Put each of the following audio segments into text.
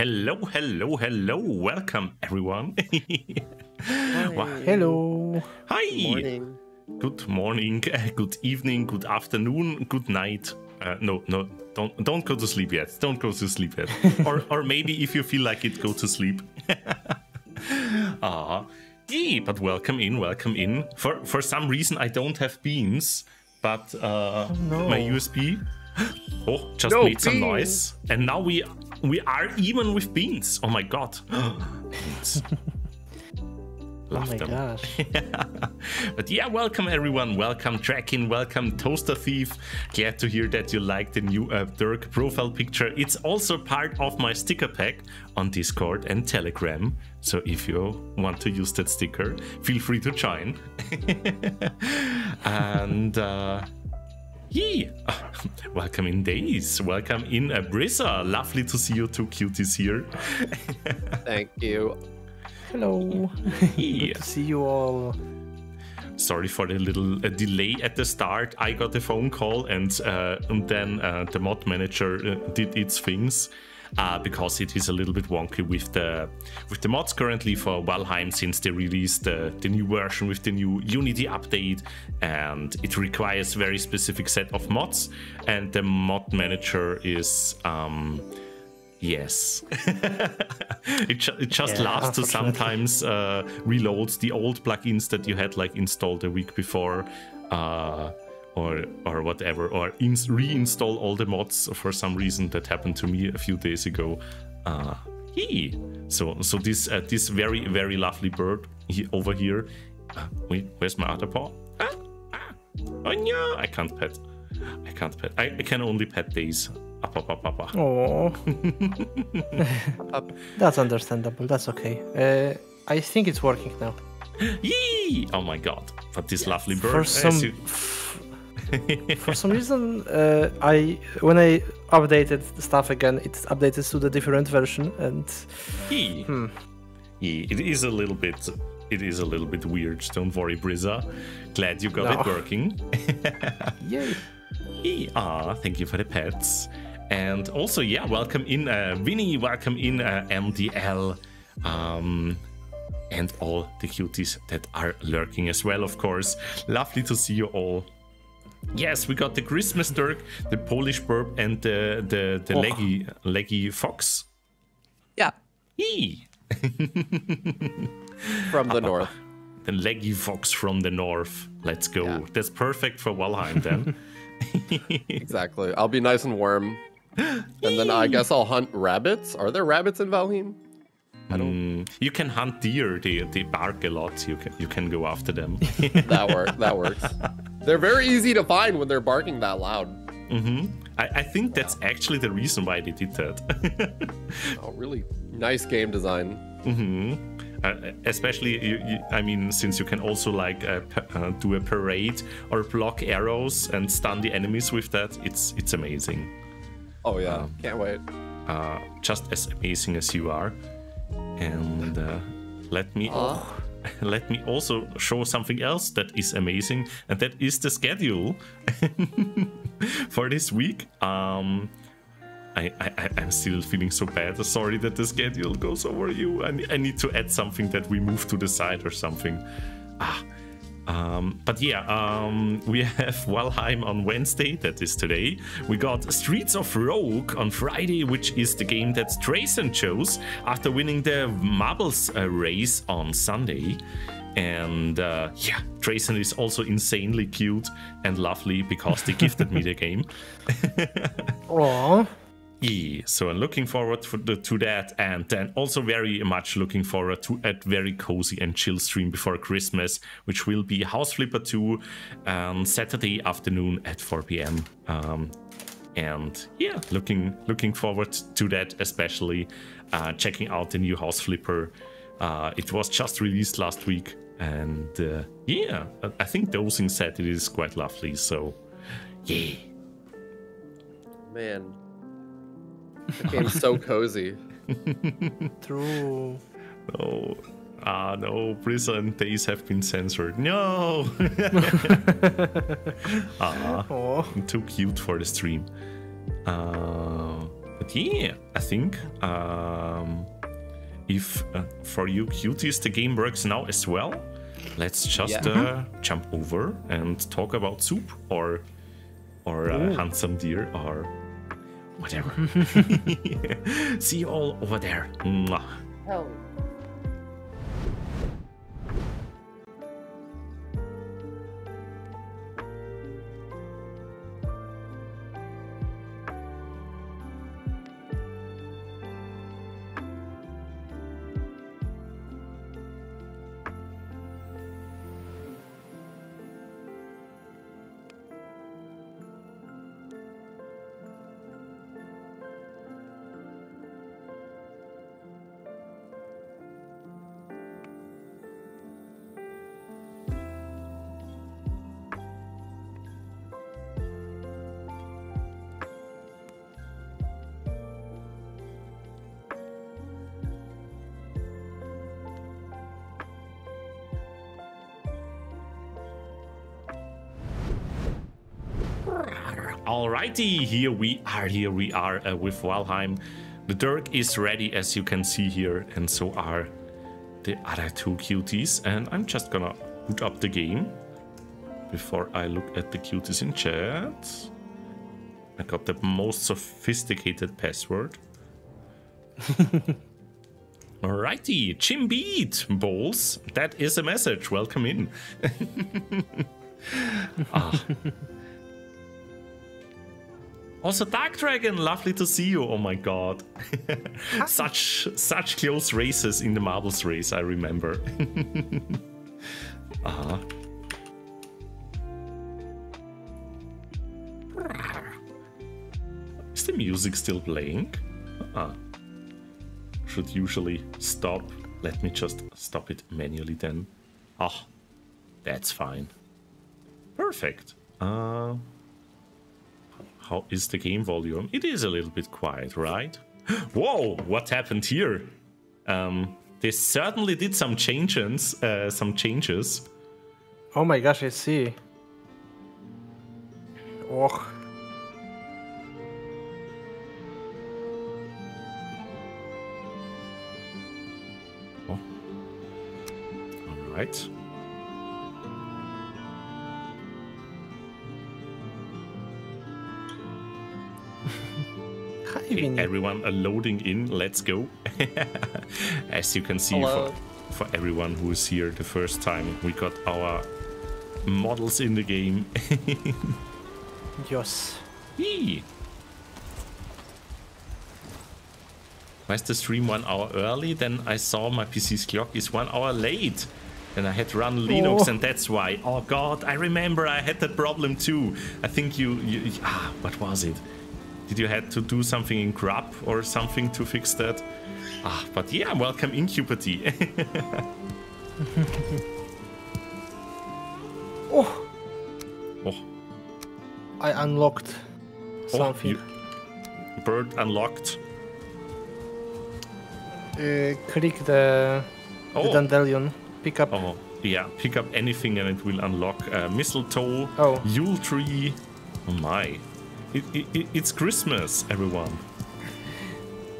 Hello, welcome everyone. Wow. Hello. Hi. Good morning, good evening, good afternoon, good night. No, don't go to sleep yet. Or maybe if you feel like it, go to sleep. Yee, but welcome in. For some reason I don't have beans, but my USB made some noise. And now we are even with beans. Oh my god. Beans. Love them. Gosh. But yeah, welcome everyone. Welcome Drakin, welcome Toaster Thief. Glad to hear that you like the new Dirk profile picture. It's also part of my sticker pack on Discord and Telegram. So if you want to use that sticker, feel free to join. And Yee! Welcome in Days, welcome in Bryza. Lovely to see you two cuties here. Thank you. Hello. Yeah. Good to see you all. Sorry for the little delay at the start. I got a phone call and then the mod manager did its things because it is a little bit wonky with the mods currently for Valheim, since they released the new version with the new Unity update, and it requires very specific set of mods, and the mod manager is yes. it just loves to sometimes reload the old plugins that you had like installed a week before, or whatever, or reinstall all the mods. For some reason that happened to me a few days ago. So this very, very lovely bird over here. Wait, where's my other paw? Oh no, I can't pet. I can only pet these. Oh, that's understandable. That's okay. I think it's working now. Yee! Oh my god! But this lovely bird. For some reason, when I updated stuff again, it updated to the different version, and Yee. It is a little bit weird. Don't worry, Bryza. Glad you got it working. Yay! Thank you for the pets. And also, yeah, welcome in Vinny, welcome in MDL, and all the cuties that are lurking as well, of course. Lovely to see you all. Yes, we got the Christmas Dirk, the Polish burp, and the leggy fox. Yeah. From the north. The leggy fox from the north. Let's go. Yeah. That's perfect for Valheim then. Exactly. I'll be nice and warm, and then I guess I'll hunt rabbits. Are there rabbits in Valheim? I don't. You can hunt deer. They bark a lot. You can go after them. That works. They're very easy to find when they're barking that loud. Mm-hmm. I think that's actually the reason why they did that. Oh, really nice game design. Mm-hmm. Especially, I mean, since you can also like do a parade or block arrows and stun the enemies with that, it's amazing. Oh yeah, can't wait. Just as amazing as you are. And let me also show something else that is amazing, and that is the schedule for this week. I'm still feeling so bad. Sorry that the schedule goes over you. I need to add something that we move to the side or something. But yeah, we have Valheim on Wednesday, that is today. We got Streets of Rogue on Friday, which is the game that Tracen chose after winning the Marbles race on Sunday. And yeah, Tracen is also insanely cute and lovely because they gifted me the game. Aww. Yeah, so I'm looking forward to that, and then also very much looking forward to a very cozy and chill stream before Christmas, which will be House Flipper 2 Saturday afternoon at 4 p.m. And yeah, looking forward to that, especially checking out the new House Flipper. It was just released last week, and yeah, I think Dozing said it is quite lovely, so yeah. Man, the game's so cozy. True. No. Ah, no, Bryza and Days have been censored. No! Too cute for the stream. But yeah, I think if for you cuties the game works now as well, let's just jump over and talk about soup or handsome deer or whatever. See you all over there. Mwah. Oh. Alrighty, here we are with Valheim. The Dirk is ready, as you can see here, and so are the other two cuties. And I'm just gonna boot up the game before I look at the cuties in chat. I got the most sophisticated password. Alrighty, Chimbeat Bowls, that is a message. Welcome in. Also, Dark Dragon, lovely to see you. Oh my god. such close races in the Marbles race, I remember. Is the music still playing? Should usually stop. Let me just stop it manually then. Oh, that's fine. Perfect. How is the game volume? It is a little bit quiet, right? Whoa, what happened here? They certainly did some changes. Oh my gosh, I see. Oh. Oh. All right. Hey, everyone loading in, let's go. As you can see, for everyone who is here the first time, we got our models in the game. Yes. Yee. Why is the stream 1 hour early? Then I saw my PC's clock is 1 hour late. And I had run Linux, and that's why. Oh god, I remember I had that problem too. I think what was it? Did you had to do something in Grub or something to fix that? But yeah, welcome in Cuberty. I unlocked something. Bird unlocked. Click the dandelion. Pick up. Oh yeah, pick up anything and it will unlock mistletoe, Yule tree. Oh my. It's Christmas, everyone.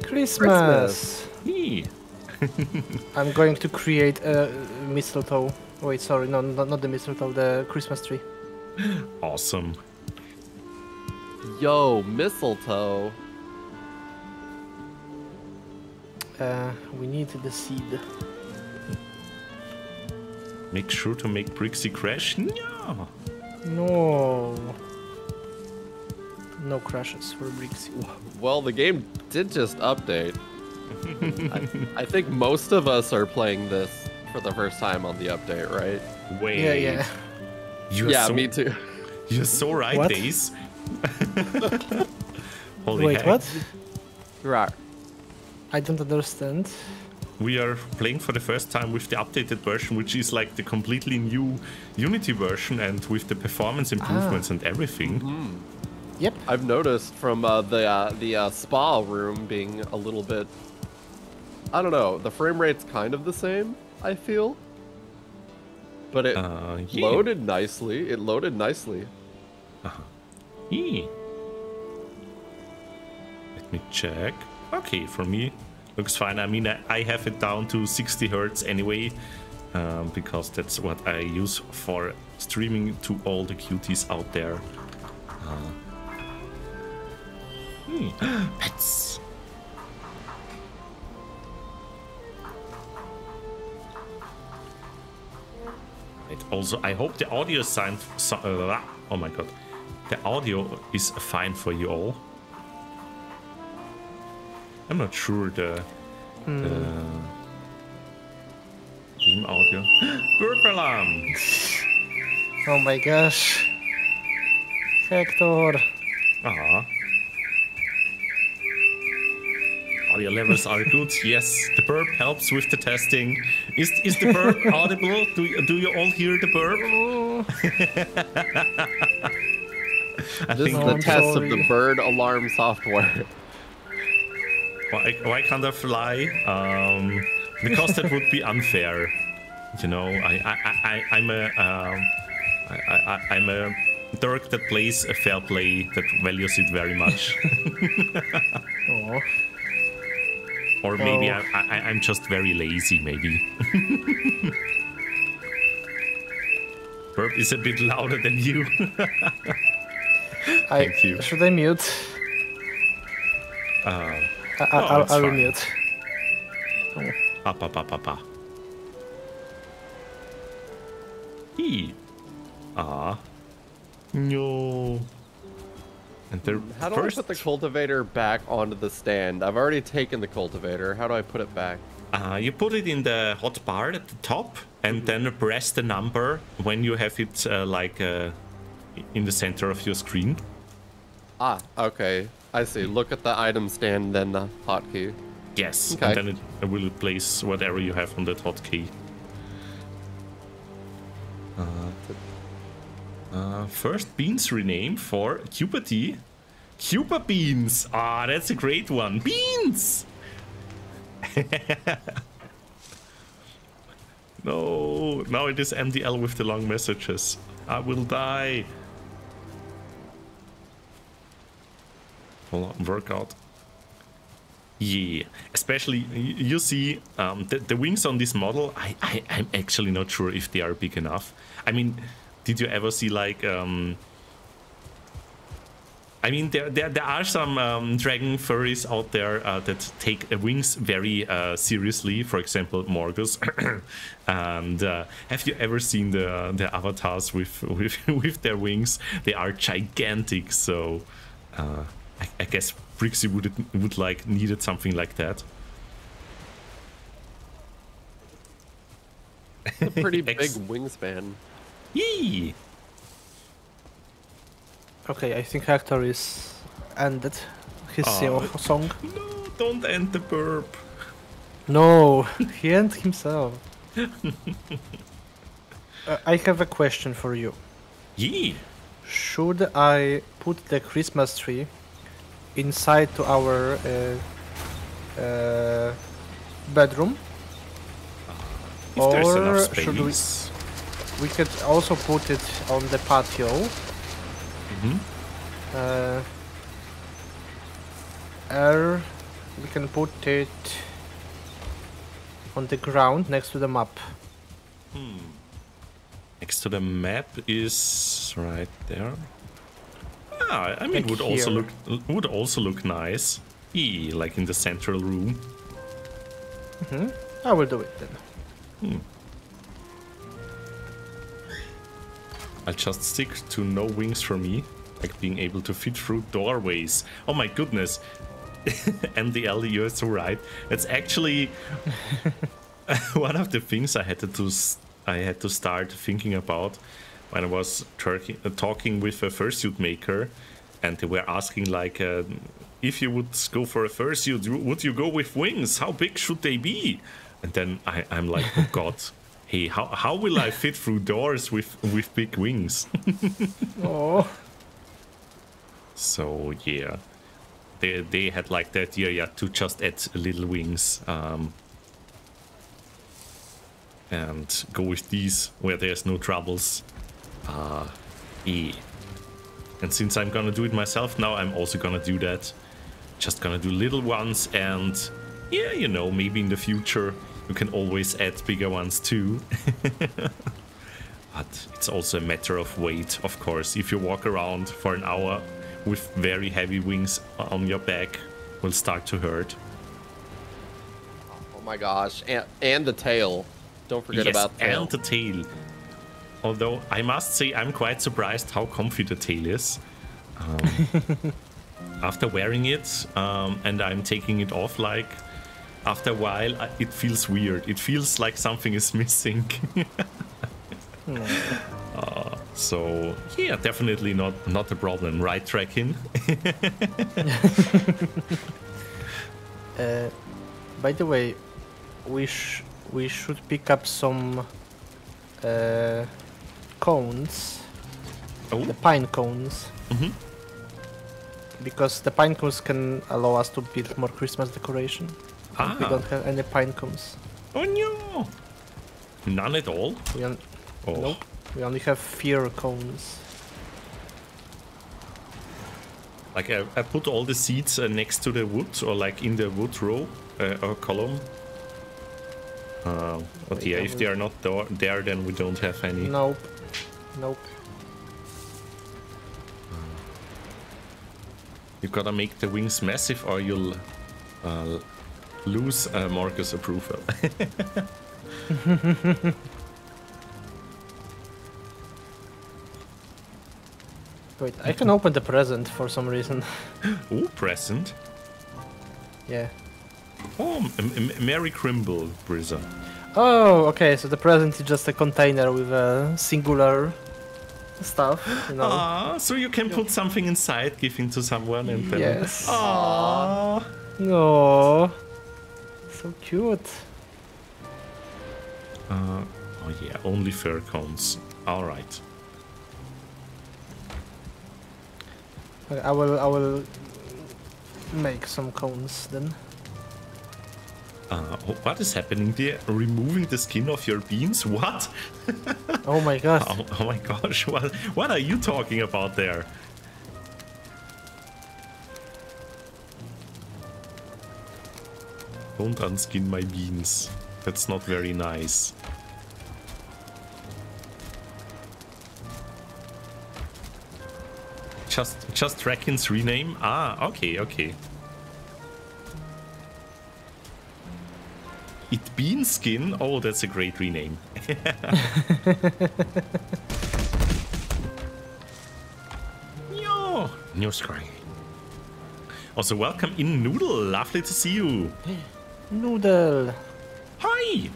Christmas! I'm going to create a mistletoe. Wait, sorry, no, not the mistletoe, the Christmas tree. Awesome. Yo, mistletoe. We need the seed. Make sure to make Brixie crash. No. No. No crashes for Brixie. Well, the game did just update. I think most of us are playing this for the first time on the update, right? Wait. Yeah. Me too. You're so right, what? Days. Holy heck. What? Right. I don't understand. We are playing for the first time with the updated version, which is like the completely new Unity version and with the performance improvements and everything. Mm-hmm. Yep. I've noticed from the spa room being a little bit, I don't know, the frame rate's kind of the same, I feel. But it loaded nicely. It loaded nicely. Uh-huh. Yeah. Let Let me check. Okay, for me, looks fine. I mean, I have it down to 60 Hertz anyway, because that's what I use for streaming to all the cuties out there. Pets! Also, I hope the audio is fine. Oh my god. The audio is fine for you all. I'm not sure the game audio. Burp alarm! Oh my gosh. Hector. Uh-huh. Audio levels are good. Yes, the burp helps with the testing. Is the burp audible? Do you all hear the burp? Oh. I think the test of the bird alarm software. Why can't I fly? Because that would be unfair. You know, I'm a Dirk that plays a fair play that values it very much. Oh. Or maybe I'm just very lazy, maybe. Burp is a bit louder than you. Thank you. Should I mute? I'll mute. Oh. No. And how do I put the cultivator back onto the stand? I've already taken the cultivator. How do I put it back? You put it in the hot bar at the top and then press the number when you have it in the center of your screen. Ah, okay. I see. Look at the item stand, then the hotkey. Yes, okay. And then it will place whatever you have on that hotkey. First beans rename for Cuberty. Cuba beans! Ah, that's a great one. Beans! No, now it is MDL with the long messages. I will die. Hold on, workout. Yeah, especially you see the wings on this model. I'm actually not sure if they are big enough. I mean, did you ever see like? I mean, there are some dragon furries out there that take wings very seriously. For example, Morgus. And have you ever seen the avatars with their wings? They are gigantic. So I guess Brixie would like needed something like that. It's a pretty big wingspan. Yee. Okay, I think Hector is ended his song. No, don't end the burp. No, he ended himself. I have a question for you. Yee. Should I put the Christmas tree inside to our bedroom? If there's enough space. Should we could also put it on the patio. Or we can put it on the ground next to the map. Next to the map is right there. Ah, I mean, would also look nice. Like in the central room. I will do it then. I'll just stick to no wings for me, like being able to fit through doorways. Oh my goodness. MDL, you're so right. That's actually one of the things I had to start thinking about when I was talking with a fursuit maker, and they were asking like, if you would go for a fursuit, would you go with wings? How big should they be? And then I'm like, oh god. Hey, how will I fit through doors with big wings? Oh. So yeah, they had like the idea to just add little wings and go with these where there's no troubles. And since I'm gonna do it myself now, I'm also gonna do that. Just gonna do little ones, and yeah, you know, maybe in the future you can always add bigger ones too. But it's also a matter of weight, of course. If you walk around for an hour with very heavy wings on your back, it will start to hurt. Oh my gosh, and the tail. Don't forget about the tail. And the tail. Although, I must say, I'm quite surprised how comfy the tail is. After wearing it, and I'm taking it off, like, after a while, it feels weird. It feels like something is missing. So, yeah, definitely not a problem, right, Drakin? By the way, we should pick up some cones. Oh. The pine cones. Mm-hmm. Because the pine cones can allow us to build more Christmas decoration. Ah. We don't have any pine cones. Oh no! None at all? Nope. We only have fear cones. Like I put all the seeds next to the wood, or like in the wood row or column. But yeah, if they are not there, then we don't have any. Nope. Nope. You gotta make the wings massive, or you'll lose Morgus' approval. Wait, I can open the present for some reason. Oh, present? Yeah. Oh, Merry Crimble, Bryza. Oh, okay, so the present is just a container with a singular stuff, you know. Aww, so you can put something inside, giving to someone, and then... Yes. Aww. No. So cute. Oh yeah, only fur cones. Alright. I will make some cones then. What is happening there? Removing the skin of your beans? What? Oh my gosh. Oh my gosh, what are you talking about there? Don't unskin my beans. That's not very nice. Just Drakin's rename? Ah, okay, okay. It Bean Skin? Oh, that's a great rename. Yo! New Sky. Also, welcome in, Noodle. Lovely to see you. Noodle. Hi!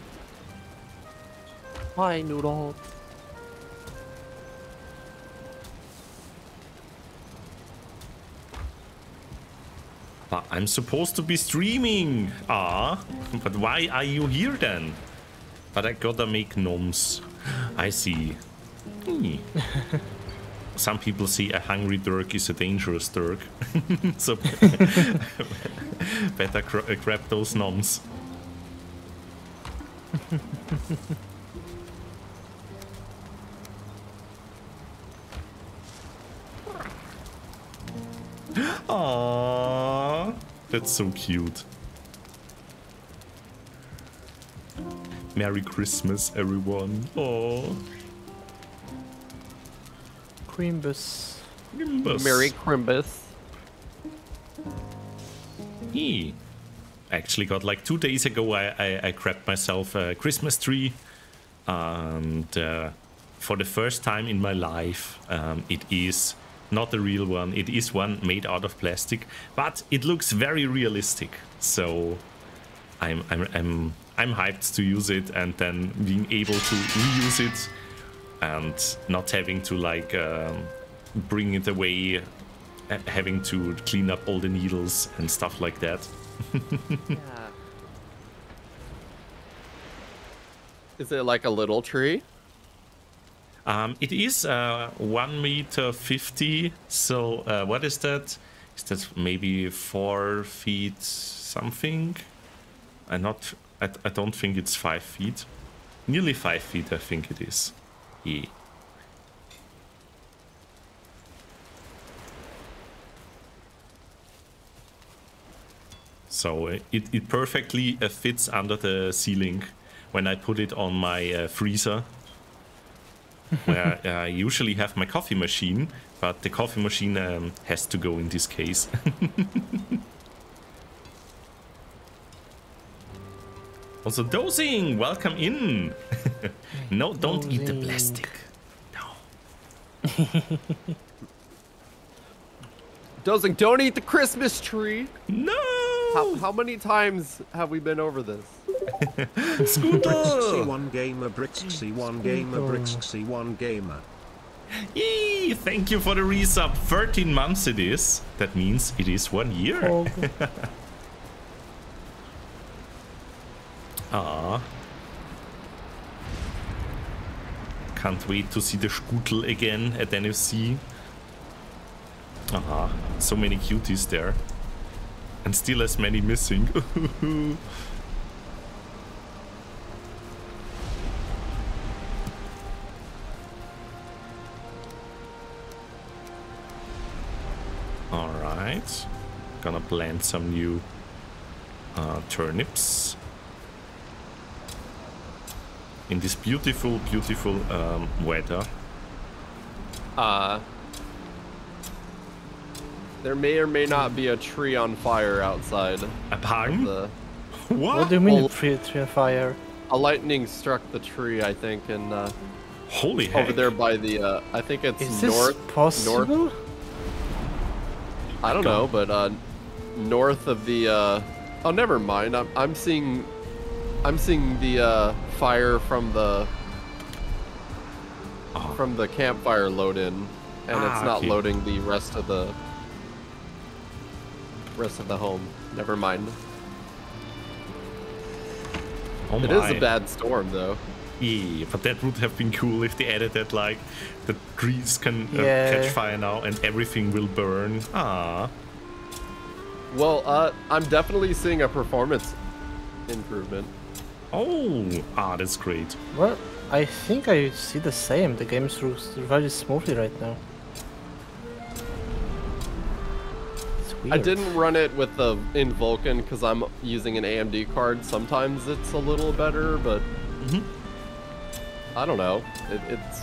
Hi, Noodle. I'm supposed to be streaming! Ah, but why are you here then? But I gotta make gnomes. I see. Hmm. Some people say a hungry Dirk is a dangerous Dirk. So better grab those gnomes. Aww, that's so cute. Merry Christmas, everyone. Oh, Crimbus. Merry Crimbus. Yee. Actually, got like 2 days ago. I grabbed myself a Christmas tree, and for the first time in my life, it is. Not a real one, it is one made out of plastic, but it looks very realistic, so I'm hyped to use it, and then being able to reuse it and not having to like bring it away, having to clean up all the needles and stuff like that. Yeah. Is it like a little tree? It is 1.50 meters, so what is that? Is that maybe 4 feet something? I don't think it's 5 feet. Nearly 5 feet, I think it is. Yeah. so it perfectly fits under the ceiling when I put it on my freezer, where I usually have my coffee machine, but the coffee machine has to go in this case. Also, Dozing, welcome in. No, don't Dozing. Eat the plastic. No. Dozing, don't eat the Christmas tree. No. How many times have we been over this? Scooter. One gamer, Brixxy, one gamer, Brixxy, one gamer. Yee, thank you for the resub. 13 months it is. That means it is 1 year. Oh, ah, can't wait to see the Scootl again at NFC. Ah, so many cuties there. And still as many missing. Alright. Gonna plant some new turnips in this beautiful, beautiful weather. There may or may not be a tree on fire outside. A pardon? What do you mean a tree on fire? A lightning struck the tree, I think, and holy heck. Over there by the I think it's is north. This possible? North. I don't know, but north of the oh, never mind. I'm seeing the fire from the campfire load in, and it's not okay. Loading the rest of the home. Never mind. Oh, it is a bad storm though. Yeah, but that would have been cool if they added that, like the trees can catch fire now and everything will burn. Ah. Well, I'm definitely seeing a performance improvement. Oh, that's great. Well, I think I see the same. The game is very smoothly right now. I didn't run it with the in Vulkan because I'm using an AMD card. Sometimes it's a little better, but I don't know. It's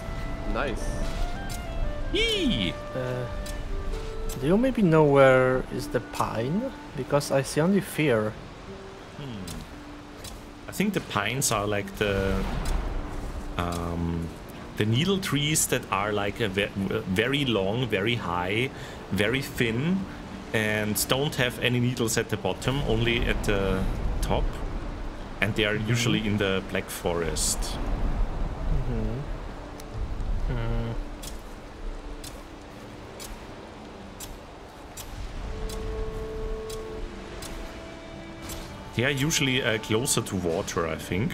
nice. Yee! Do you maybe know where is the pine? Because I see only fear. I think the pines are like the needle trees that are like a very long, very high, very thin, and don't have any needles at the bottom, only at the top, and they are usually in the Black Forest. They are usually closer to water, I think.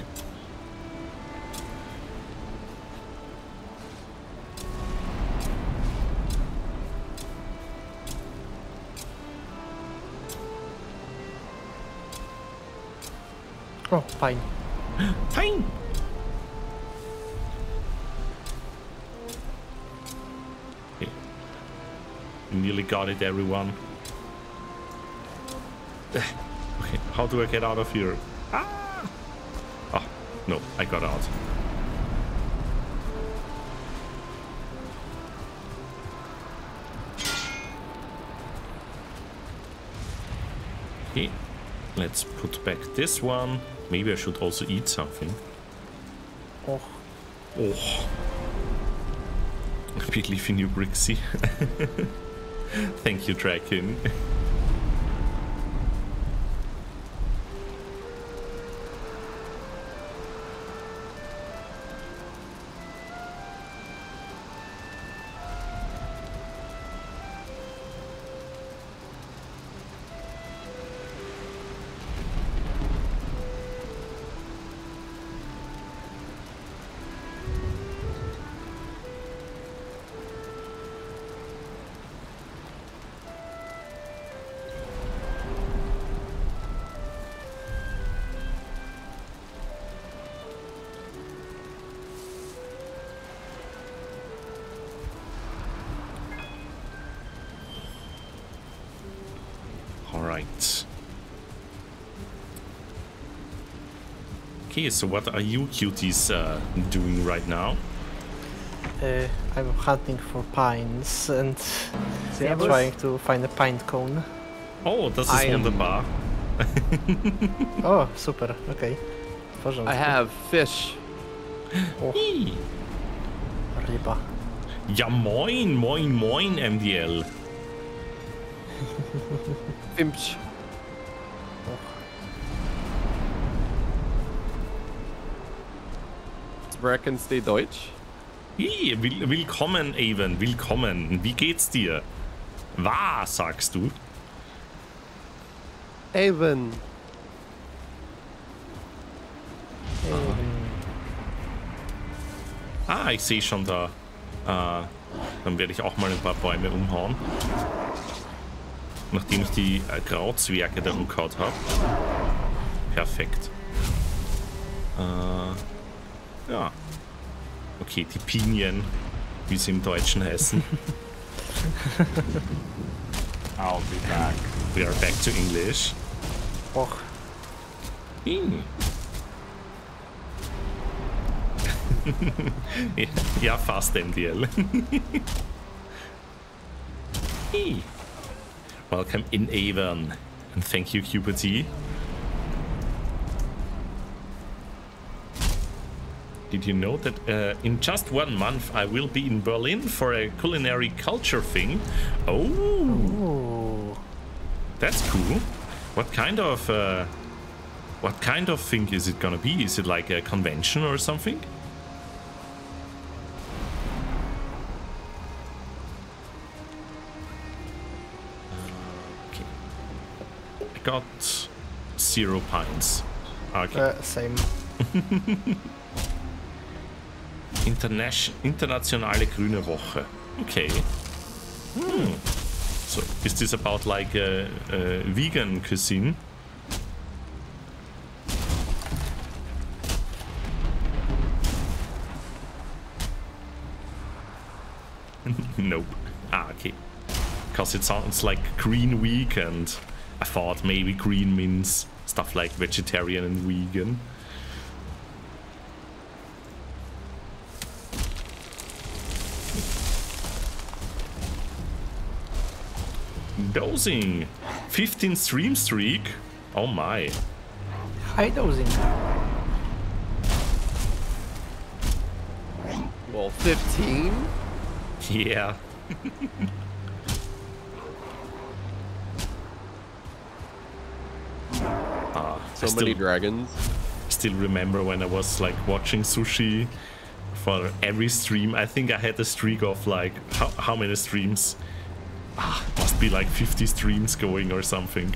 Oh, pine. Pine! Okay. Nearly got it, everyone. Okay, how do I get out of here? Ah! Oh, no, I got out. Okay, let's put back this one. Maybe I should also eat something. Oh. Oh. I believe in you, Brixxy. Thank you, Drakin. Okay, so what are you cuties doing right now? I'm hunting for pines and trying to find a pine cone. Oh, das ist wunderbar. Oh, super, okay. I have fish. Oh. Riba. Ja moin, moin, moin, MDL. Fimsch. Drakin, stay Deutsch. Hey, willkommen, Avon, willkommen. Wie geht's dir? Was sagst du? Avon. Ah, ich sehe schon da. Dann werde ich auch mal ein paar Bäume umhauen. Nachdem ich die Grauzwerke da umgehauen habe. Perfekt. Ja. Okay, die Pinien, wie sie im Deutschen heißen. I'll be back. We are back to English. Och. Ja, fast MDL. Welcome in Avon. And thank you, Cuberty. Did you know that in just 1 month I will be in Berlin for a culinary culture thing? Oh, ooh. That's cool. What kind of thing is it gonna be? Is it like a convention or something? Okay. I got 0 pines. Okay. Same. Internationale Grüne Woche. Okay. Hmm. So, is this about like a vegan cuisine? Nope. Ah, okay. Because it sounds like Green Week, and I thought maybe green means stuff like vegetarian and vegan. Dozing! 15 stream streak? Oh my. Hi, Dozing. Well, 15? Yeah. So many dragons. Still remember when I was like watching Sushi for every stream. I think I had a streak of like how many streams? Ah, must be like 50 streams going or something.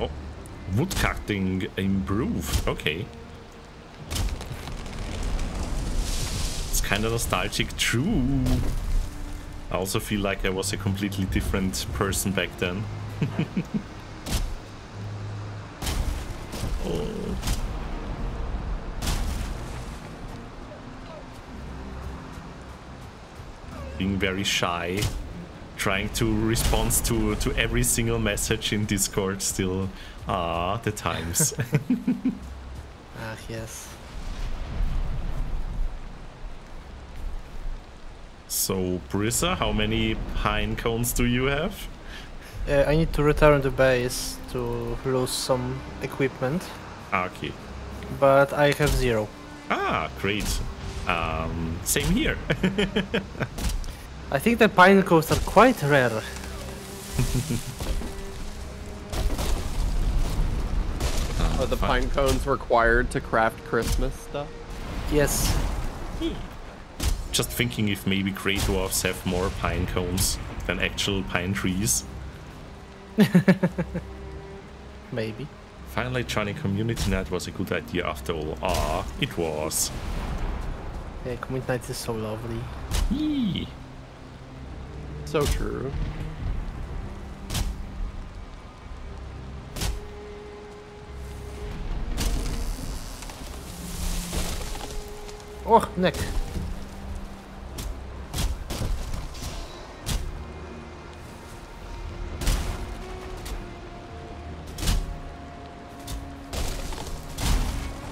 Oh, woodcutting improved. Okay. It's kind of nostalgic, true. I also feel like I was a completely different person back then. Oh. Being very shy, trying to respond to every single message in Discord still. Ah, the times. Ah, yes. So, Bryza, how many pine cones do you have? I need to return to base to lose some equipment. Okay. But I have 0. Ah, great. Same here. I think the pine cones are quite rare. Are the pine cones required to craft Christmas stuff? Yes. Just thinking if maybe grey dwarfs have more pine cones than actual pine trees. Maybe. Finally, joining community night was a good idea after all. Ah, it was. Yeah, community night is so lovely. Yee. So true. Och, Nick.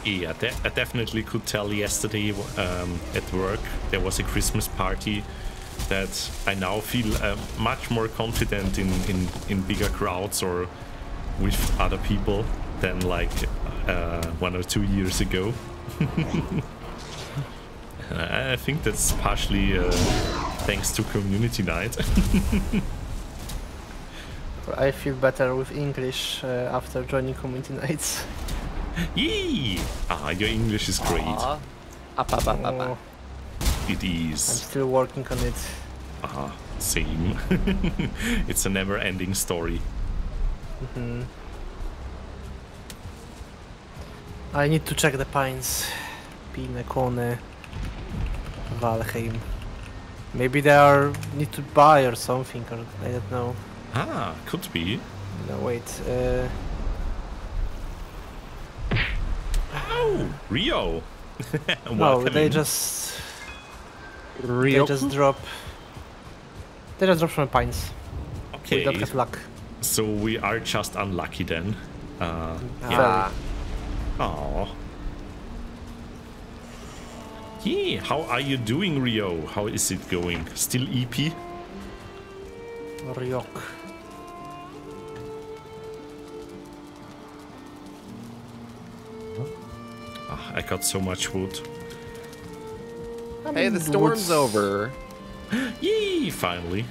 Yeah, I definitely could tell yesterday at work there was a Christmas party that I now feel much more confident in bigger crowds or with other people than like 1 or 2 years ago. I think that's partially thanks to community night. I feel better with English after joining community nights. Yee! Ah, your English is great. Aww. Oh. It is. I'm still working on it. Ah, same. It's a never-ending story. Mm-hmm. I need to check the pines. Pinacone, Valheim. Maybe they are need to buy or something, or I don't know. Ah, could be. No, wait. Oh, Rio. No, they just drop from the pines. Okay. We don't have luck. So we are just unlucky then. Yeah. Oh. Yeah. How are you doing, Rio? How is it going? Still EP? Rio. Oh, I got so much wood. Hey, the storm's over. Yee! Finally.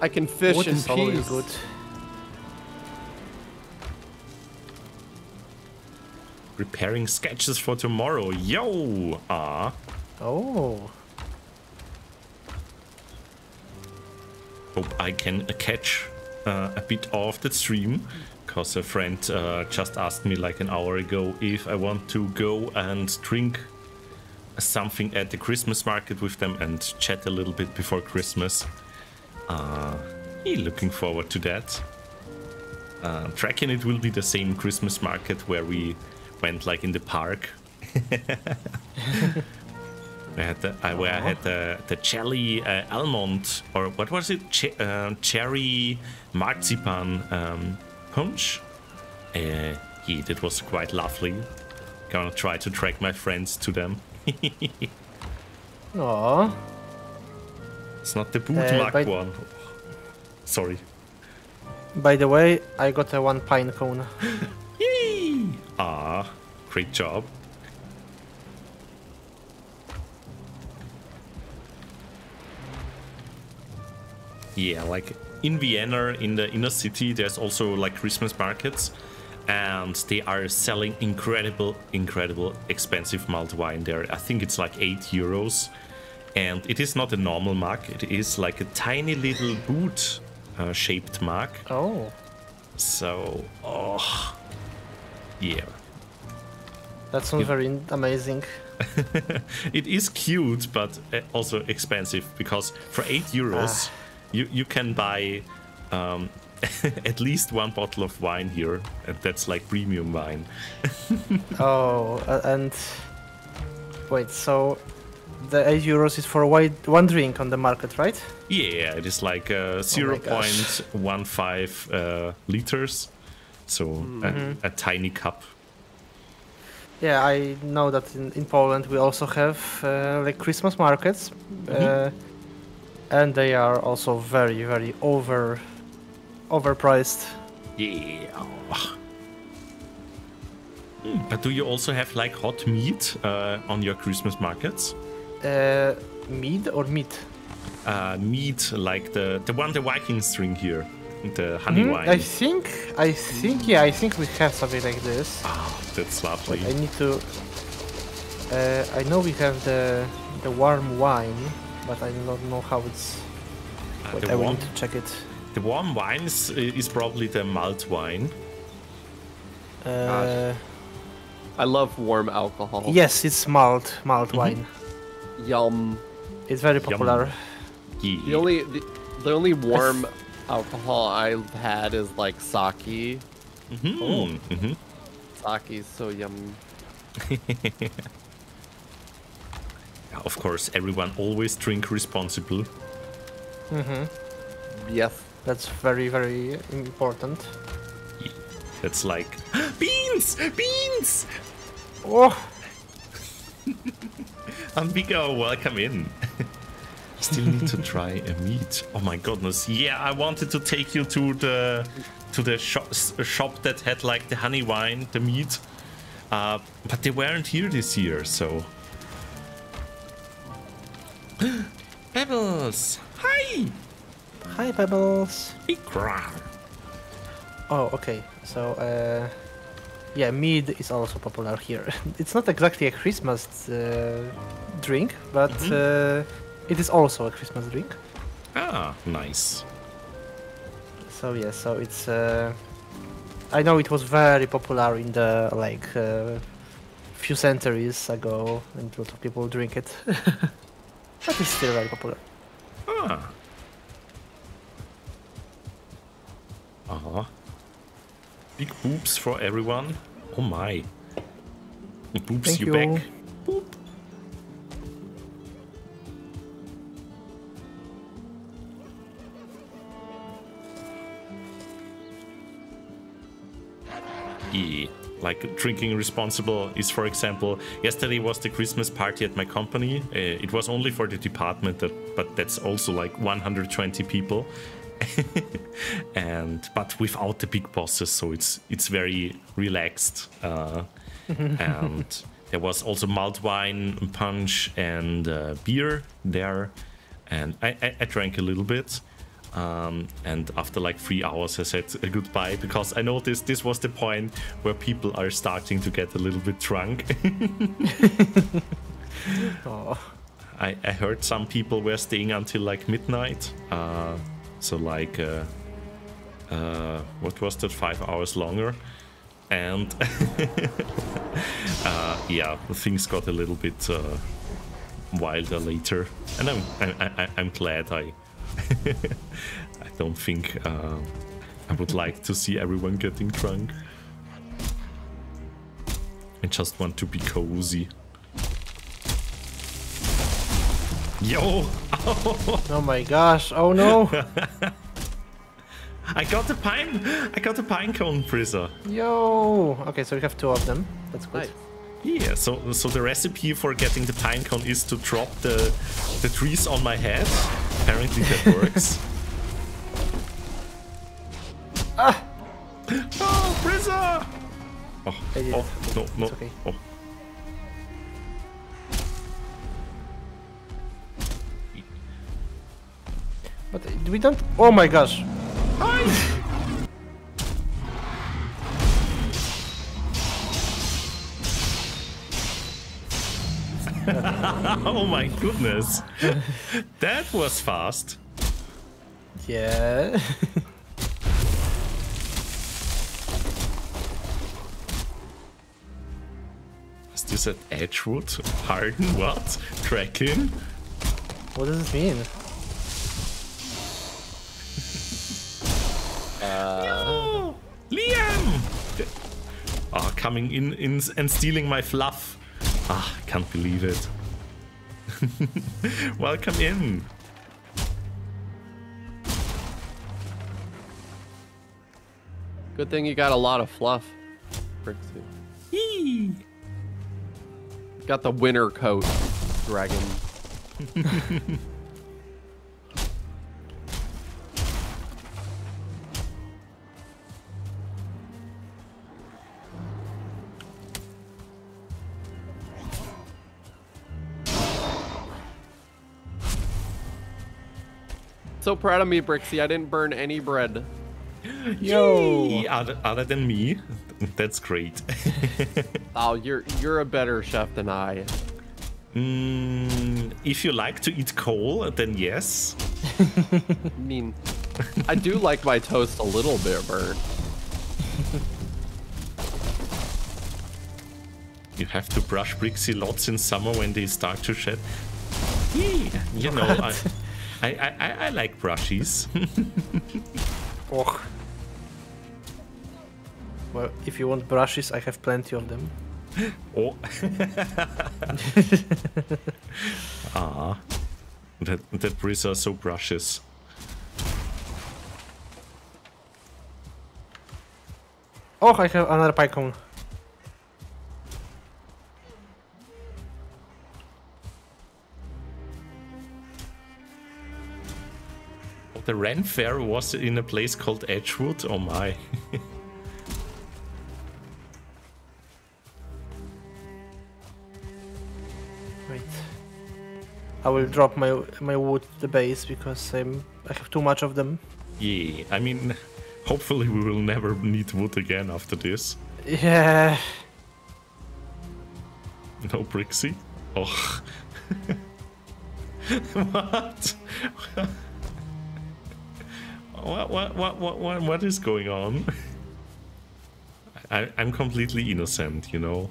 I can fish wood in peace. Always good. Preparing sketches for tomorrow. Yo! Ah. Oh. Hope I can catch a bit of the stream. Because a friend just asked me like an hour ago if I want to go and drink something at the Christmas market with them and chat a little bit before Christmas. Looking forward to that. Drakin, it will be the same Christmas market where we went like in the park. Where I had the jelly almond, or what was it? Cherry marzipan punch. Yeah, that was quite lovely. Gonna try to drag my friends to them. Aww. It's not the bootmark one. Oh, sorry. By the way, I got a 1 pine cone. Yay! Ah, great job. Yeah, like in Vienna, in the inner city, there's also like Christmas markets, and they are selling incredible expensive mulled wine there. I think it's like €8, and it is not a normal mug. It is like a tiny little boot shaped mug. Oh. So, oh, yeah. That sounds very amazing. It is cute, but also expensive, because for €8. You can buy at least 1 bottle of wine here, and that's like premium wine. Oh, and wait, so the €8 is for one drink on the market, right? Yeah, it is like 0.15 liters, so a tiny cup. Yeah, I know that in Poland we also have like Christmas markets. And they are also very, very overpriced. Yeah. But do you also have like hot meat on your Christmas markets? Mead or meat? Meat, like the one the Vikings drink here, the honey wine. I think we have something like this. Oh, that's lovely. But I need to. I know we have the warm wine. But I don't know how it's. Wait, I want to check it. The warm wine is probably the malt wine. I love warm alcohol. Yes, it's malt wine. Yum. It's very popular. Yeah. The only warm alcohol I've had is like sake. Sake is so yummy. of course, everyone always drink responsibly. Mm-hmm. Yes, that's very, very important. That's like... Beans! Beans! Oh! Amigo, welcome in. Still need to try a meat. Oh my goodness. Yeah, I wanted to take you to the shop that had like the honey wine, the meat. But they weren't here this year, so... Pebbles! Hi! Hi, Pebbles! Oh, okay. So, yeah, mead is also popular here. It's not exactly a Christmas drink, but it is also a Christmas drink. Ah, nice. So yeah, so it's... I know it was very popular in the, like, few centuries ago, and a lot of people drink it. But it's still very popular. Ah. Uh-huh. Big boobs for everyone. Oh my. It boops Thank you back. Boop. Yee. Like drinking responsible is, for example, yesterday was the Christmas party at my company. It was only for the department, but that's also like 120 people. But without the big bosses, so it's very relaxed. And there was also malt wine, punch, and beer there. And I drank a little bit. And after like 3 hours, I said goodbye, because I noticed this was the point where people are starting to get a little bit drunk. Oh. I heard some people were staying until like midnight. So like, what was that, 5 hours longer? And yeah, things got a little bit wilder later. And I'm glad I don't think I would like to see everyone getting drunk. I just want to be cozy. Yo! Oh my gosh! Oh no! I got a pine cone, Bryza. Yo! Okay, so we have two of them. That's good. Nice. Yeah. So the recipe for getting the pine cone is to drop the trees on my head. Apparently that works. Ah! Oh, Bryza! Oh, oh no, no! It's okay. Oh. But we don't... Oh my gosh! Hi! Oh my goodness! That was fast! Yeah... Is this at Edgewood? Harden? What? Drakin? What does it mean? No! Liam! Oh, coming in and stealing my fluff. Ah, can't believe it. Welcome in. Good thing you got a lot of fluff. Yee. Got the winter coat, Dragon. So proud of me, Brixie. I didn't burn any bread. Yo! Other than me, that's great. Oh, you're a better chef than I. If you like to eat coal, then yes. I mean, I do like my toast a little bit burnt. You have to brush Brixie lots in summer when they start to shed. You know, I like brushies. Oh. Well, if you want brushes, I have plenty of them. Oh. Ah. That Bryza so brushes. Oh, I have another pycone. The Ren Fair was in a place called Edgewood? Oh my. Wait. I will drop my wood to the base because I have too much of them. Yeah, I mean, hopefully we will never need wood again after this. Yeah. No Brixie? Oh. What? What is going on? I'm completely innocent, you know.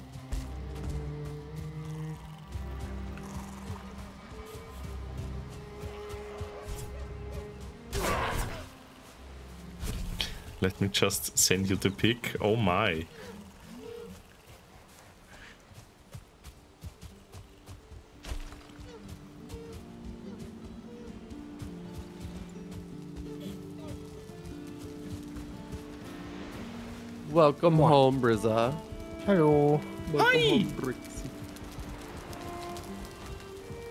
Let me just send you the pic. Oh my. Welcome home, Bryza. Hello. Welcome home, Brixie.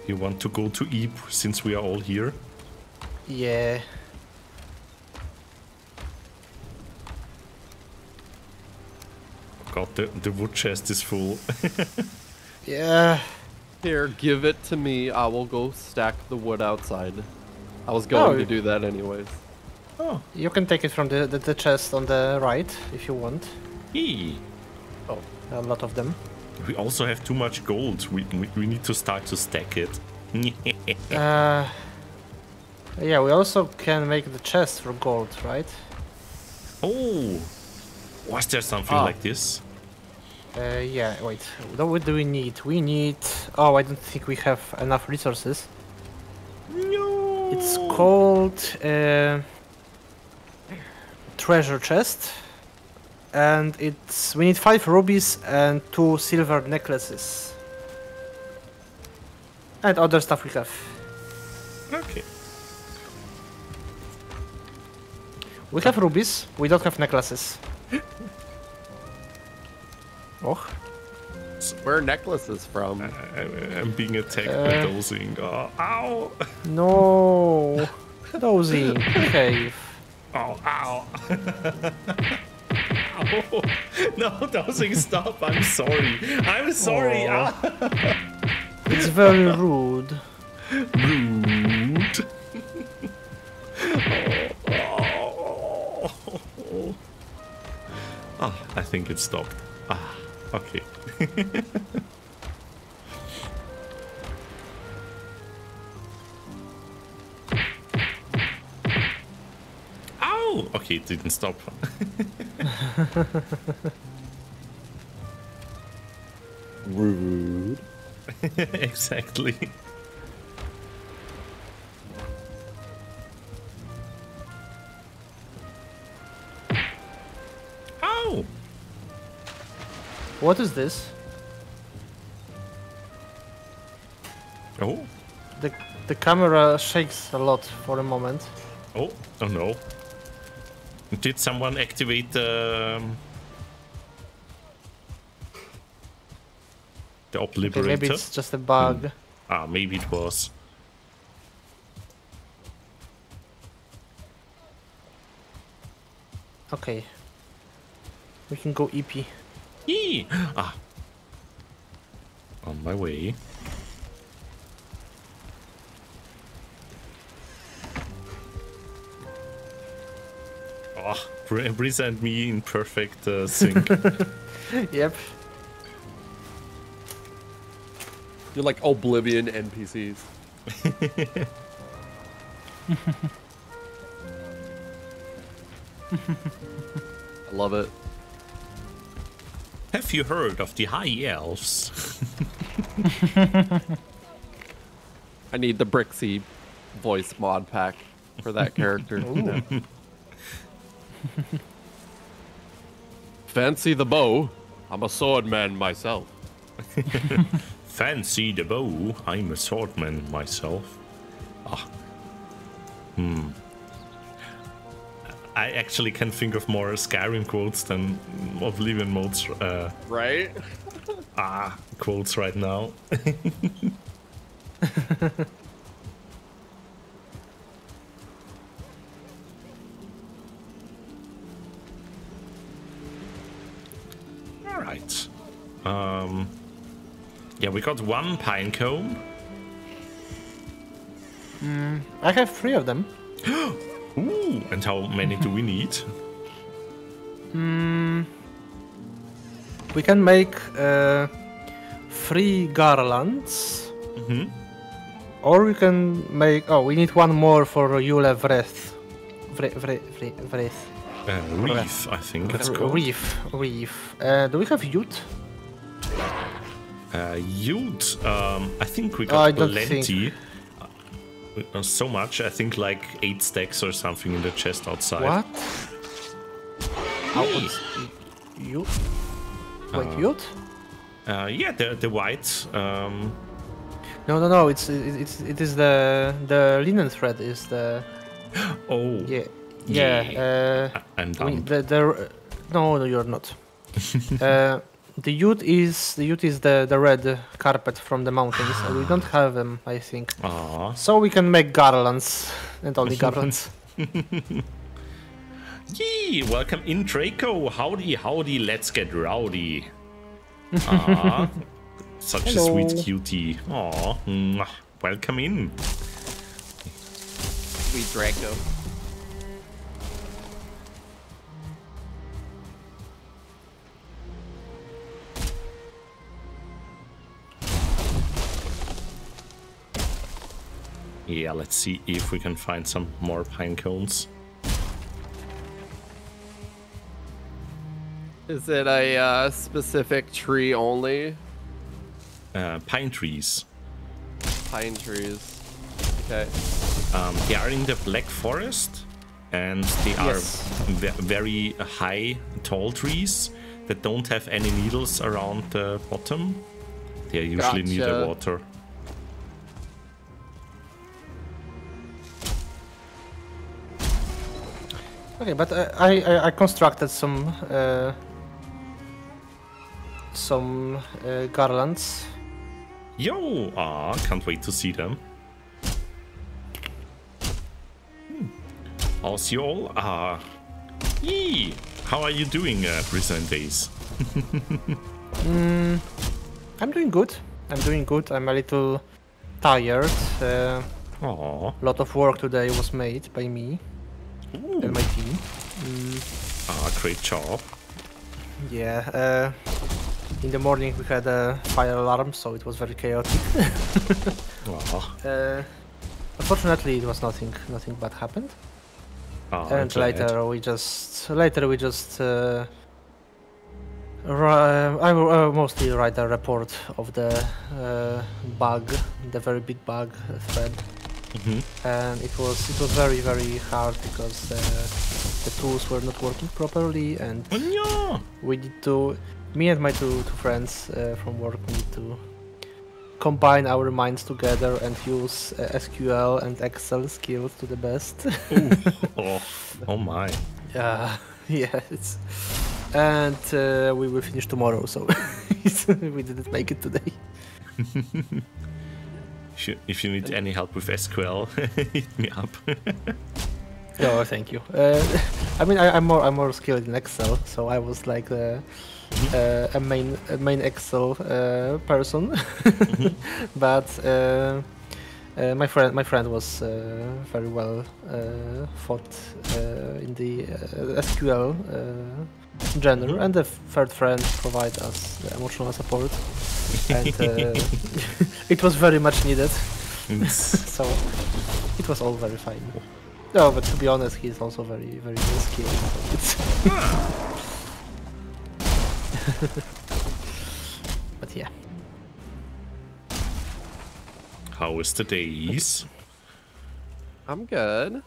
You want to go to Ypres since we are all here? Yeah. God, the wood chest is full. Yeah. Here, give it to me. I will go stack the wood outside. I was going to do that anyways. Oh. You can take it from the chest on the right, if you want. Yee. Oh, a lot of them. We also have too much gold. We need to start to stack it. Yeah, we also can make the chest from gold, right? Oh! Was there something like this? Yeah, wait. What do we need? We need... Oh, I don't think we have enough resources. No! It's called... treasure chest, and we need 5 rubies and 2 silver necklaces and other stuff we have. Okay. We have rubies, we don't have necklaces. Oh. Where are necklaces from? I'm being attacked by Dozing. Oh, ow! No! Dozing, behave. Oh, ow. Ow. No, Dozing, stop. I'm sorry. I'm sorry. It's very rude. Rude. Oh, I think it stopped. Ah, okay. Okay, it didn't stop. Rude. Exactly. Ow! What is this? Oh. The camera shakes a lot for a moment. Oh, oh no. Did someone activate the op liberator? Maybe it's just a bug. Ah, maybe it was. Okay. We can go EP. Yee! Ah. On my way. Oh, Bryza and me in perfect sync. Yep. You're like Oblivion NPCs. I love it. Have you heard of the High Elves? I need the Brixie voice mod pack for that character. Fancy the bow. I'm a swordman myself. Fancy the bow. I'm a swordman myself. Ah. Hmm. I actually can think of more Skyrim quotes than Oblivion modes. Right? Quotes right now. All right. Yeah, we got one pine cone. I have 3 of them. Ooh, and how many do we need? We can make 3 garlands. Or we can make... Oh, we need one more for Yule Wreath. Wreath, I think that's called. Wreath. Do we have Jute? Jute? I think we got plenty. So much, I think like 8 stacks or something in the chest outside. What? Jute? Wait, Jute? Yeah, the white. No, it is the linen thread is the. Oh. Yeah. I'm done. No, you're not. The jute is the red carpet from the mountains. And we don't have them, I think. Aww. So we can make garlands and only garlands. Yee! Welcome in, Draco. Howdy. Let's get rowdy. Such Hello. A sweet cutie. Aww. Welcome in. Sweet Draco. Yeah, let's see if we can find some more pine cones. Is it a specific tree only? Pine trees. Pine trees. Okay. They are in the Black Forest, and they are very high, tall trees that don't have any needles around the bottom. They are usually near the water. Okay, but I constructed some garlands. Yo! Can't wait to see them. How's you all? Yee! How are you doing, Bryza and Days? I'm doing good. I'm a little tired. A lot of work today was made by me. Ooh. And my team. Great job. Yeah, in the morning we had a fire alarm, so it was very chaotic. Unfortunately, it was nothing bad happened. And I mostly write a report of the bug, the very big bug thread. And it was very, very hard because the tools were not working properly, and we need to, me and my two friends from work, need to combine our minds together and use SQL and Excel skills to the best. Yes. And we will finish tomorrow, so we didn't make it today. If you need any help with SQL, hit me up. No, thank you. I mean, I'm more skilled in Excel, so I was like a main Excel person. But my friend was very well fought in the SQL genre, and the third friend provided us the emotional support, and it was very much needed. So it was all very fine. No, but to be honest, he's also very, very skilled. But yeah. How is the Days? I'm good.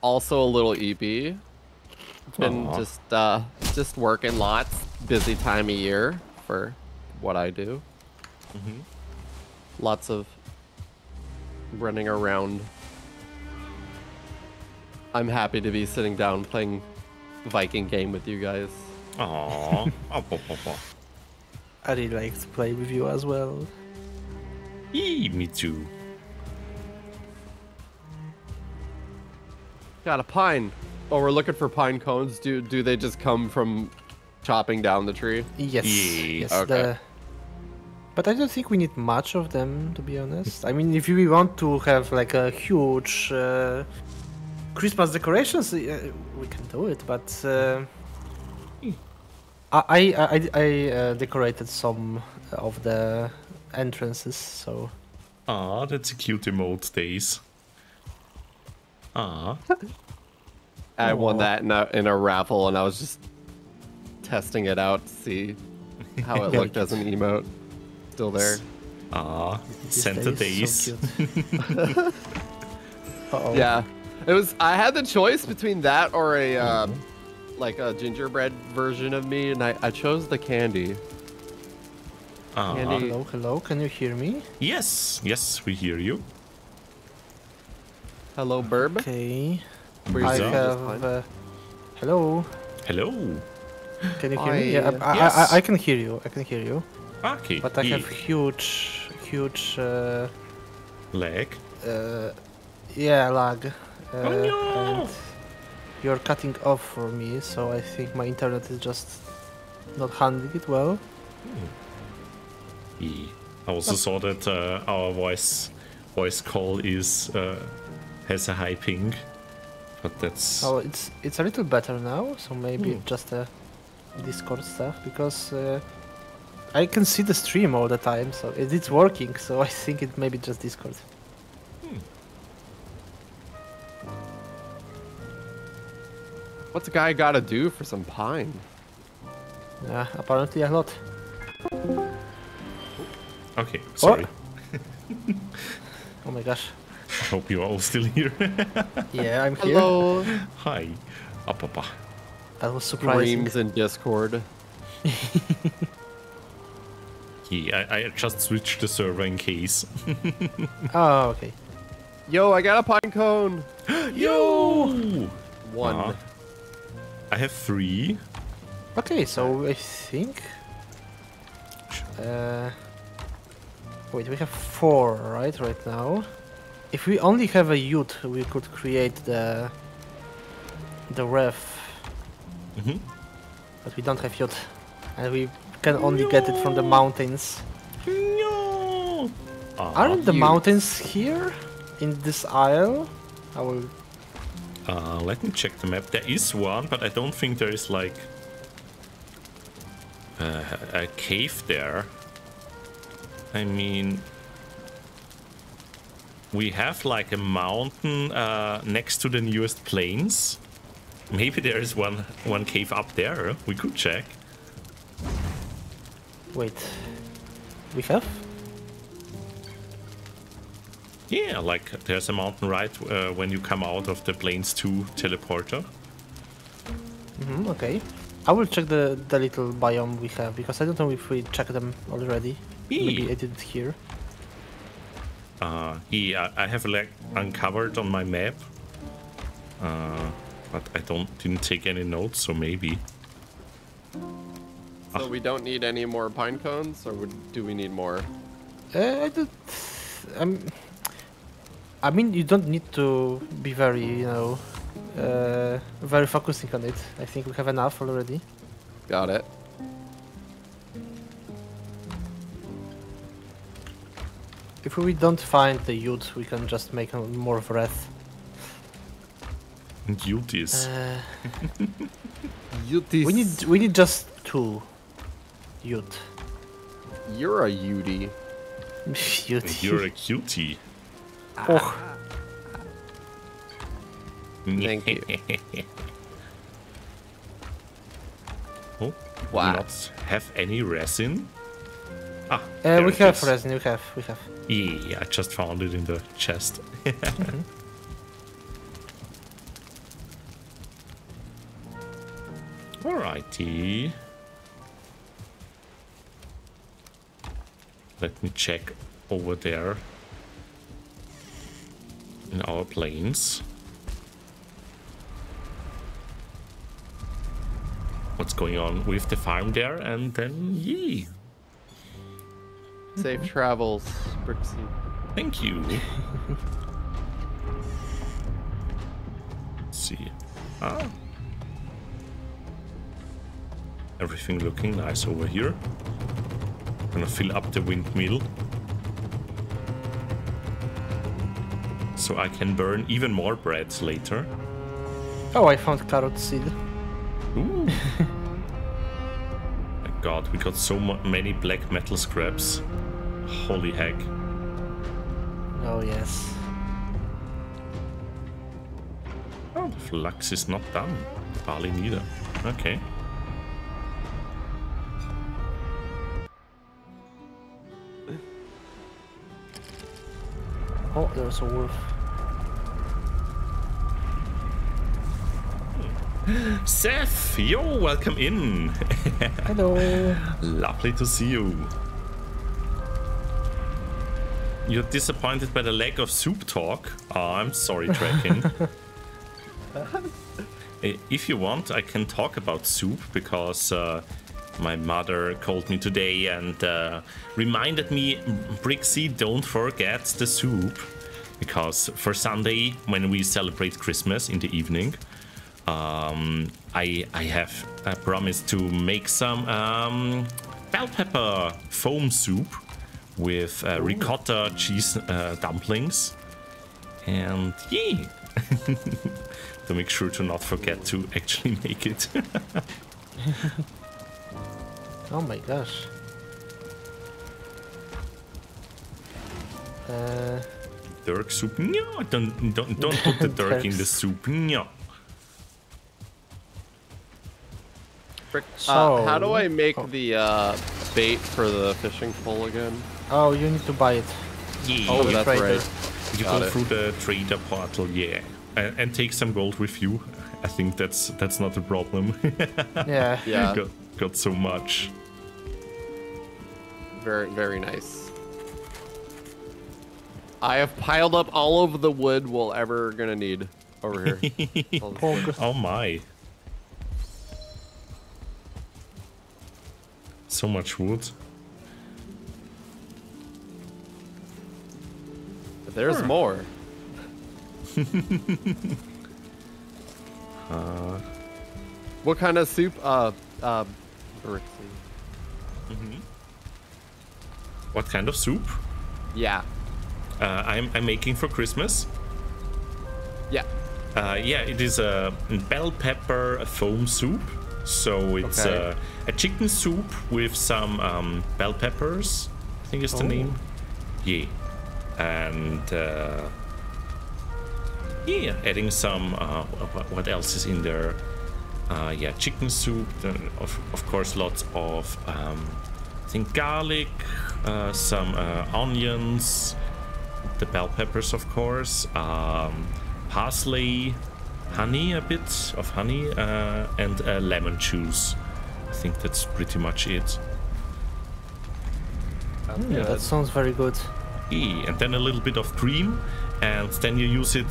Also a little EB. Been just working lots, busy time of year. for what I do. Mm-hmm. Lots of running around. I'm happy to be sitting down playing Viking game with you guys. Aww. I really like to play with you as well. Yee, me too. Got a pine. Oh, we're looking for pine cones. Do they just come from chopping down the tree? Yes. Yee, yes. Okay. But I don't think we need much of them, to be honest. I mean, if we want to have like a huge Christmas decorations, we can do it. But I decorated some of the entrances, so. Ah, that's a cute emote, Days. Ah. I won that in a raffle, and I was just testing it out to see how it looked as an emote. Still there. Ah, Santa Days. Yeah, it was. I had the choice between that or a like a gingerbread version of me, and I chose the candy. Candy. Hello, hello. Can you hear me? Yes, yes, we hear you. Hello, Burb. Okay. I have. Hello. Hello. Can you hear me? Yeah, yes. I can hear you. I can hear you. Okay. But I have huge. Lag. Yeah, lag. Oh no! And you're cutting off for me, so I think my internet is just not handling it well. Yeah. I also saw that our voice call is has a high ping. But that's... Oh, it's a little better now, so maybe just Discord stuff, because I can see the stream all the time, so it's working, so I think it may be just Discord. What's a guy gotta do for some pine? Yeah, apparently a lot. Okay, sorry. Oh, oh my gosh. I hope you're all still here. Yeah, I'm here. Hello. Hi. Ababa. That was surprising. Screams in Discord. Yeah, I just switched the server in case. Oh, okay. Yo, I got a pine cone. Yo! One. I have three. Okay, so I think... wait, we have four, right now? If we only have a youth, we could create the ref. Mm-hmm. But we don't have youth, and we can only get it from the mountains. No. Aren't the mountains here in this isle? I will. Let me check the map. There is one, but I don't think there is like a cave there. I mean. We have like a mountain next to the newest plains. Maybe there is one cave up there. We could check. Wait, we have? Yeah, like there's a mountain right when you come out of the Plains 2 teleporter. Mm-hmm, okay, I will check the little biome we have, because I don't know if we checked them already. Maybe I didn't hear. Yeah, I have like uncovered on my map, but I didn't take any notes, so maybe. So we don't need any more pine cones, or do we need more? I mean, you don't need to be very, very focusing on it. I think we have enough already. Got it. If we don't find the youth, we can just make more wrath. Youths. We need just two youth. You're a youthie. You're a cutie. Oh. Thank you. Oh, wow. Do not have any resin? Ah, we have resin, we have. Yeah, I just found it in the chest. Mm-hmm. Alrighty. Let me check over there in our planes. What's going on with the farm there, and then Yee. Safe travels, Brixie. Thank you. Let's see. Ah. Everything looking nice over here. I'm gonna fill up the windmill so I can burn even more breads later. Oh, I found carrot seed. Ooh. My god, we got so many black metal scraps. Holy heck. Oh, yes. Oh, the flux is not done. Barley neither. Okay. Oh, there's a wolf. Seth, yo, welcome in. Hello. Lovely to see you. You're disappointed by the lack of soup talk? Oh, I'm sorry, Drakin. If you want, I can talk about soup, because my mother called me today and reminded me, Brixie, don't forget the soup, because for Sunday, when we celebrate Christmas in the evening, I promised to make some bell pepper foam soup with ricotta cheese dumplings, and yay! To make sure to not forget to actually make it. Oh my gosh. Dirk soup? No, don't put the dirk in the soup. No. How do I make the bait for the fishing pole again? Oh, you need to buy it. Yeah. Oh, that's right. You go through the trader portal, yeah, and take some gold with you. I think that's not a problem. Yeah. Yeah. Got so much. Very, very nice. I have piled up all of the wood we'll ever gonna need over here. Oh my. So much wood. There's more. What kind of soup? Brixie. Mm-hmm. What kind of soup? Yeah. I'm making for Christmas. Yeah. Yeah, it is a bell pepper foam soup. So it's a chicken soup with some bell peppers, I think is the name. Yeah. And yeah, adding some, what else is in there? Yeah, chicken soup, of course, lots of, I think, garlic, some onions, the bell peppers, of course, parsley, honey, a bit of honey, and lemon juice. I think that's pretty much it. That sounds very good. And then a little bit of cream, and then you use it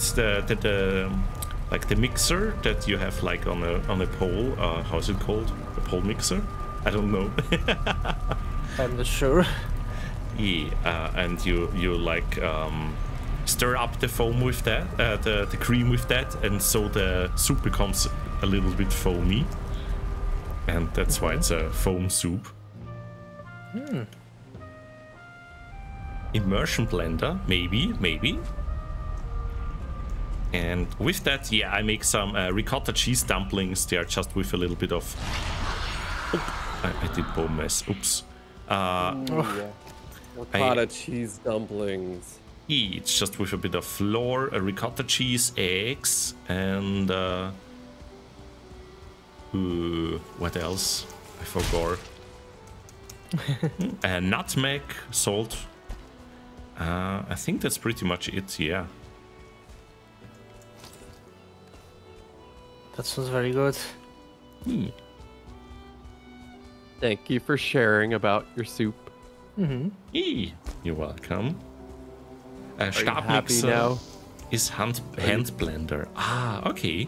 like the mixer that you have like on a pole. How's it called? A pole mixer? I don't know. I'm not sure. Yeah, and you like. Stir up the foam with that, the cream with that, and so the soup becomes a little bit foamy, and that's why it's a foam soup. Immersion blender, maybe. And with that, yeah, I make some ricotta cheese dumplings. They are just with a little bit of. Oh, I did bone mess. Oops. Ricotta cheese dumplings. It's just with a bit of flour, a ricotta cheese, eggs, and what else? I forgot. Nutmeg, salt. I think that's pretty much it. Yeah. That sounds very good. Thank you for sharing about your soup. Mm-hmm. Yee, you're welcome. Stabmixer is hand blender. Ah, okay.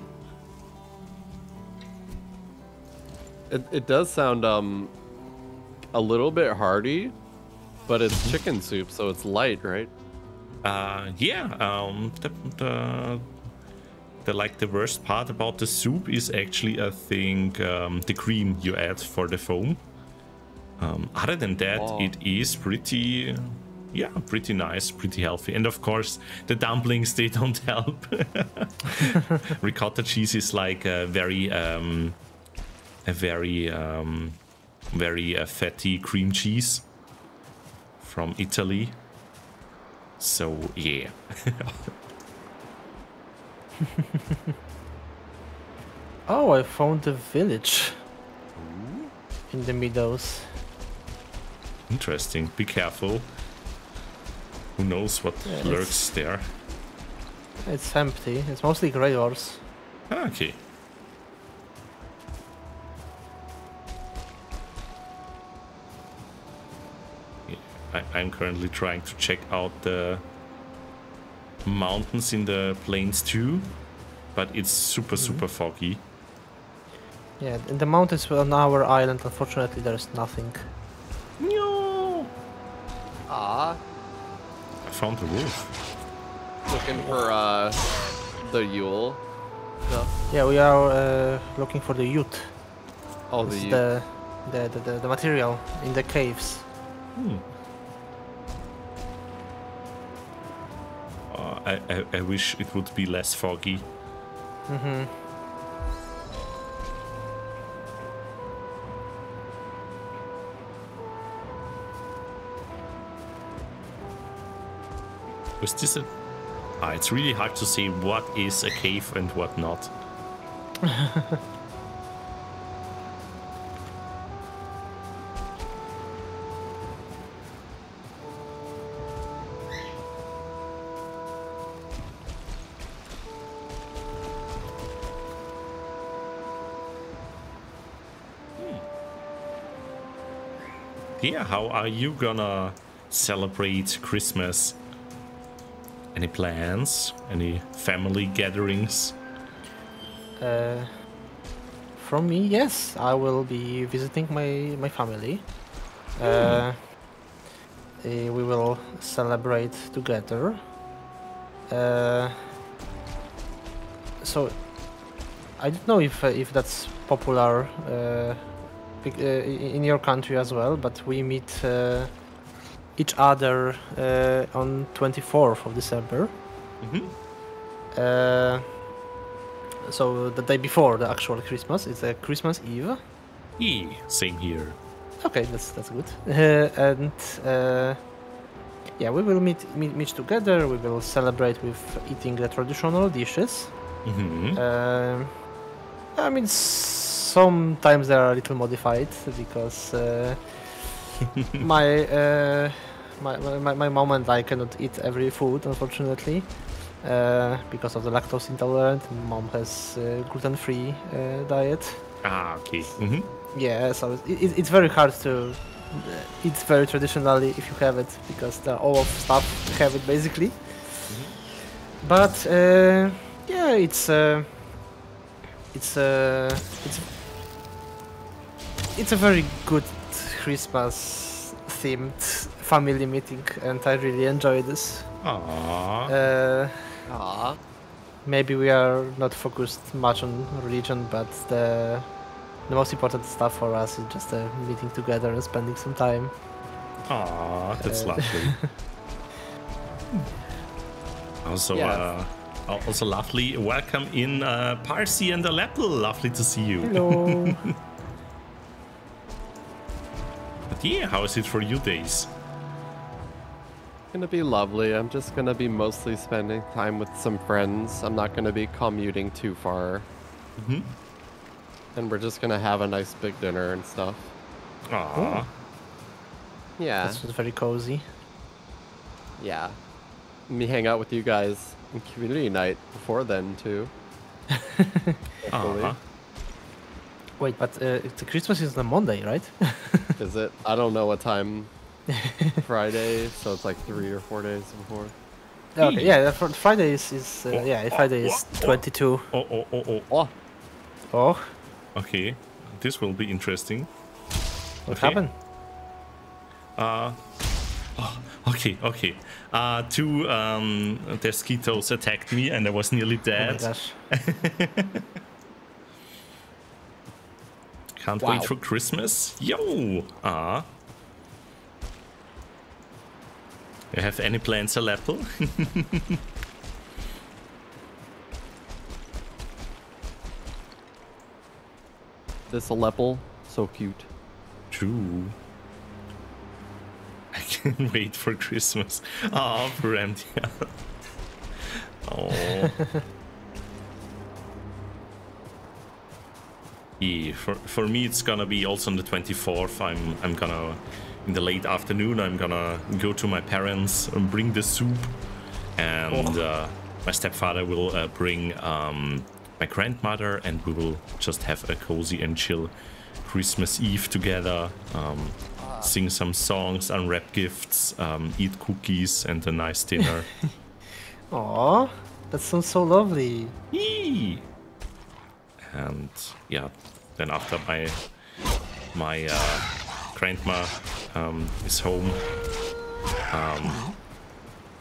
It does sound a little bit hearty, but it's chicken soup, so it's light, right? Yeah. The worst part about the soup is actually, I think, the cream you add for the foam. Other than that, it is pretty, pretty nice, pretty healthy. And of course, the dumplings, they don't help. Ricotta cheese is like a very fatty cream cheese from Italy. So yeah. Oh, I found a village in the meadows. Interesting. Be careful. Who knows what lurks there? It's empty. It's mostly graveyards. Okay. I'm currently trying to check out the mountains in the plains too, but it's super foggy. Yeah, in the mountains on our island, unfortunately, there's nothing. No. I found the wolf. Looking for the Yule. No. Yeah, we are looking for the Ute. Oh, the Ute. The material in the caves. Hmm. I wish it would be less foggy. Mm-hmm. Was this a... it's really hard to say what is a cave and what not. Yeah, how are you gonna celebrate Christmas? Any plans? Any family gatherings? From me, yes. I will be visiting my family. We will celebrate together. So, I don't know if that's popular in your country as well, but we meet each other on 24th of December. Mm-hmm. So the day before the actual Christmas, it's a Christmas Eve. Yeah, same here. Okay, that's good. And we will meet together. We will celebrate with eating the traditional dishes. Mm-hmm. I mean, sometimes they are a little modified because my mom and I cannot eat every food, unfortunately, because of the lactose intolerant. Mom has gluten-free diet. Ah, okay. Mm-hmm. Yeah, so it's very hard to eat very traditionally if you have it, because the all of stuff have it basically. Mm-hmm. But yeah, it's a very good Christmas-themed family meeting, and I really enjoy this. Maybe we are not focused much on religion, but the most important stuff for us is just meeting together and spending some time. Aww, that's lovely. Also, yeah. Also lovely. Welcome in Parsi and Aleppo. Lovely to see you. Hello. But yeah, how is it for you, Days? It's gonna be lovely. I'm just gonna be mostly spending time with some friends. I'm not gonna be commuting too far. Mm-hmm. And we're just gonna have a nice big dinner and stuff. Aww. Ooh. Yeah. This was very cozy. Yeah. Let me hang out with you guys. And community night before then too. Uh-huh. Wait, but Christmas is on Monday, right? Is it? I don't know what time. Friday, so it's like 3 or 4 days before. Okay, yeah, Friday is yeah, Friday is 22. Oh. Okay, this will be interesting. What happened? Two mosquitoes attacked me and I was nearly dead. Oh my gosh. Can't wait for Christmas. Yo! You have any plans, Aleppo? This Aleppo, so cute. True. I can't wait for Christmas. Oh, for MDL. Oh. Yeah, for me it's gonna be also on the 24th. I'm gonna in the late afternoon. I'm gonna go to my parents and bring the soup, and my stepfather will bring my grandmother, and we will just have a cozy and chill Christmas Eve together. Sing some songs, unwrap gifts, eat cookies, and a nice dinner. Aww, that sounds so lovely. Yee. And yeah, then after my grandma is home,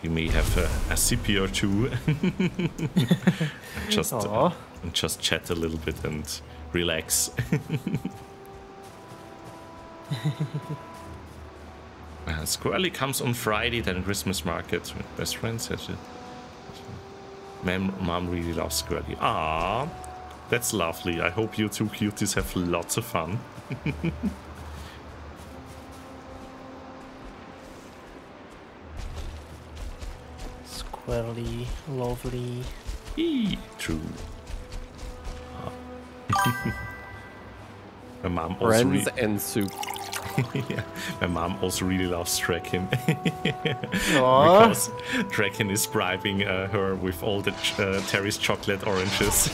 we may have a sippy or two, and just chat a little bit and relax. Squirrely comes on Friday, then Christmas market with best friends. Mom really loves Squirrely. Ah. That's lovely. I hope you two cuties have lots of fun. Squirrely, lovely. Eee, true. My mom also friends and soup. Yeah. My mom also really loves Drakin. Because Drakin is bribing her with all the Terry's chocolate oranges.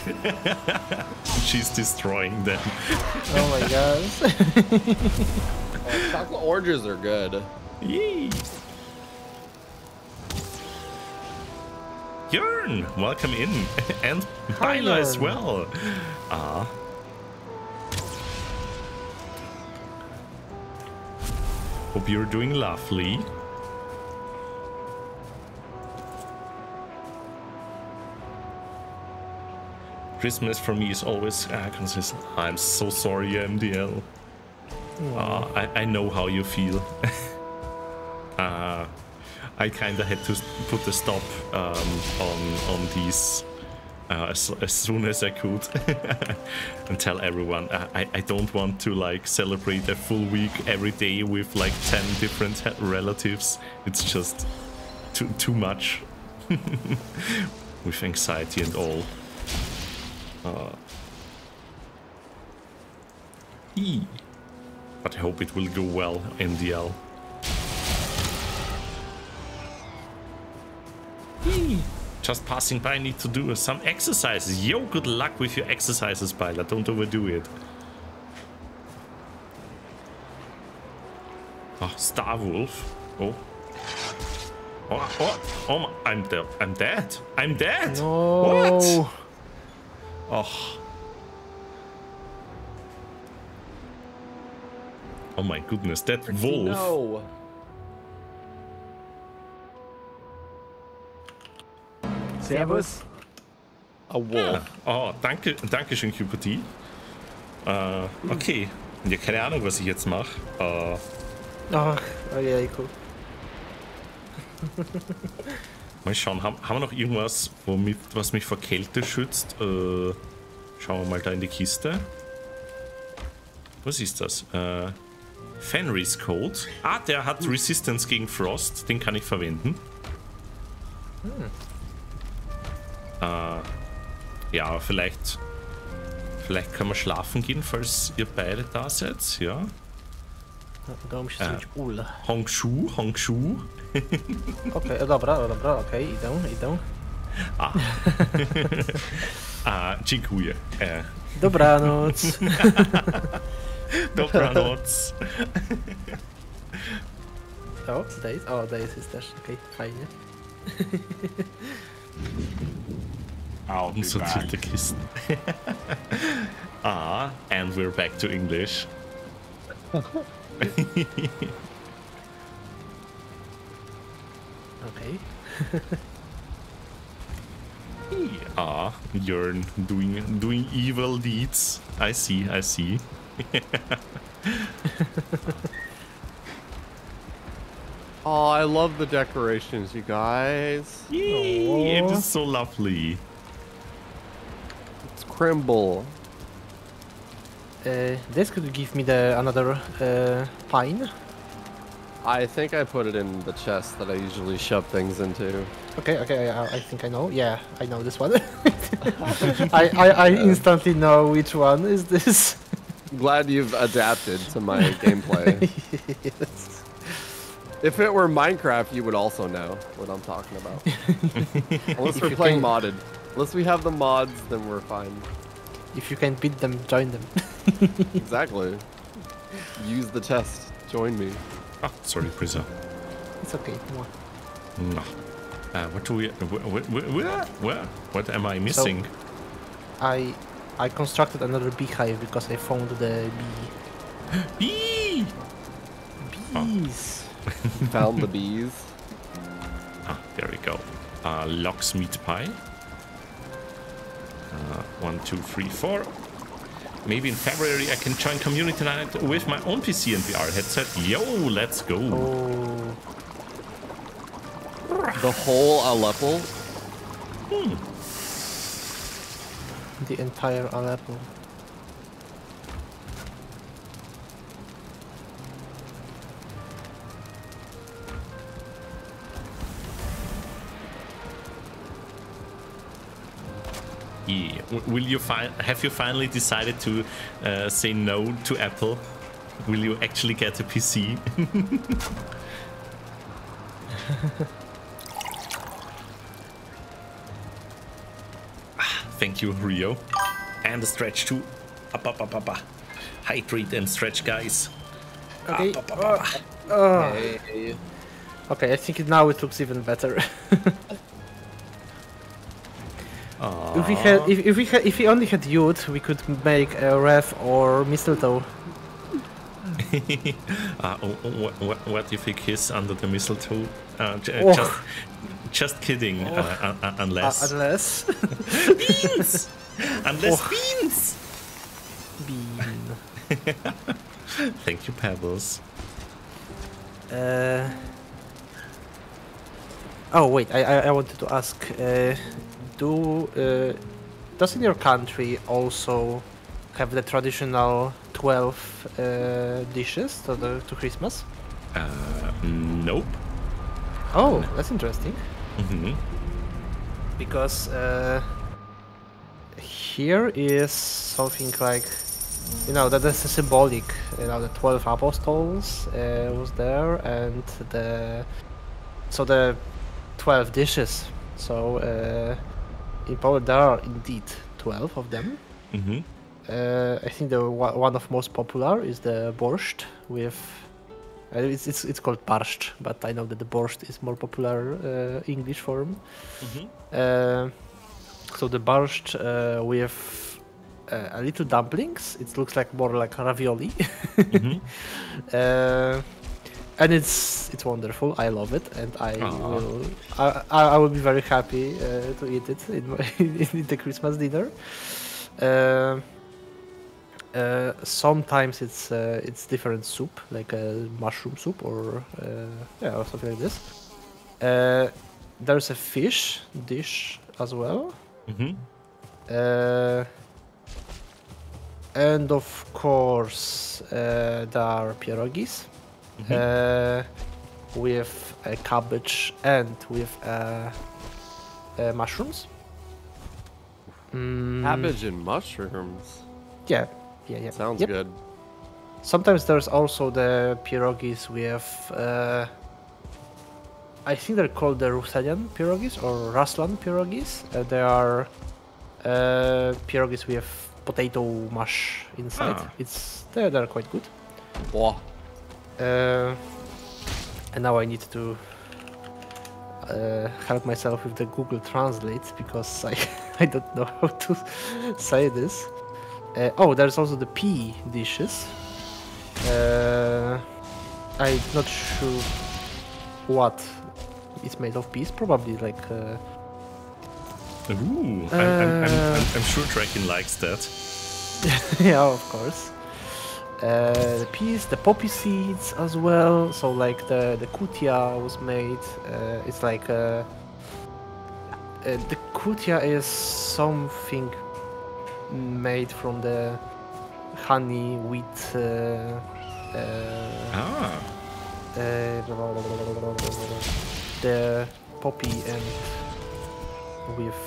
She's destroying them. Oh my gosh. Chocolate oranges are good. Yee. Jörn, welcome in. And Myla as well. Hope you're doing lovely. Christmas for me is always consistent. I'm so sorry, MDL. I know how you feel. I kind of had to put a stop on these as soon as I could, and tell everyone I don't want to like celebrate a full week every day with like 10 different relatives. It's just too much with anxiety and all. But I hope it will go well, MDL. Just passing by, need to do some exercises. Yo, good luck with your exercises, Pilot. Don't overdo it. Oh, Starwolf. Oh, I'm dead. I'm dead. No. What? Oh. Oh my goodness, that wolf. No. Servus. A wolf. Oh, danke schön, Kibouti. Okay. Ja, keine Ahnung, was ich jetzt mache. Ach, ja, cool. Mal schauen, haben wir noch irgendwas, was mich vor Kälte schützt? Schauen wir mal da in die Kiste. Was ist das? Fenris Code. Ah, der hat Resistance gegen Frost. Den kann ich verwenden. Ja, vielleicht kann man schlafen gehen, falls ihr beide da seid, ja. Hongshu. Okay, dobra, okay, idę. Dziękuję. Dobranoc. Dobranoc. O, Days. O, Days jest też, okej, fajnie. So ah, and we're back to English. Okay. Ah, you're doing evil deeds. I see, I see. Oh, I love the decorations, you guys. Yee, oh. It is so lovely. It's crumble. This could give me the another pine. I think I put it in the chest that I usually shove things into. Okay, okay, I think I know. Yeah, I know this one. I instantly know which one is this. Glad you've adapted to my gameplay. Yes. If it were Minecraft, you would also know what I'm talking about. Unless we're playing modded. Unless we have the mods, then we're fine. If you can beat them, join them. Exactly. Use the chest. Join me. Ah, sorry, Bryza. It's okay. More. No. What do we? What am I missing? So, I constructed another beehive because I found the bee. Bees. Oh. Found the bees. Ah, there we go. Locksmith pie. 1, 2, 3, 4. Maybe in February I can join community night with my own PC and VR headset. Yo, let's go. Oh. The whole Aleppo? Hmm. The entire Aleppo. Yeah. Will you have you finally decided to say no to Apple? Will you actually get a PC? Thank you, Rio. And a stretch too. Ababa. Hydrate and stretch, guys. Okay. Hey. Okay, I think now it looks even better. If we only had youth, we could make a ref or mistletoe. What if we kiss under the mistletoe? Oh. Just kidding. Oh. Unless. Beans. Unless oh. Beans. Bean. Thank you, Pebbles. Oh wait, I wanted to ask. Does in your country also have the traditional 12 dishes to Christmas? Nope. Oh, no. That's interesting. Mm-hmm. Because here is something like, you know, that is symbolic. You know, the 12 apostles was there, and the 12 dishes. So. In Poland, there are indeed 12 of them. Mm-hmm. I think the one of most popular is the borscht with. It's called parscht, but I know that the borscht is more popular English form. Mm-hmm. So the borscht with a little dumplings. It looks like more like ravioli. Mm-hmm. And it's wonderful. I love it, and I will be very happy to eat it in the Christmas dinner. Sometimes it's different soup, like a mushroom soup or something like this. There's a fish dish as well, mm-hmm. And of course there are pierogies. Mm-hmm. With a cabbage and with mushrooms. Cabbage and mushrooms? Yeah. Sounds good. Sometimes there's also the pierogies with... I think they're called the Ruslan pierogies or Ruslan pierogies. They are pierogies with potato mush inside. They're quite good. Wow. And now I need to help myself with the Google Translate, because I don't know how to say this. Oh, there's also the pea dishes. I'm not sure what it's made of peas. Probably like... Ooh, I'm sure Drakin likes that. Yeah, of course. The peas, the poppy seeds as well. So like the kutia was made. It's like the kutia is something made from the honey wheat. The poppy and with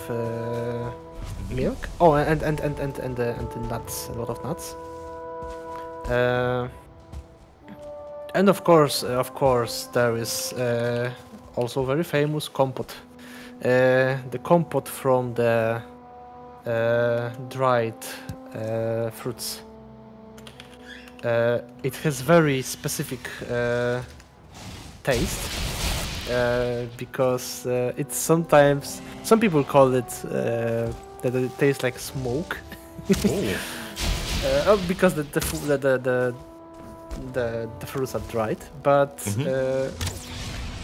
milk. Oh, and the nuts. A lot of nuts. And of course, there is also very famous compote. The compote from the dried fruits. It has very specific taste because it's sometimes some people call it that it tastes like smoke. Oh. Because the fruits are dried, but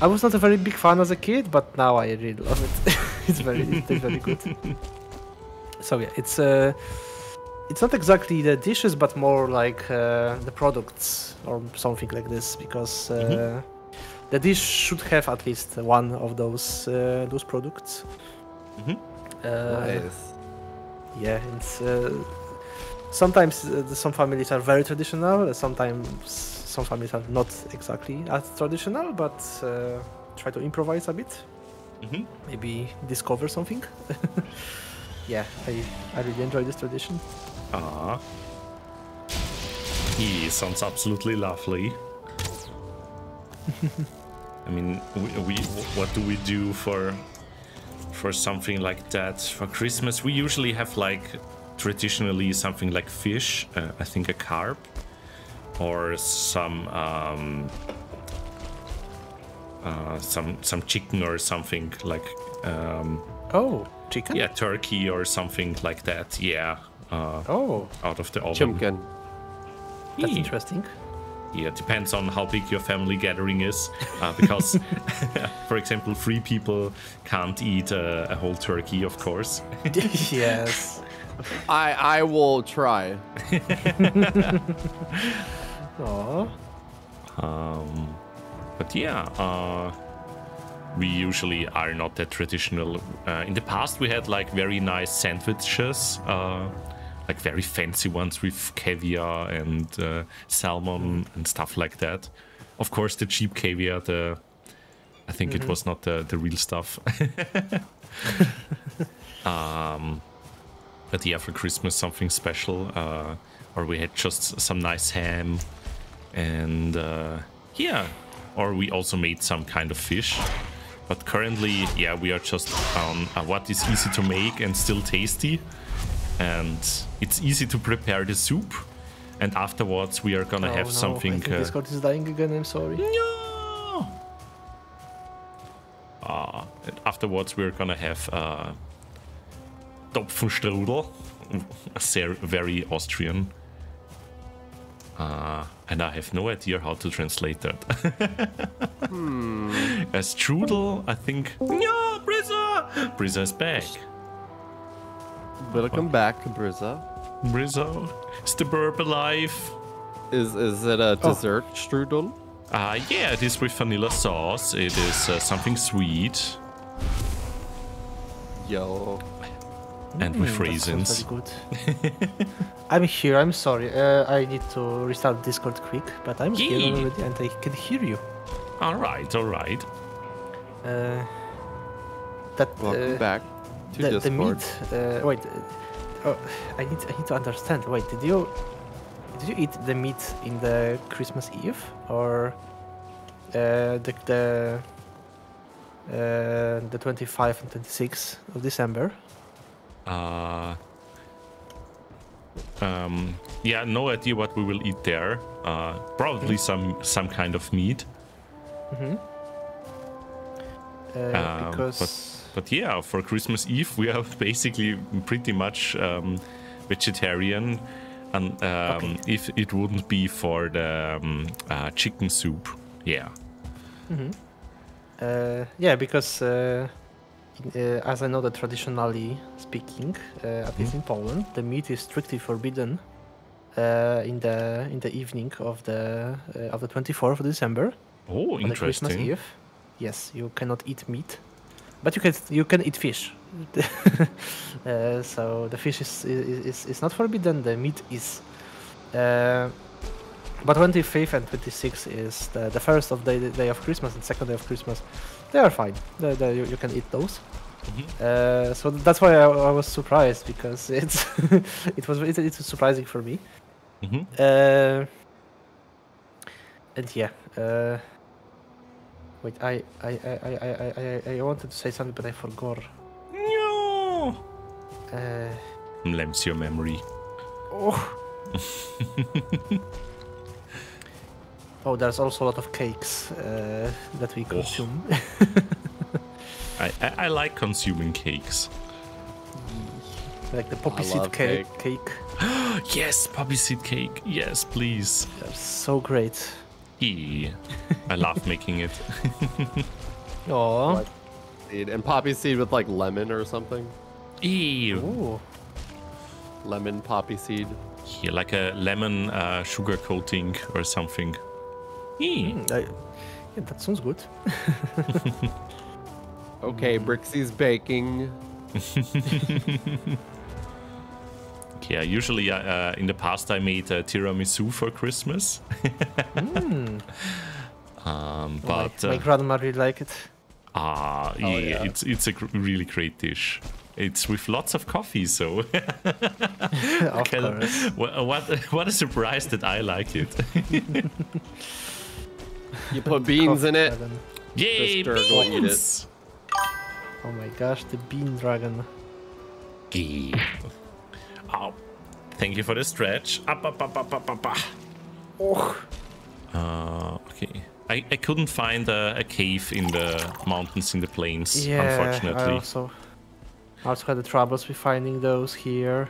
I was not a very big fan as a kid, but now I really love it. it's very good. So yeah, it's not exactly the dishes, but more like the products or something like this, because the dish should have at least one of those products. Nice. Yeah, it's. Sometimes some families are very traditional, sometimes some families are not exactly as traditional, but try to improvise a bit, maybe discover something. Yeah, I really enjoy this tradition. Ah, he sounds absolutely lovely. I mean, what do we do for something like that for Christmas? We usually have like. Traditionally something like fish, I think a carp, or some chicken or something like oh, chicken? Yeah, turkey or something like that. Yeah. Oh, out of the oven. Chicken. That's interesting. Yeah, it depends on how big your family gathering is, because, for example, 3 people can't eat a whole turkey, of course. Yes. I will try. Aww. But yeah, we usually are not that traditional. In the past, we had like very nice sandwiches, like very fancy ones with caviar and salmon and stuff like that. Of course, the cheap caviar. I think it was not the real stuff. But yeah, for Christmas something special, or we had just some nice ham, and yeah, or we also made some kind of fish. But currently, yeah, we are just on what is easy to make and still tasty, and it's easy to prepare the soup. And afterwards, we are gonna have something. I think Discord is dying again. I'm sorry. No. Afterwards, we are gonna have. Topfenstrudel, very Austrian, and I have no idea how to translate that. A strudel, I think. No, Bryza! Bryza is back. Welcome back, Bryza. Bryza, is the burp alive? Is it a dessert strudel? Yeah, it is with vanilla sauce. It is something sweet. Yo. And with raisins. Good. I'm here, I'm sorry. I need to restart Discord quick, but I'm here already and I can hear you. Alright, alright. Welcome back to Discord. The meat... wait. I need to understand. Wait, did you eat the meat in the Christmas Eve? Or... the 25th and 26th of December? Yeah, no idea what we will eat there. Probably some kind of meat. But yeah, for Christmas Eve we are basically pretty much vegetarian, and if it wouldn't be for the chicken soup, yeah. Yeah, because as I know that traditionally speaking, at least in Poland, the meat is strictly forbidden in the evening of the 24th of December. Oh, interesting. On Christmas Eve. Yes, you cannot eat meat, but you can eat fish. So the fish is not forbidden. The meat is. But 25th and 26th is the first of the day of Christmas and second day of Christmas. They are fine. You can eat those. So that's why I was surprised, because it's it was surprising for me. And yeah. Wait, I wanted to say something, but I forgot. No. Limps your memory. Oh. Oh, there's also a lot of cakes that we consume. I like consuming cakes. Like the poppy seed cake. Yes, poppy seed cake. Yes, please. That's so great. Yee. I love making it. Aww. And poppy seed with like lemon or something. Ew. Ooh. Lemon poppy seed. Yeah, like a lemon sugar coating or something. Yeah, that sounds good. Okay, Brixie's baking. Yeah, usually in the past I made tiramisu for Christmas. But my grandma really liked it. Yeah, it's a really great dish. It's with lots of coffee, so of course. What a surprise that I like it. You put beans in it. Yay, beans! Oh my gosh, the bean dragon. Yeah. Oh, thank you for the stretch. Oh. Okay. I couldn't find a cave in the mountains, in the plains, unfortunately. I also had the troubles with finding those here.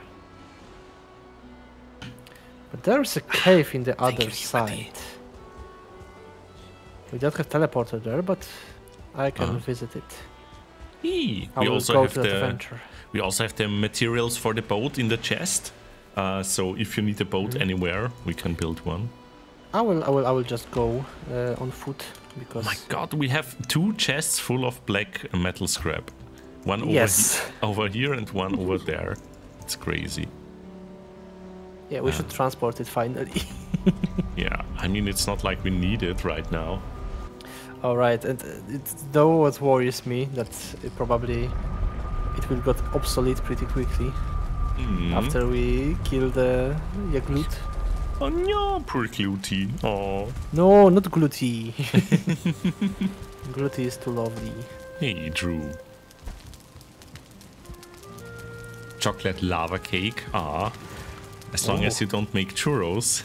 But there's a cave in the other side. We don't have teleporter there, but I can visit it. We also have the materials for the boat in the chest. So if you need a boat anywhere, we can build one. I will just go on foot, because. Oh my God, we have 2 chests full of black metal scrap. One over, over here and one over there. It's crazy. Yeah, we should transport it finally. Yeah, I mean, it's not like we need it right now. All right, and though what worries me, that it will get obsolete pretty quickly after we kill the Glute. Oh no, poor Gluty. Oh. No, not Gluty. Gluty is too lovely. Hey, Drew. Chocolate lava cake, as long as you don't make churros.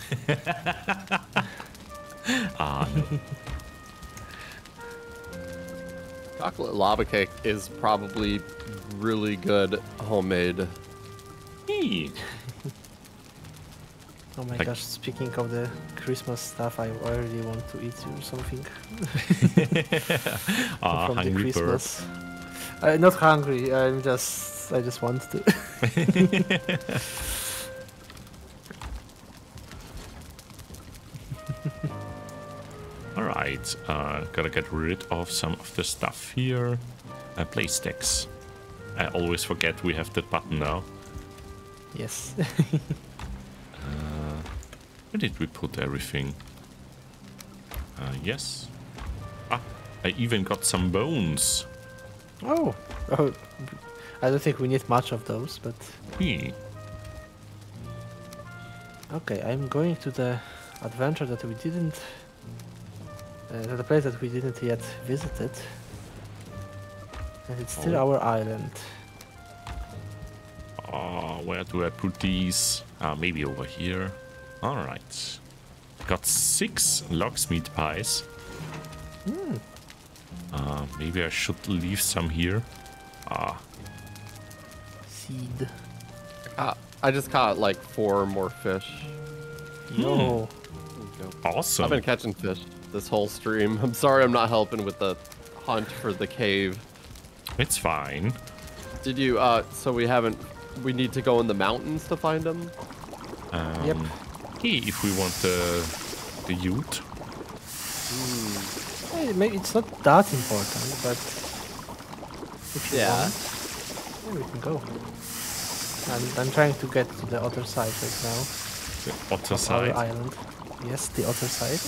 No. Chocolate lava cake is probably really good homemade. Hey. Oh my gosh, speaking of the Christmas stuff, I already want to eat something. From hungry the Christmas. Not hungry, I just want to. Alright, gotta get rid of some of the stuff here. Play stacks. I always forget we have that button now. Yes. Where did we put everything? Yes. Ah, I even got some bones. Oh. Oh. I don't think we need much of those, but... Okay, I'm going to the adventure that we didn't... to the place that we didn't yet visited. And it's still our island. Oh, where do I put these? Maybe over here. Alright. Got 6 locksmith pies. Mm. Maybe I should leave some here. Seed. I just caught like 4 more fish. No. Awesome. I've been catching fish this whole stream. I'm sorry I'm not helping with the hunt for the cave. It's fine. Did you, so we haven't, we need to go in the mountains to find them? Yep. Hey, if we want the ute. Maybe it's not that important, but if you want, yeah, we can go. I'm trying to get to the other side right now. The other side? Our island. Yes, the other side.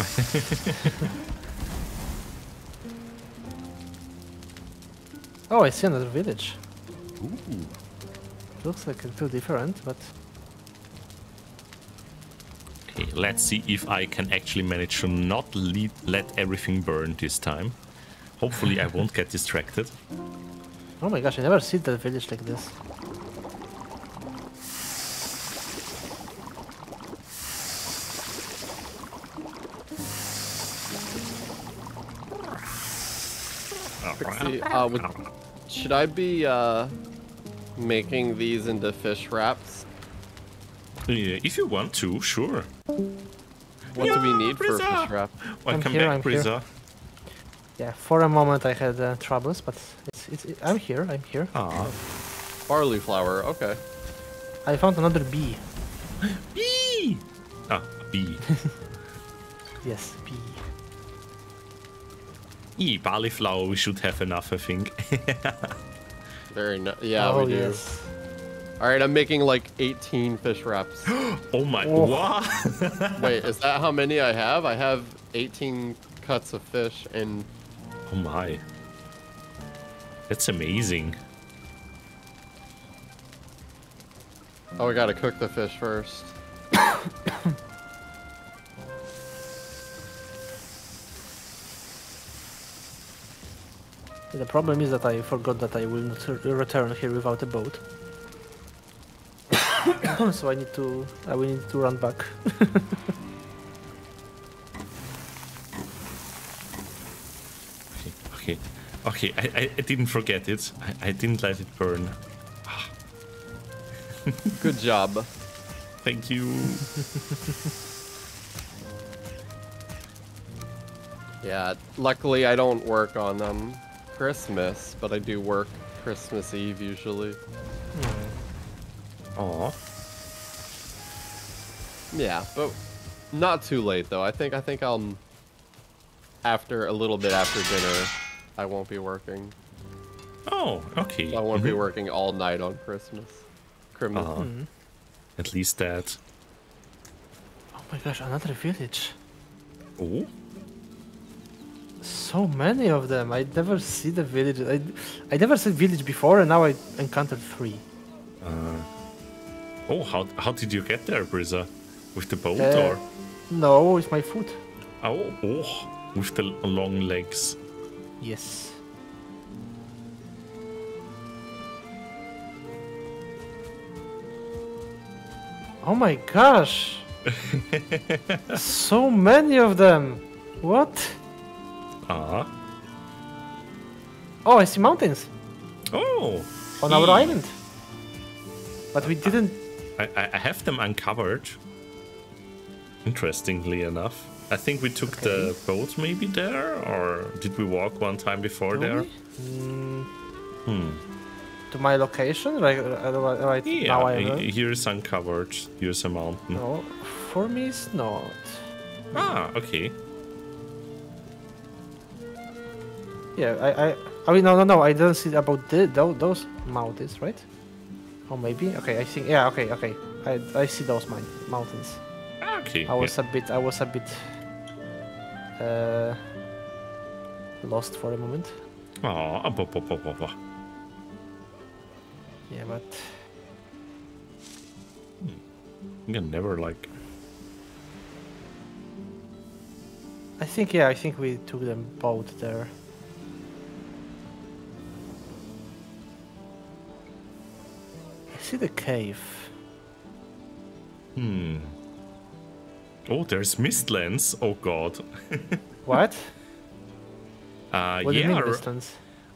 Oh, I see another village. Ooh. Looks like it's too different, but... Okay, let's see if I can actually manage to not let everything burn this time. Hopefully I won't get distracted. Oh my gosh, I never see that village like this. See, should I be making these into fish wraps? Yeah, if you want to, sure. What do we need for a fish wrap? Welcome back, Bryza. Yeah, for a moment I had troubles, but I'm here, I'm here. Oh. Barley flour, okay. I found another bee. Bee! Ah, bee. Yes, bee. Barley flour, we should have enough, I think. Very nice. Yeah, oh, we do. Yes. All right, I'm making like 18 fish wraps. Oh my! Oh. What? Wait, is that how many I have? I have 18 cuts of fish and. Oh my! That's amazing. Oh, we gotta cook the fish first. The problem is that I forgot that I will not return here without a boat. So I will need to run back. Okay. I didn't forget it. I didn't let it burn. Good job. Thank you. Yeah. Luckily, I don't work on them. Christmas, but I do work Christmas Eve usually. Aw. Yeah, but not too late though. I think I'll after a little bit after dinner, I won't be working. Oh, okay. So I won't be working all night on Christmas. At least that. Oh my gosh, another village. Oh. So many of them. I never see the village. I never said village before, and now I encountered 3. Oh, how did you get there, Bryza? With the boat or? No, with my foot. Oh, with the long legs. Yes. Oh my gosh! So many of them. What? Oh, I see mountains. Oh, on our island. But we didn't. I have them uncovered. Interestingly enough, I think we took the boat maybe there, or did we walk one time before there? To my location, right now. Here's uncovered. Here's a mountain. No, for me it's not. Ah, okay. Yeah, I mean, no, I don't see about those mountains, right? Or maybe? Okay, I think, yeah, okay. I see those mountains. Okay. I was a bit lost for a moment. Oh, yeah, but... You can never, like... I think we took them both there. See the cave. Oh, there's mistlands. Oh god. What? What do you mean, distance?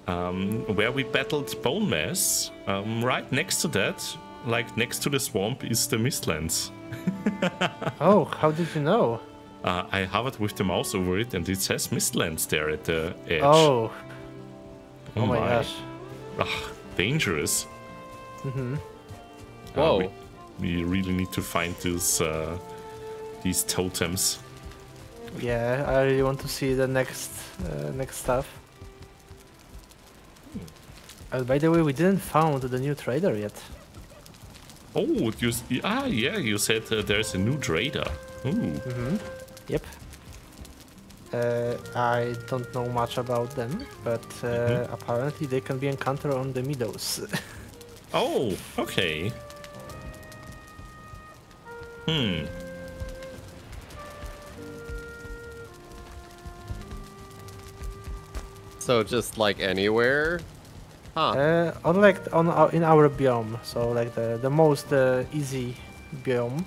Where we battled Bone Mass, right next to that, like next to the swamp, is the Mistlands. Oh, how did you know? I hovered with the mouse over it and it says Mistlands there at the edge. Oh, oh my gosh. Ugh, dangerous. Mm-hmm. Whoa. We really need to find these totems. Yeah, I really want to see the next stuff. By the way, we didn't found the new trader yet. Oh, you said there's a new trader. Ooh. Mm-hmm. Yep. I don't know much about them, but apparently they can be encountered on the meadows. Oh, okay. Hmm. So just like anywhere? Huh. In our biome, so like the most easy biome.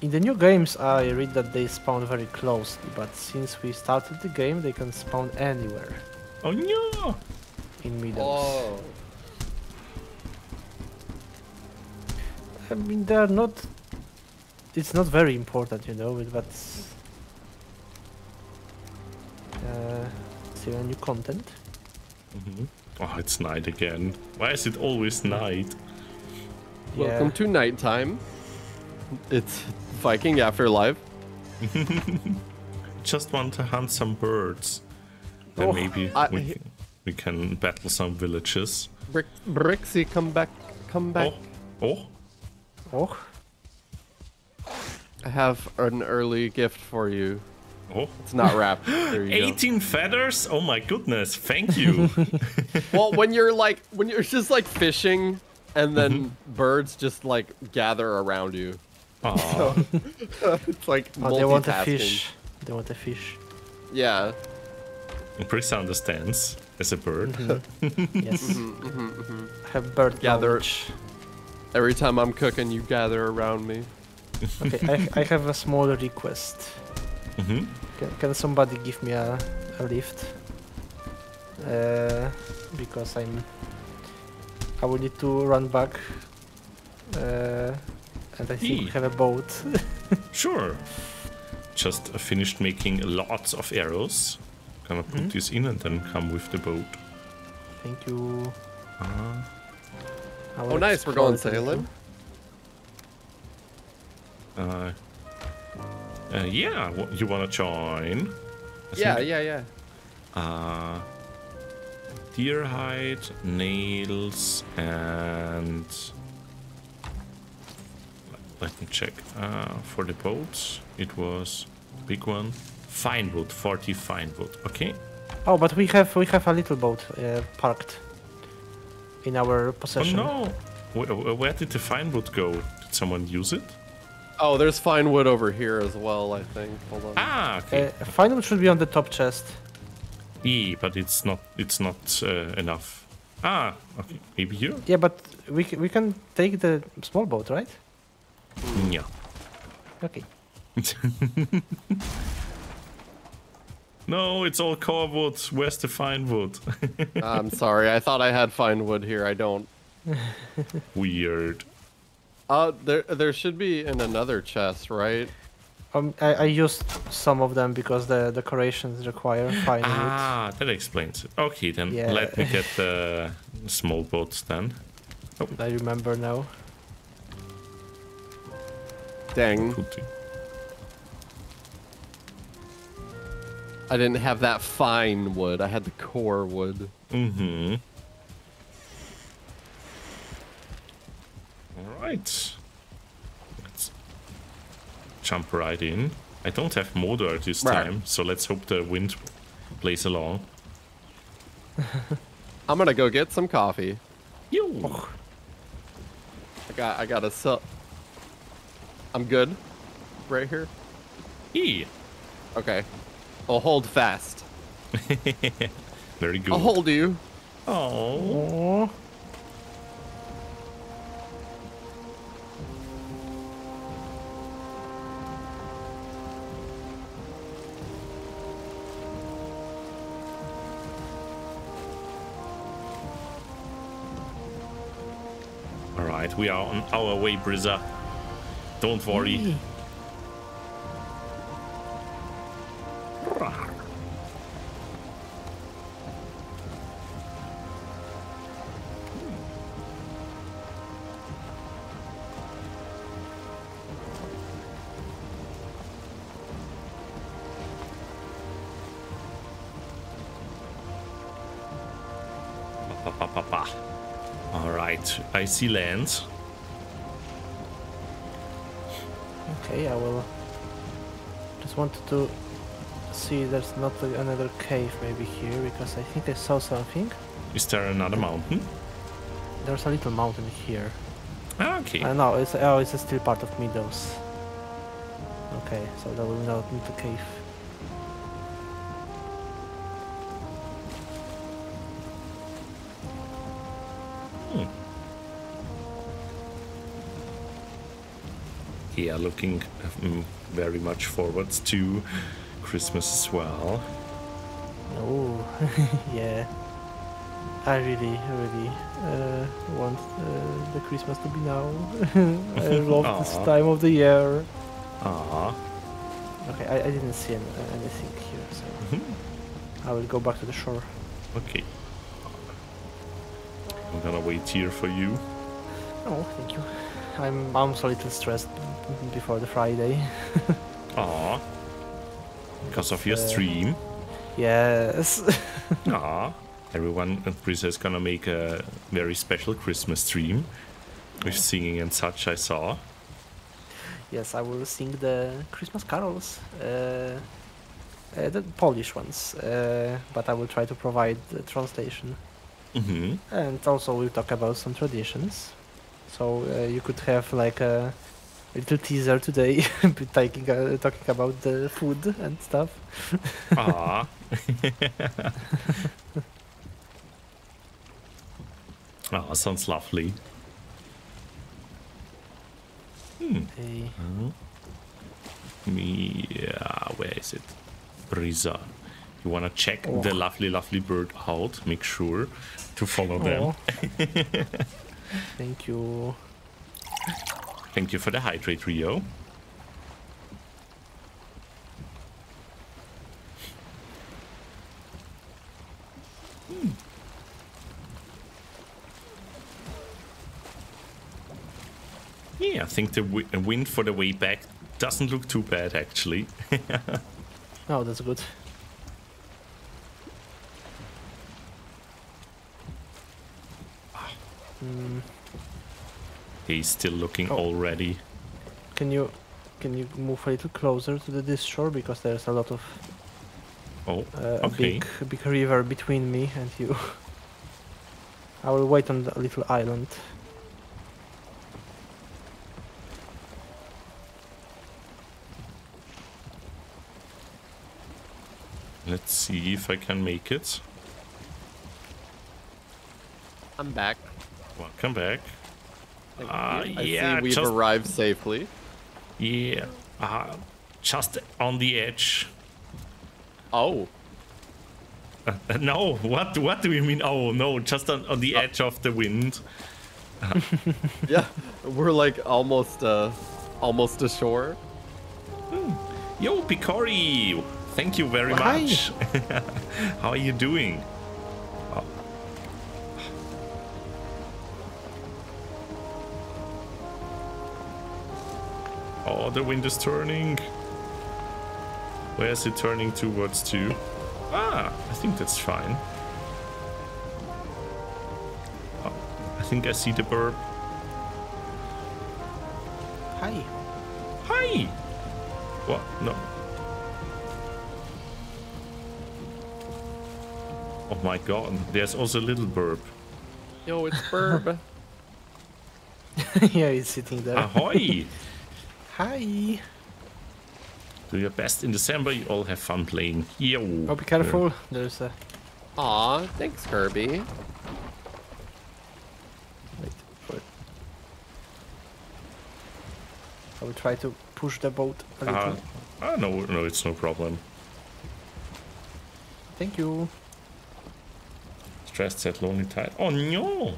In the new games, I read that they spawn very closely, but since we started the game, they can spawn anywhere. Oh no! In middles. Oh. I mean, they're not... It's not very important, you know, but... See a new content. Mm-hmm. Oh, it's night again. Why is it always night? Yeah. Welcome to nighttime. It's Viking Afterlife. Just want to hunt some birds. Then maybe we can battle some villages. Brixie, come back. Come back. Oh. Oh. Oh. I have an early gift for you. Oh. It's not wrapped. There you 18 go. Feathers? Oh my goodness. Thank you. Well, when you're just like fishing and then birds just like gather around you. So, it's like multitasking. They want a fish. They want a fish. Yeah. Chris understands as a bird. Mm-hmm. Yes. Have bird gather. Every time I'm cooking, you gather around me. Okay, I have a small request. Mm-hmm. Can somebody give me a lift? Because I will need to run back. And I think we have a boat. Sure. Just finished making lots of arrows. Gonna put this in and then come with the boat. Thank you. Oh nice, we're going sailing. Yeah, you want to join? Yeah. Deer hide, nails, and... Let me check. For the boats, it was the big one. Fine wood, 40 fine wood. Okay. Oh, but we have a little boat parked in our possession. Oh no! Where did the fine wood go? Did someone use it? Oh, there's fine wood over here as well, I think. Hold on. Ah, okay. Fine wood should be on the top chest. Yeah, but it's not enough. Ah, okay. Maybe here? Yeah, but we can take the small boat, right? Yeah. Okay. No, it's all core wood. Where's the fine wood? I'm sorry. I thought I had fine wood here. I don't. Weird. There should be in another chest, right? I used some of them because the decorations require fine wood. Ah, that explains it. Okay, then let me get the small boats then. Oh. I remember now. Dang. I didn't have that fine wood. I had the core wood. Mm-hmm. All right. Let's jump right in. I don't have motor this time, so let's hope the wind plays along. I'm gonna go get some coffee. You. Oh. I got a sip. I'm good. Right here. Yee. Okay. I'll hold fast. Very good. I'll hold you. Oh. right, we are on our way, Bryza. Don't worry. Mm. I see lands. Okay, I will. Just wanted to see if there's not another cave maybe here, because I think I saw something. Is there another mountain? There's a little mountain here. Okay. No, it's it's still part of Meadows. Okay, so that will not need the cave. Yeah, looking very much forwards to Christmas as well. Oh, yeah. I really want the Christmas to be now. I love this time of the year. Okay, I didn't see anything here, so I will go back to the shore. Okay. I'm gonna wait here for you. Oh, thank you. I'm so little stressed before the Friday. Aww. Because of your stream? Yes. Aww. Everyone at Bryza is gonna make a very special Christmas stream with singing and such, I saw. Yes, I will sing the Christmas carols. The Polish ones. But I will try to provide the translation. And also we'll talk about some traditions. So you could have like a little teaser today, talking about the food and stuff. Ah. Oh, sounds lovely. Hey. Yeah, where is it? Bryza. You wanna check the lovely bird out? Make sure to follow them. Thank you. Thank you for the hydrate, Rio. Yeah, I think the wind for the way back doesn't look too bad, actually. Oh, that's good. He's still looking already. Can you move a little closer to this shore, because there's a lot of big river between me and you. I will wait on the little island. Let's see if I can make it. I'm back. Welcome back. I see we've arrived safely. Yeah, just on the edge. Oh. No, what do you mean? Oh no, just on the edge of the wind. Yeah, we're like almost ashore. Yo, Picori, thank you very much. How are you doing? Oh, the wind is turning. Where is it turning towards to? Ah, I think that's fine. Oh, I think I see the bird. Hi. Hi. What? No. Oh my god, there's also a little burp. Yo, it's burp. Yeah, he's sitting there. Ahoy! Hi! Do your best in December, you all have fun playing. Yo! Oh, be careful, there's a... Aw, thanks, Kirby. Wait for it. I will try to push the boat a little. No, it's no problem. Thank you. Stressed at lonely tide. Oh, no!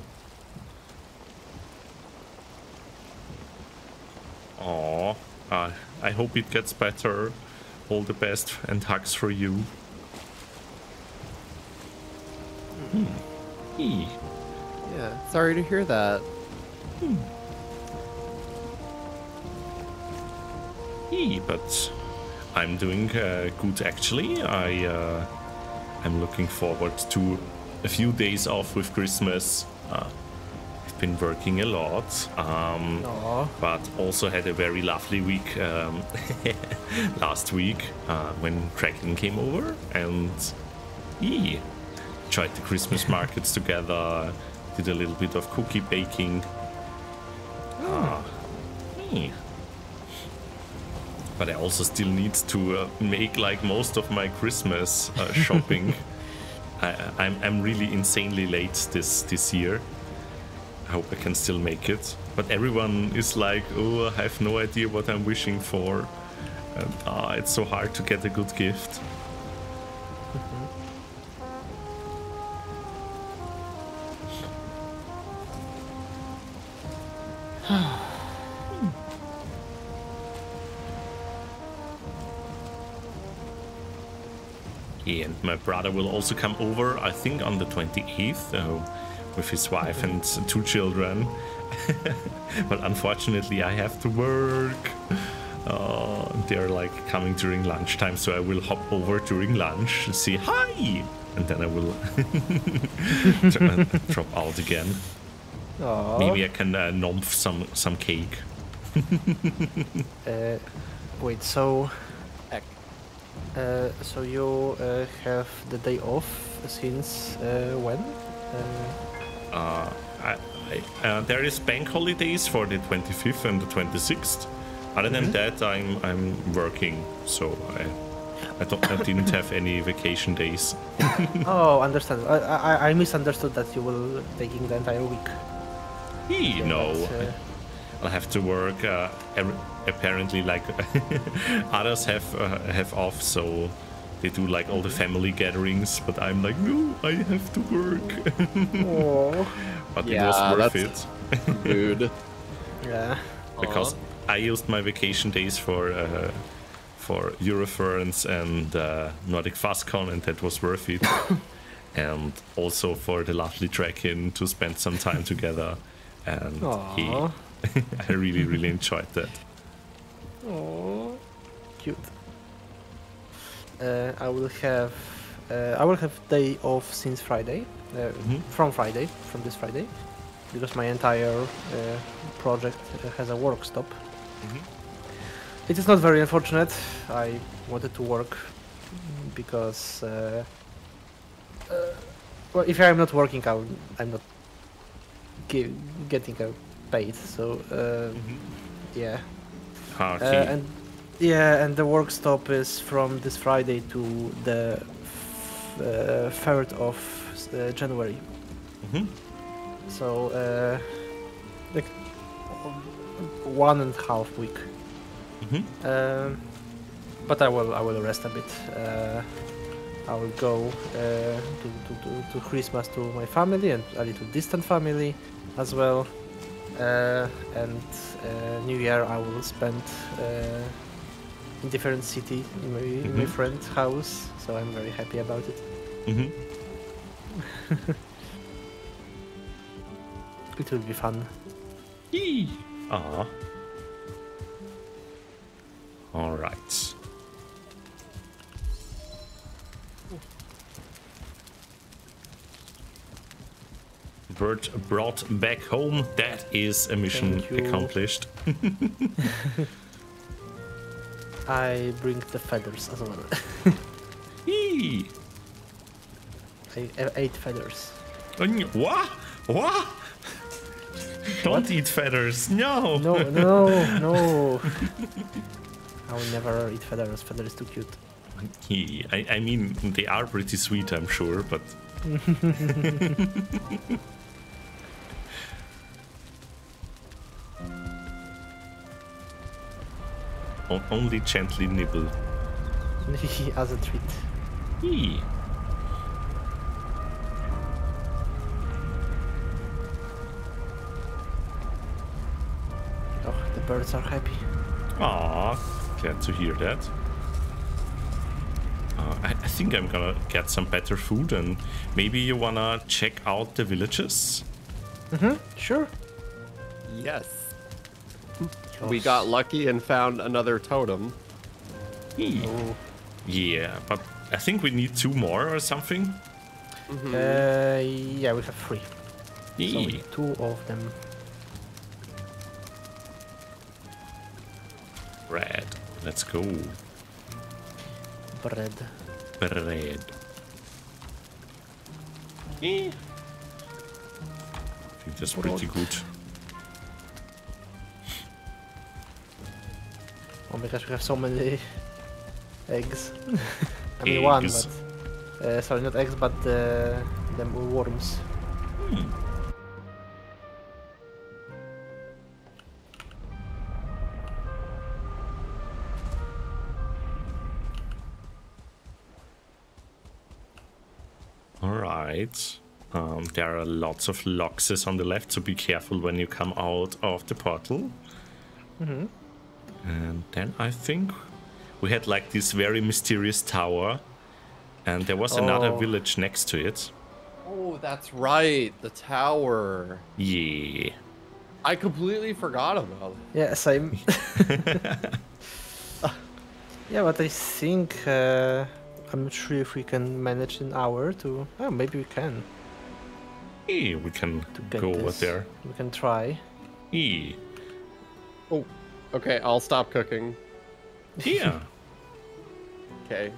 Aww. I hope it gets better. All the best and hugs for you. Hmm. Yeah, sorry to hear that. Hmm. But I'm doing good actually. I'm looking forward to a few days off with Christmas. I've been working a lot, but also had a very lovely week last week when Drakin came over and Yee tried the Christmas markets together, did a little bit of cookie baking. But I also still need to make like most of my Christmas shopping. I'm really insanely late this year. I hope I can still make it. But everyone is like, oh, I have no idea what I'm wishing for. And, it's so hard to get a good gift. And my brother will also come over, I think, on the 28th with his wife and two children. But unfortunately, I have to work. They're like coming during lunchtime, so I will hop over during lunch and say hi, and then I will drop out again. Aww. Maybe I can nomf some cake. Wait, so. So you have the day off since when? There is bank holidays for the 25th and the 26th. Other than that, I'm working, so I didn't have any vacation days. Oh, understand. I misunderstood that you will taking the entire week. Yeah, no. I'll have to work. Apparently, like others have off, so they do like all the family gatherings. But I'm like, no, I have to work. But yeah, it was worth it. Dude. Yeah. Because I used my vacation days for Euroference and Nordic FuzzCon, and that was worth it. And also for the lovely Drakin to spend some time together. And I really enjoyed that. Oh, cute. I will have day off since Friday, from this Friday, because my entire project has a work stop. It is not very unfortunate. I wanted to work because well, if I'm not working, I'm not getting paid. So yeah. And the work stop is from this Friday to the 3rd of January. So like 1.5 week. But I will rest a bit. I will go to Christmas to my family and a little distant family as well. And New Year I will spend in different city in my, my friend's house, so I'm very happy about it. It will be fun. Yee. Ah. All right. Bird brought back home. That is a mission accomplished. I bring the feathers as well. I ate feathers. What? What? Don't eat feathers. No. No. I will never eat feathers. Feathers is too cute. I mean, they are pretty sweet, I'm sure, but. Only gently nibble. As a treat. Yee. Oh, the birds are happy. Aw, glad to hear that. I think I'm gonna get some better food, and maybe you wanna check out the villages? Mm-hmm, sure. Yes. Gosh. We got lucky and found another totem. Oh. Yeah, but I think we need 2 more or something. Mm-hmm. Yeah, we have 3. Yeah. So we need 2 of them. Bread. Let's go. Bread. Bread. Yeah. I think that's pretty good. Oh, because we have so many eggs. I mean, eggs. One, but sorry, not eggs, but the worms. Hmm. All right. There are lots of loxes on the left, so be careful when you come out of the portal. Mm-hmm. And then I think we had like this very mysterious tower, and there was another village next to it. Oh, that's right, the tower. Yeah. I completely forgot about it. Yeah, same. Yeah, but I think I'm not sure if we can manage an hour to. Oh, maybe we can. Yeah, we can go over there. We can try. Yeah. Oh. Okay, I'll stop cooking. Yeah. Okay.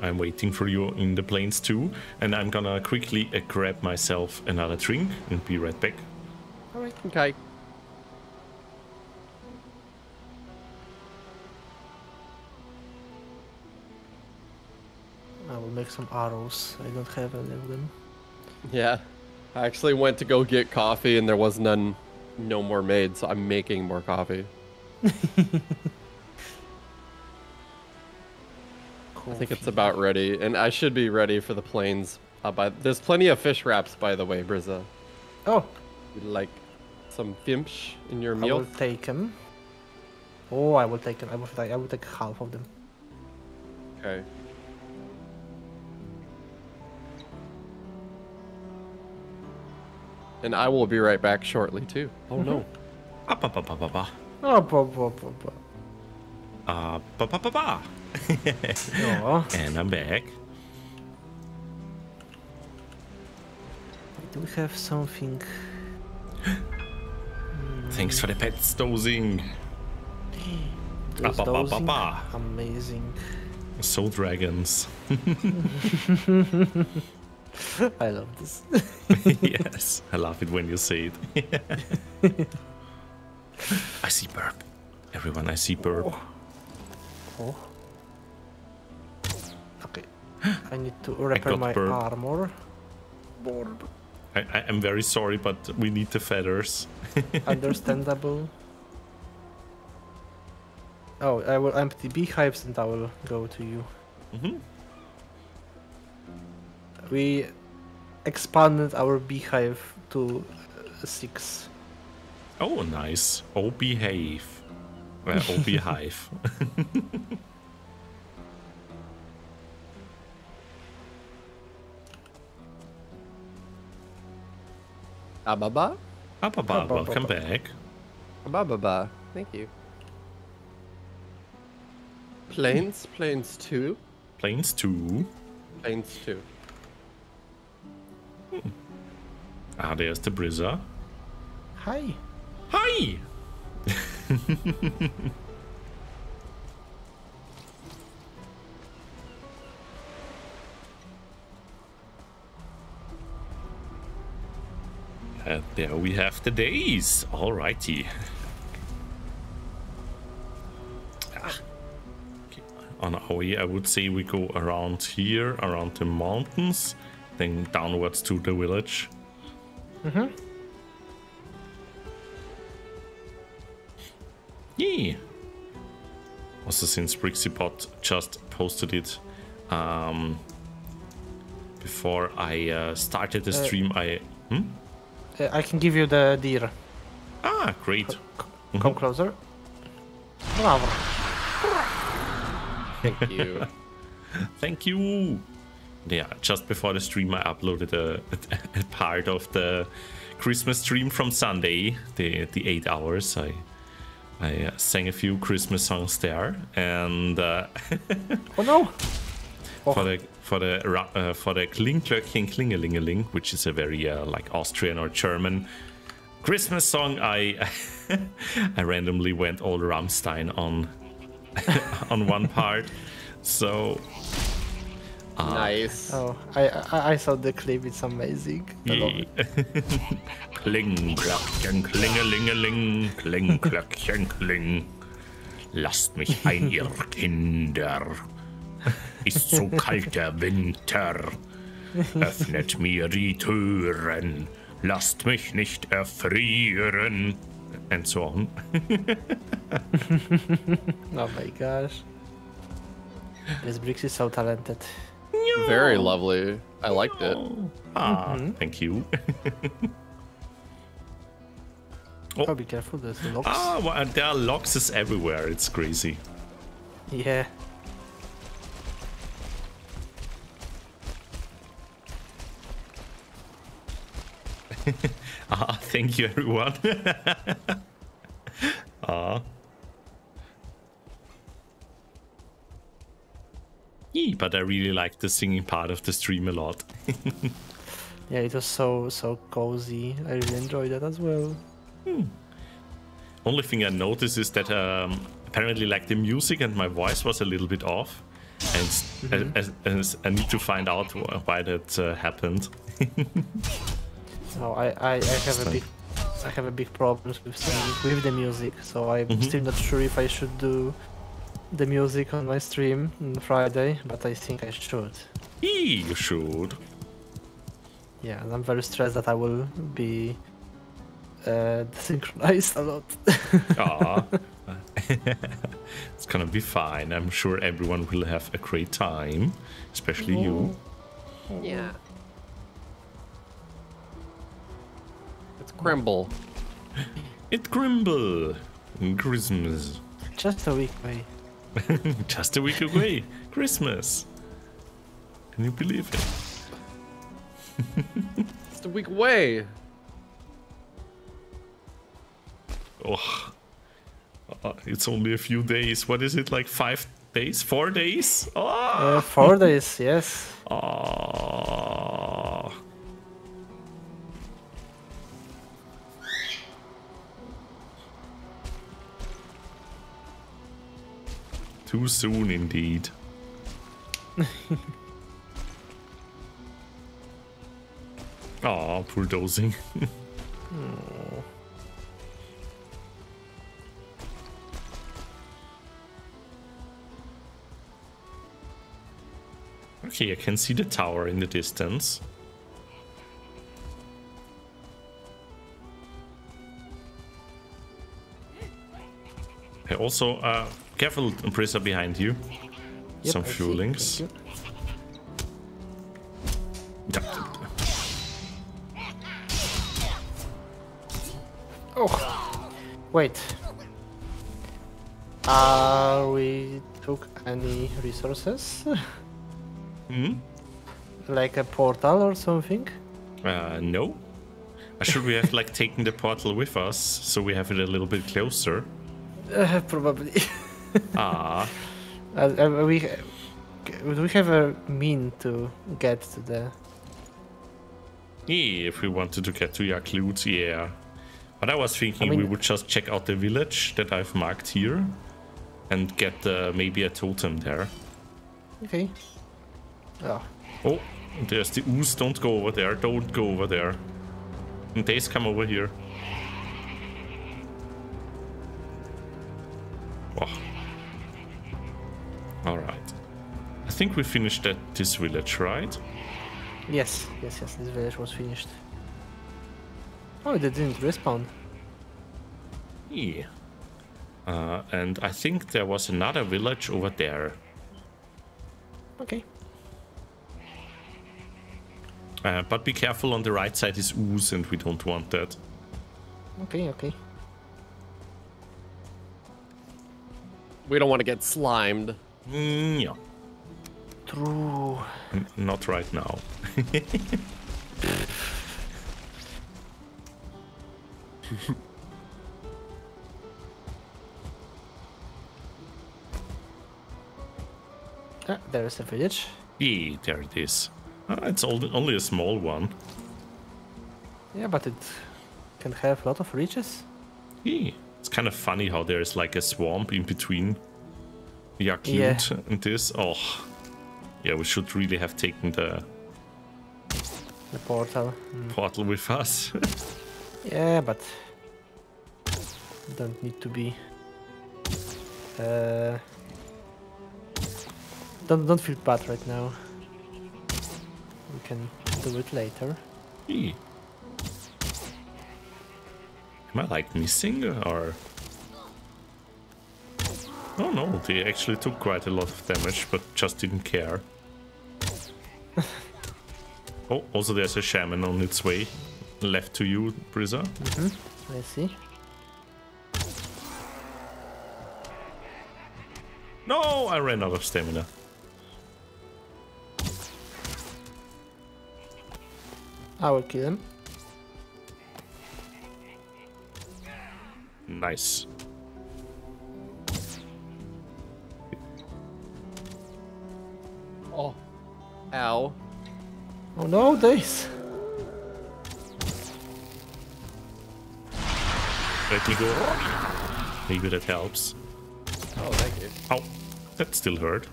I'm waiting for you in the plains too, and I'm gonna quickly grab myself another drink and be right back. Alright, okay. I will make some arrows. I don't have any of them. Yeah. I actually went to go get coffee and there was none, no more made, so I'm making more coffee. Cool. I think it's about ready, and I should be ready for the plains. There's plenty of fish wraps, by the way, Bryza. Oh, you'd like some fish in your meal? I will take them. Oh, I will take them. I will take half of them. Okay. And I will be right back shortly too. Oh no. Up, up, up, up, up, up. Oh, ba, ba, ba, ba. Ba, ba, ba, ba. Oh. And I'm back. I do have something. Thanks for the pets, Dozing. Ba, ba, ba, ba, ba. Amazing. So dragons. I love this. Yes, I love it when you say it. I see burp. Everyone, I see burp. Oh. Okay. I need to repair my armor. Burp. I am very sorry, but we need the feathers. Understandable. Oh, I will empty beehives and I will go to you. Mm-hmm. We expanded our beehive to 6. Oh, nice. Oh, behave. Well, oh, beehive. Ababa? Ababa, welcome back. Ababa, thank you. Plains, Plains 2. Plains 2. Plains 2. Hmm. Ah, there's the Bryza. Hi. Hi! And there we have the days. Alrighty. Ah. Okay. On our way, I would say we go around here, around the mountains, then downwards to the village. Mm-hmm. Yeah. Also, since Brixipot just posted it before I started the stream, I can give you the deer. Ah, great. Come closer. Thank you. Thank you. Yeah, just before the stream I uploaded a part of the Christmas stream from Sunday, the 8 hours. I sang a few Christmas songs there, and oh no! Oh. For the Klingglöckchen Klingelingeling, which is a very like Austrian or German Christmas song, I randomly went all Rammstein on on one part. So nice. Oh, I saw the clip. It's amazing. Kling Glöckchen, Klingelingeling, Kling Glöckchen, Kling. Lasst mich ein, ihr Kinder. Ist so kalt der Winter. Öffnet mir die Türen. Lasst mich nicht erfrieren. And so on. Oh my gosh. This Brix is so talented. No. Very lovely. I liked it. Ah, thank you. Oh. Oh, be careful, there's locks. Ah, well, there are locks everywhere. It's crazy. Yeah. Ah, thank you, everyone. Ah. Yee, but I really liked the singing part of the stream a lot. Yeah, it was so cozy. I really enjoyed that as well. Hmm. Only thing I noticed is that apparently, like, the music and my voice was a little bit off, and I need to find out why that happened. No, I have a big problem with the music, so I'm still not sure if I should do the music on my stream on Friday, but I think I should. You should. Yeah, and I'm very stressed that I will be desynchronized a lot. Ah, it's gonna be fine. I'm sure everyone will have a great time, especially you. Yeah. It's Grimble. It's Grimble. Christmas. Just a week away. Just a week away. Christmas. Can you believe it? Just a week away. Oh, it's only a few days. What is it, like 5 days? 4 days? Oh. 4 days, yes. Oh. Too soon, indeed. Ah, poor Dozing. Oh. Okay, I can see the tower in the distance. I also careful, Bryza, behind you. Yep, some fuelings. Oh, wait. We took any resources? Hmm? Like a portal or something? No. Should we have like taken the portal with us so we have it a little bit closer? Probably. Ah. Do we have a mean to get to the? Yeah, if we wanted to get to Yaklut, yeah. But I was thinking we would just check out the village that I've marked here, and get maybe a totem there. Okay. Oh. Oh, there's the ooze. Don't go over there. Don't go over there. And Days, come over here. Oh. Alright. I think we finished at this village, right? Yes, yes, yes, this village was finished. Oh, they didn't respawn. Yeah. And I think there was another village over there. Okay. But be careful, on the right side is ooze and we don't want that. Okay, okay. We don't want to get slimed. No. True. Not right now. There is a village. Yeah, there it is. It's only a small one. Yeah, but it can have a lot of reaches. Yeah. It's kind of funny how there is like a swamp in between Yakut and this. Oh, yeah, we should really have taken the portal. Portal with us. Yeah, but don't need to be. Don't feel bad right now. We can do it later. Hey. Am I like missing or? Oh no, they actually took quite a lot of damage, but just didn't care. Oh, also there's a shaman on its way left to you, Bryza. Mm-hmm. I see. No, I ran out of stamina. I will kill him. Nice. Oh. Ow. Oh no, Days. Let me go. Maybe that helps. Oh, thank you. Ow. That still hurt.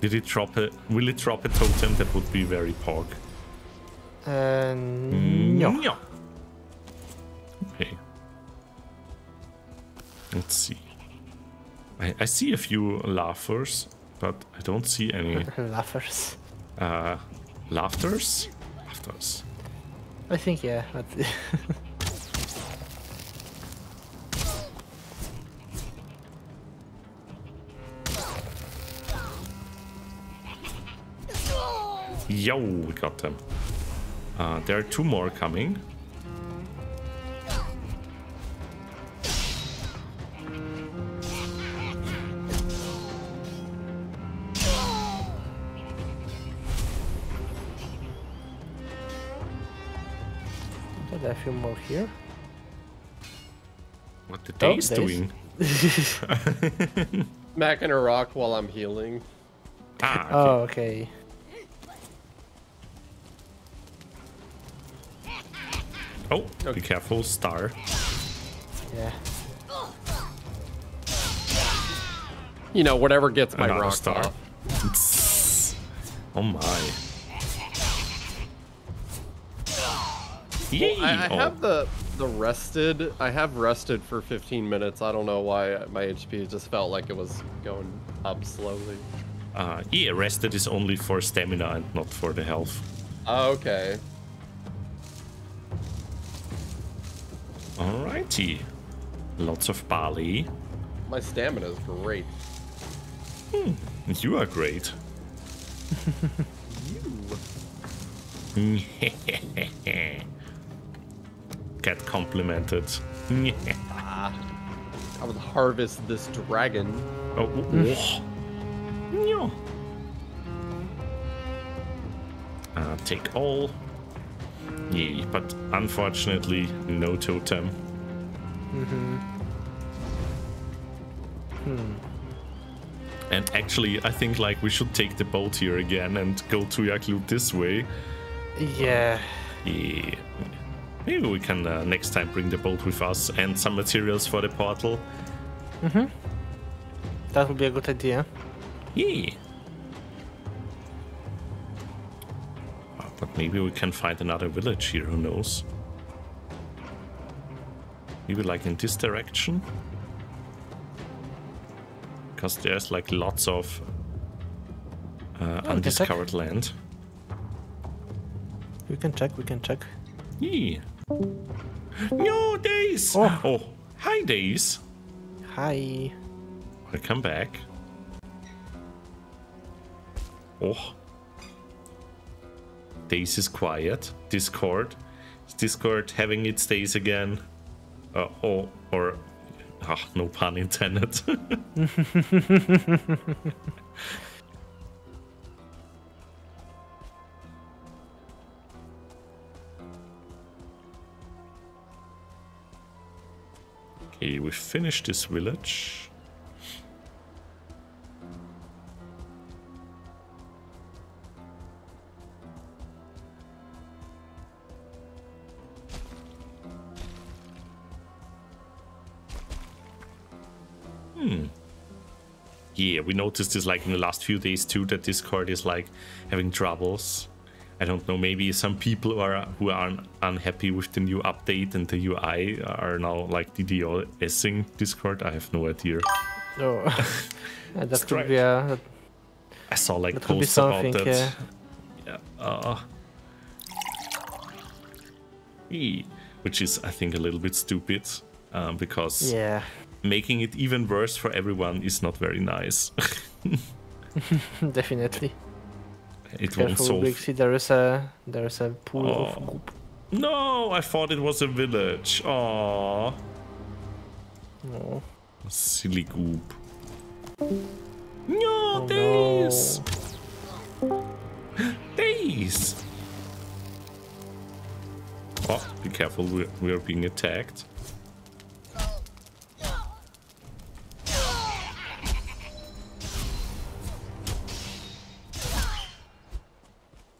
Did it drop a? Will it drop a totem? That would be very pork. No. Okay. Let's see. I see a few laughers, but I don't see any laughers. Laughters. I think yeah. Yo, we got them. There are two more coming. There are a few more here. What the Days doing? Smacking a rock while I'm healing. Ah, okay. Oh, okay. Oh, okay. Be careful, star. Yeah. You know, whatever gets my rock star. Oh my. Yee. Well, I have the rested. I have rested for 15 minutes. I don't know why my HP just felt like it was going up slowly. Yeah, rested is only for stamina and not for the health. Okay. Alrighty, lots of barley. My stamina is great. You are great. You. Get complimented. I will harvest this dragon. Oh. Take all. Yeah, but unfortunately, no totem. And actually, I think like we should take the boat here again and go to Yakut this way. Yeah. Yeah. Maybe we can next time bring the boat with us and some materials for the portal. That would be a good idea. Yeah. But maybe we can find another village here, who knows? Maybe like in this direction? Because there's like lots of undiscovered land. We can check. Yeah. No, Days! Oh, hi Days! Hi. Welcome back. Oh, Days is quiet. Discord. Is Discord having its days again? No pun intended. Okay, we finished this village. Yeah, we noticed this like in the last few days too, that Discord is like having troubles. I don't know, maybe some people who are unhappy with the new update and the UI are now like DDoSing Discord. I have no idea. Oh, yeah, that could be a... I saw like posts about that. Yeah. Which is, I think, a little bit stupid because... Yeah. Making it even worse for everyone is not very nice. Definitely. It won't solve. See, there is a pool of group. No, I thought it was a village. Aww. No. Silly goop. No, Days. Oh, no. Days. Oh, be careful! We are being attacked.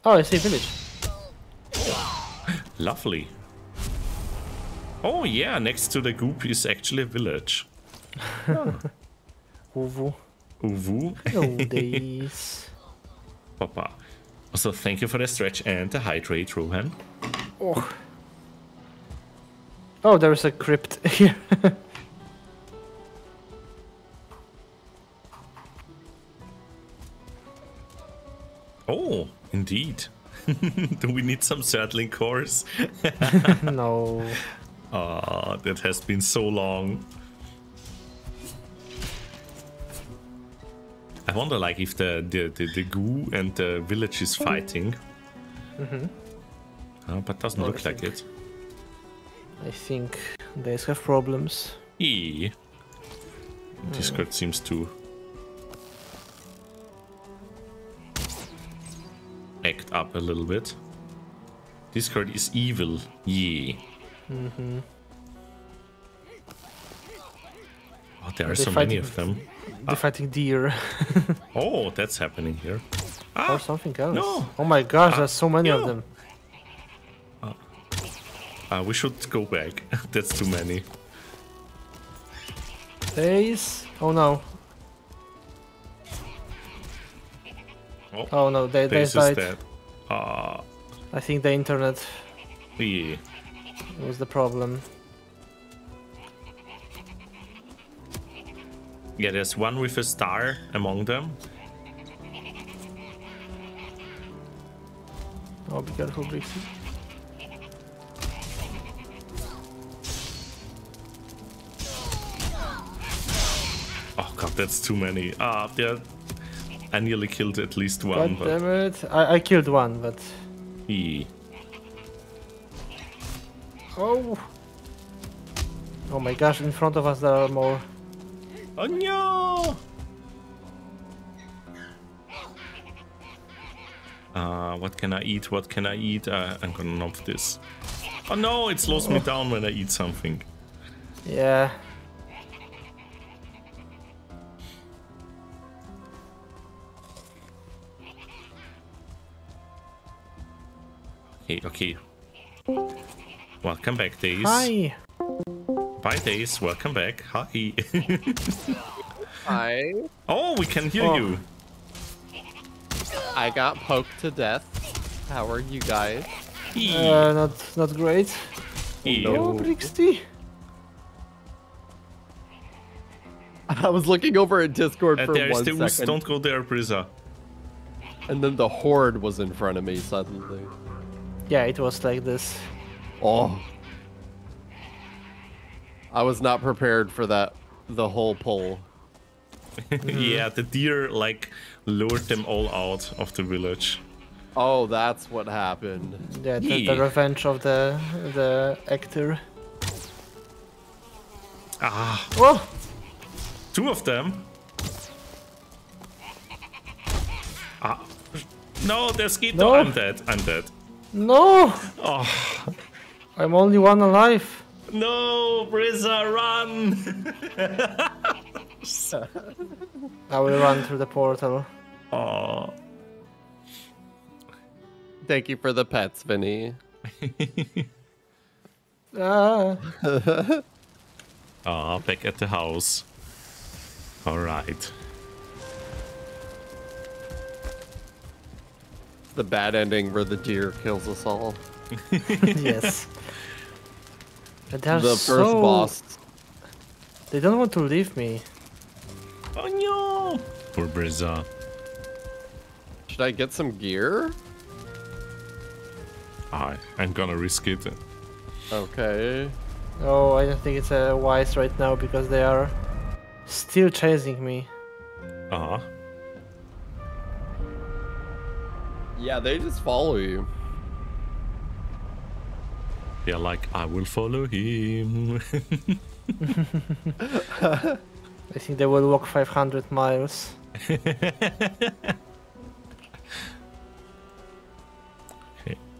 Oh, I see a village. Lovely. Oh yeah, next to the goop is actually a village. Oh. Uvu. Uvu. Oh, Days. Papa. Also, thank you for the stretch and the hydrate, Rohan. Oh. Oh, there is a crypt here. Oh. Indeed. Do we need some saddling course? No. Ah, that has been so long. I wonder, like, if the goo and the village is fighting. Mm-hmm. Oh, but doesn't look like it. I think they have problems. Yeah. Discord seems to act up a little bit. Discord is evil. Yeah. Mm-hmm. Oh, there are so many of them. They're fighting deer. Oh, that's happening here. Or something else. No. Oh my gosh, there's so many of them. We should go back. That's too many. Days. Oh no. Oh no, they died. I think the internet was the problem. Yeah, there's one with a star among them. Oh, be careful, Brixie. Oh god, that's too many. I nearly killed at least one. God damn it. I killed one, but... Oh! Oh my gosh, in front of us there are more. Oh no! What can I eat? What can I eat? I'm gonna knock this. Oh no, it slows me down when I eat something. Yeah. Okay. Welcome back, Days. Hi. Bye, Days. Welcome back. Hi. Hi. Oh, we can hear you. I got poked to death. How are you guys? Not great. Hello, Brixty. I was looking over at Discord for one second. Don't go there, Bryza. And then the horde was in front of me suddenly. Yeah, it was like this. Oh. I was not prepared for that, the whole poll. Yeah, the deer like lured them all out of the village. Oh, that's what happened. Yeah, the revenge of the actor. Ah. Whoa! Two of them? Ah. No, there's Skeeto. No. I'm dead. I'm dead. No! Oh. I'm only one alive. No, Bryza, run! I will run through the portal. Oh. Thank you for the pets, Vinny. Ah. Ah, back at the house. All right. The bad ending where the deer kills us all. Yes. But the first boss. They don't want to leave me. Oh no! Poor Bryza. Should I get some gear? I'm gonna risk it. Okay. Oh, I don't think it's wise right now because they are still chasing me. Uh-huh. Yeah, they just follow you. Yeah, like, I will follow him. I think they will walk 500 miles.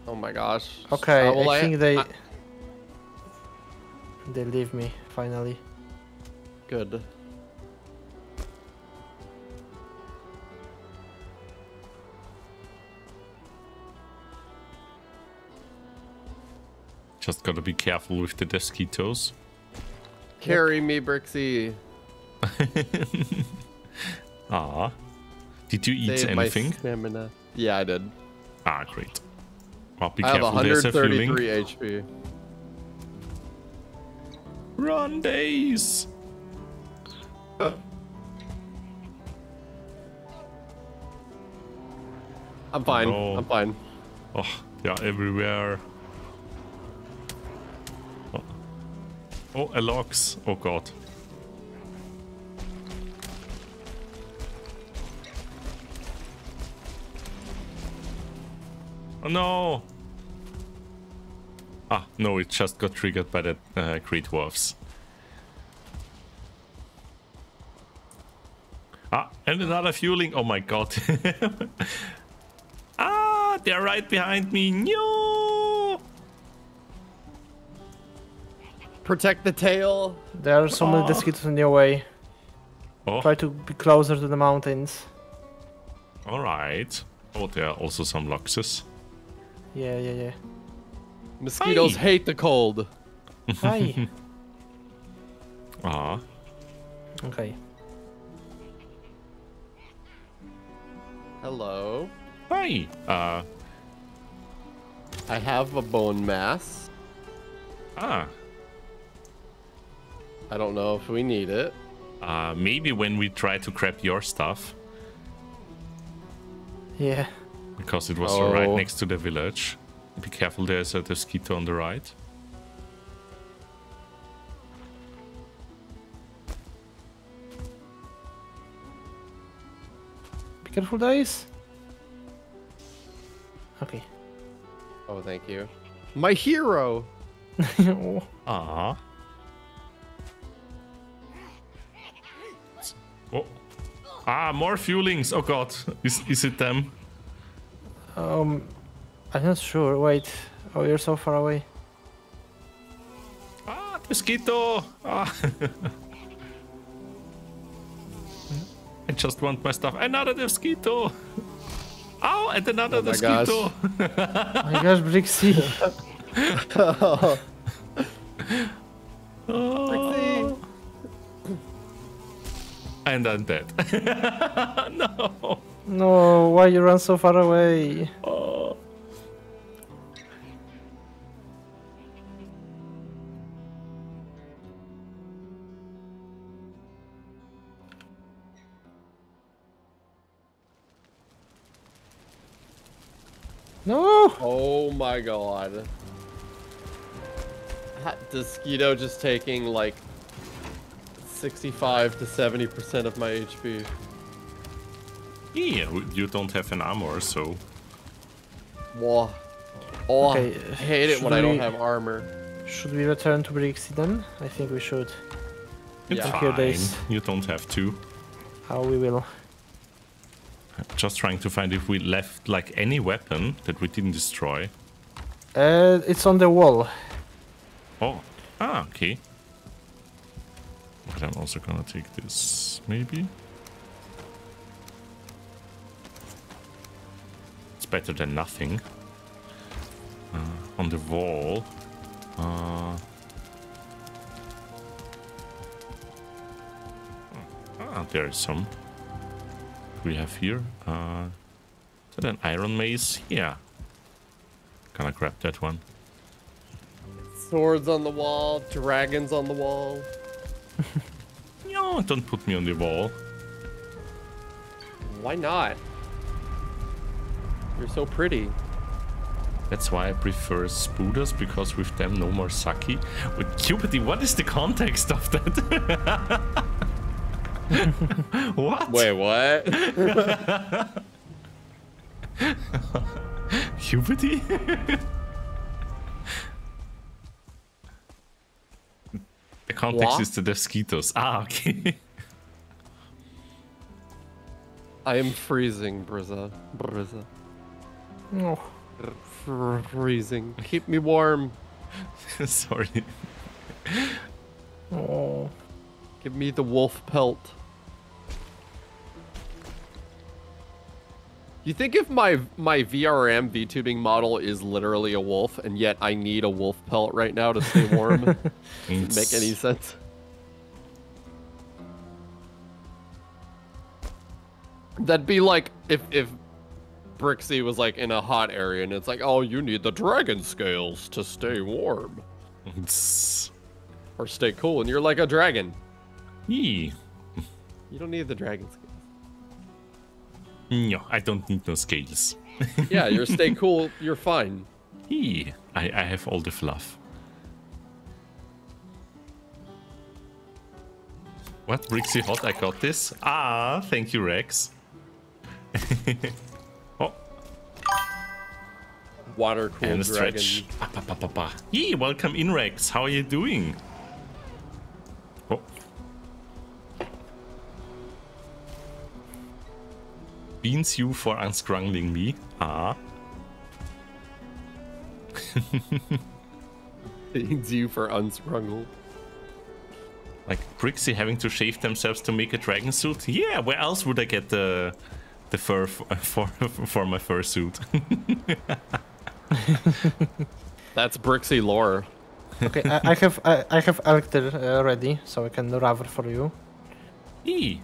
Oh my gosh. Okay, I think they leave me, finally. Good. Just gotta be careful with the mosquitoes. Carry me, Brixie. Ah. Did you eat anything? Yeah, I did. Ah, great. Well, be careful. I have 133 HP. Run, Days! I'm fine. Oh. I'm fine. Oh, they are everywhere. Oh, a locks. Oh god. Oh no! Ah, no, it just got triggered by the Crete Wolves. Ah, and another fueling! Oh my god! Ah, they're right behind me! No! Protect the tail! There are so many mosquitoes in your way. Oh. Try to be closer to the mountains. Alright. Oh, there are also some Luxes. Yeah, yeah, yeah. Mosquitoes hate the cold. Hi. Ah. Okay. Hello. Hi. I have a bone mass. Ah. I don't know if we need it. Maybe when we try to grab your stuff. Yeah. Because it was right next to the village. Be careful, there's a mosquito on the right. Be careful, Days. Okay. Oh, thank you. My hero! Aww. Oh. Ah, more fuelings! Oh god, is it them? I'm not sure. Wait. Oh, you're so far away. Ah, mosquito! Ah. I just want my stuff. Another mosquito! Ow, and another mosquito! Oh my gosh, Brixie! Oh. Brixie! And I'm dead. No! No, why you run so far away? Oh. No! Oh my god. Mosquito just taking like 65 to 70% of my HP. Yeah, you don't have an armor, so... Whoa. Oh, okay. I hate it when I don't have armor. Should we return to Brixie then? I think we should. It's fine. You don't have to. Oh, we will. I'm just trying to find if we left like any weapon that we didn't destroy. It's on the wall. Oh, ah, okay. But I'm also gonna take this, maybe. It's better than nothing. On the wall. Ah, there is some. We have here. Is that an iron mace? Yeah. Gonna grab that one. Swords on the wall, dragons on the wall. No, don't put me on the wall. Why not? You're so pretty. That's why I prefer Spooders, because with them no more Saki. With Cuberty, what is the context of that? What? Wait, what? Cuberty? The context is the mosquitoes. Ah, okay. I am freezing, Bryza. No. Freezing. Keep me warm. Sorry. Oh. Give me the wolf pelt. You think if my VRM VTubing model is literally a wolf, and yet I need a wolf pelt right now to stay warm? Doesn't make any sense. That'd be like if Brixie was like in a hot area and it's like, oh, you need the dragon scales to stay warm. Or stay cool, and you're like a dragon. Yee. You don't need the dragon scales. No, I don't need no scales. Yeah, you're stay cool, you're fine. Yee. I have all the fluff. What, Brixie hot, I got this. Ah, thank you, Rex. Water cool and a stretch. Yee, welcome in, Rex. How are you doing? Oh. Beans you for unscrungling me. Ah. Beans you for unscrungle. Like Brixie having to shave themselves to make a dragon suit? Yeah, where else would I get the fur for my fur suit? That's Brixie lore. Okay, I have Alter ready, so I can raver for you. E.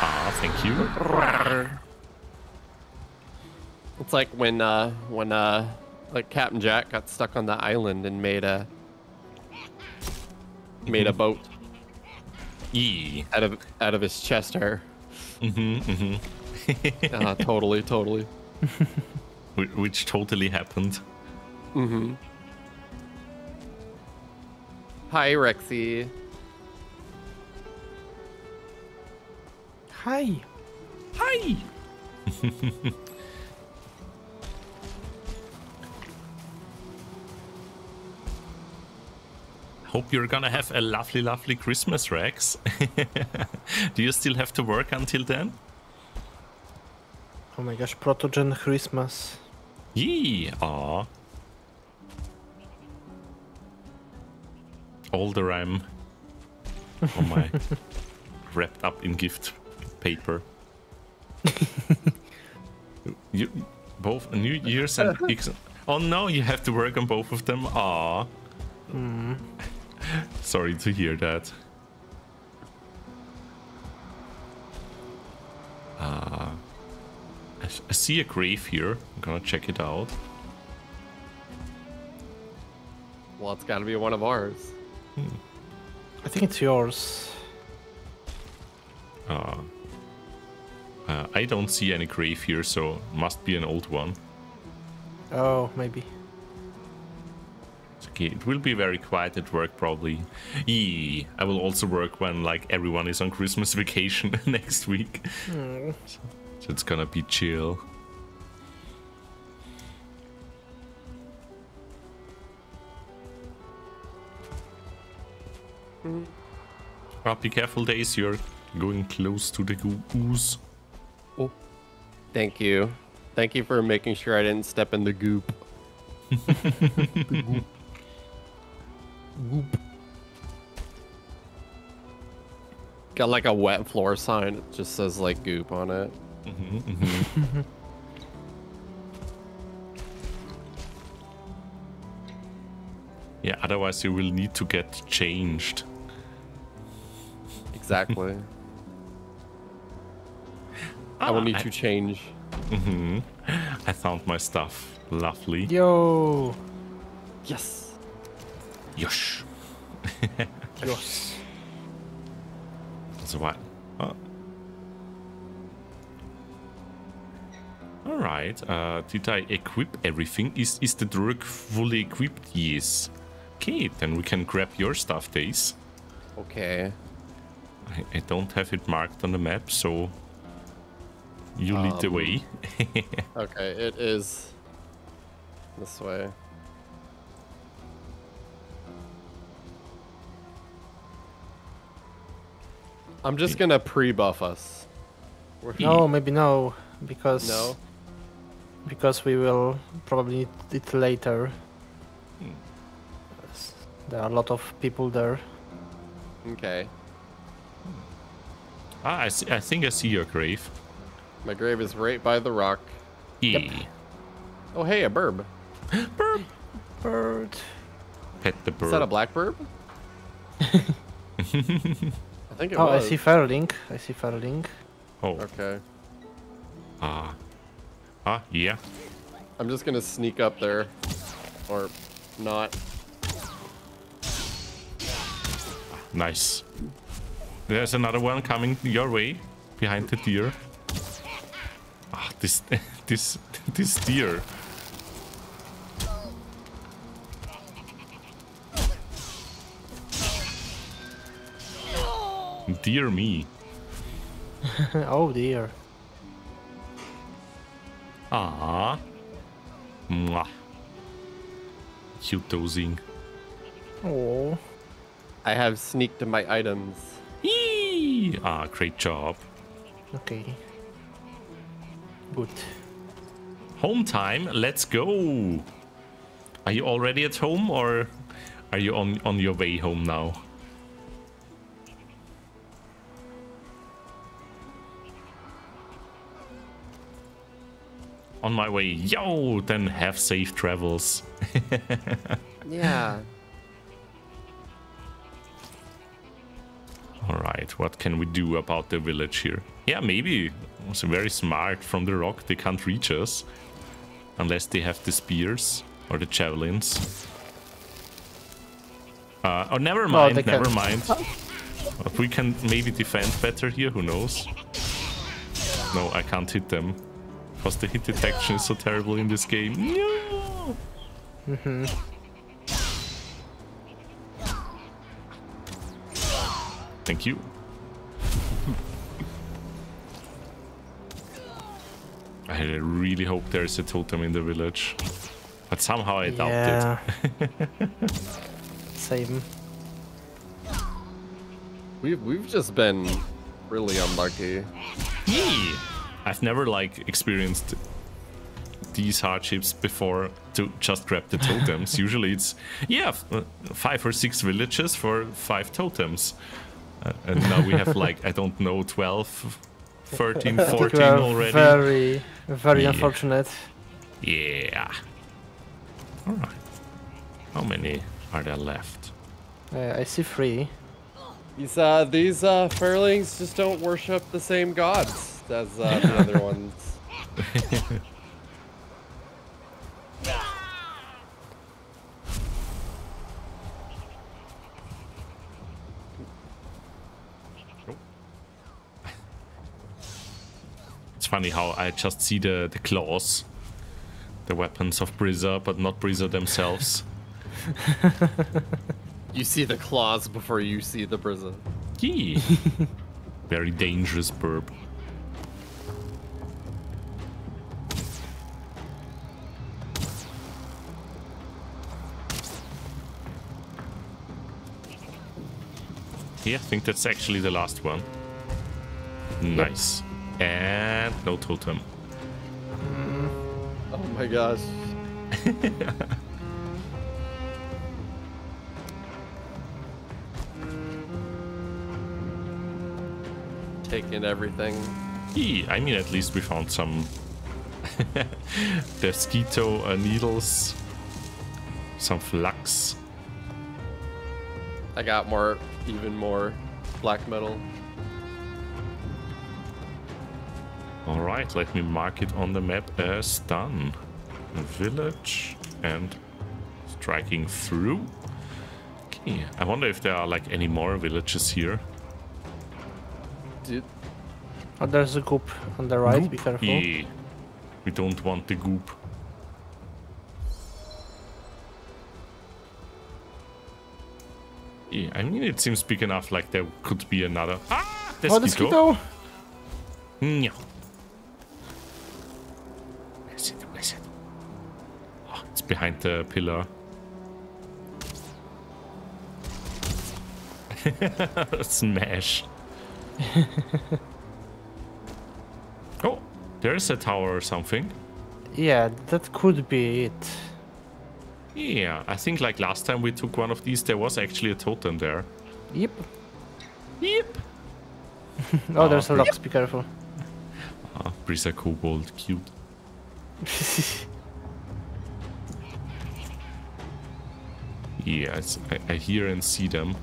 Ah, thank you. It's like when like Captain Jack got stuck on the island and made a boat. E. Out of his chest hair. Totally. Which totally happened. Mm-hmm. Hi, Rexy. Hi. Hi. Hope you're gonna have a lovely, lovely Christmas, Rex. Do you still have to work until then? Oh my gosh, Protogen Christmas. Yee! Aww. All the rhyme. Oh my. Wrapped up in gift paper. You, both New Year's and... Oh no, you have to work on both of them. Aww. Mm. Sorry to hear that. I see a grave here. I'm gonna check it out. Well, it's gotta be one of ours. Hmm. I think it's yours. I don't see any grave here, so must be an old one. Oh, maybe. It's okay. It will be very quiet at work, probably. Yee. I will also work when like everyone is on Christmas vacation next week. Mm. So it's gonna be chill. Oh, be careful, Days. You're going close to the ooze. Oh, thank you. Thank you for making sure I didn't step in the goop. The goop. Goop. Got like a wet floor sign. It just says like goop on it. Mm-hmm, mm-hmm. Yeah, otherwise you will need to get changed. Exactly. I will need to change. Mm-hmm. I found my stuff. Lovely. Yo. Yes. Yosh. Yosh. That's a while. Oh. All right. Did I equip everything? Is the Druid fully equipped? Yes. Okay, then we can grab your stuff, Days. Okay. I don't have it marked on the map, so you lead the way. Okay, it is this way. I'm just gonna pre-buff us. No, maybe no, because no, because we will probably need it later. There are a lot of people there. Okay. Ah, I think I see your grave. My grave is right by the rock. Yeah. Yep. Oh, hey, a bird. Bird. Bird. Pet the bird. Is that a black bird? I think it was. Oh, I see Firelink. I see Firelink. Oh. Okay. Ah. Ah, yeah. I'm just going to sneak up there. Or not. Nice. There's another one coming your way behind the deer. Ah, this deer. Dear me. Oh dear. Ah. Mwah. Cute dozing. Oh. I have sneaked my items. Yee! Ah, great job. Okay. Good. Home time. Let's go. Are you already at home, or are you on your way home now? On my way. Yo! Then have safe travels. Yeah. Alright, what can we do about the village here? Yeah, maybe it was very smart from the rock. They can't reach us unless they have the spears or the javelins. Oh, never mind, no, never mind. But we can maybe defend better here, who knows? No, I can't hit them because the hit detection is so terrible in this game. No! Mm-hmm. Thank you. I really hope there's a totem in the village. But somehow I doubt it. Same. We've just been really unlucky. Yee! I've never like experienced these hardships before to just grab the totems. Usually it's 5 or 6 villages for 5 totems. And now we have like, I don't know, 12, 13, 14 already. Very, very unfortunate. Yeah. Alright. How many are there left? I see 3. These Firelings just don't worship the same gods as the other ones. Funny how I just see the claws, the weapons of Bryza, but not Bryza themselves. You see the claws before you see the Bryza. Gee. Very dangerous burp. here. I think that's actually the last one. Nice. Yep. And no totem. Oh my gosh. Taking everything. Yee, I mean, at least we found some. There's keto needles, some flux. I got more, even more black metal. All right, let me mark it on the map as done. Village and striking through. Okay, I wonder if there are like any more villages here. Dude. Oh, there's a goop on the right. Goop? Be careful. Yeah. We don't want the goop. Yeah, I mean, it seems big enough. Like there could be another. Ah, there's Kito. Yeah. Where is it? Where is it? Oh, it's behind the pillar. Smash. Oh, there's a tower or something. Yeah, that could be it. Yeah, I think like last time we took one of these, there was actually a totem there. Yep. Yep. Oh, there's a lock. Yep. Be careful. Ah, Bryza Kobold, cute. Yeah, it's, I hear and see them.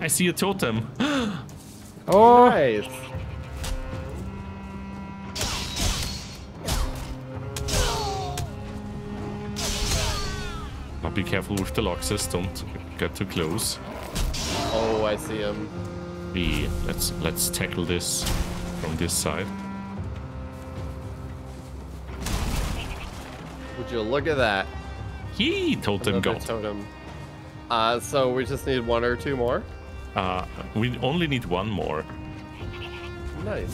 I see a totem. Oh, nice. Now be careful with the loxes. Don't get too close. Oh, I see him. Yeah, let's tackle this from this side. Would you look at that? He totem got totem. So we just need one or two more. We only need one more. Nice.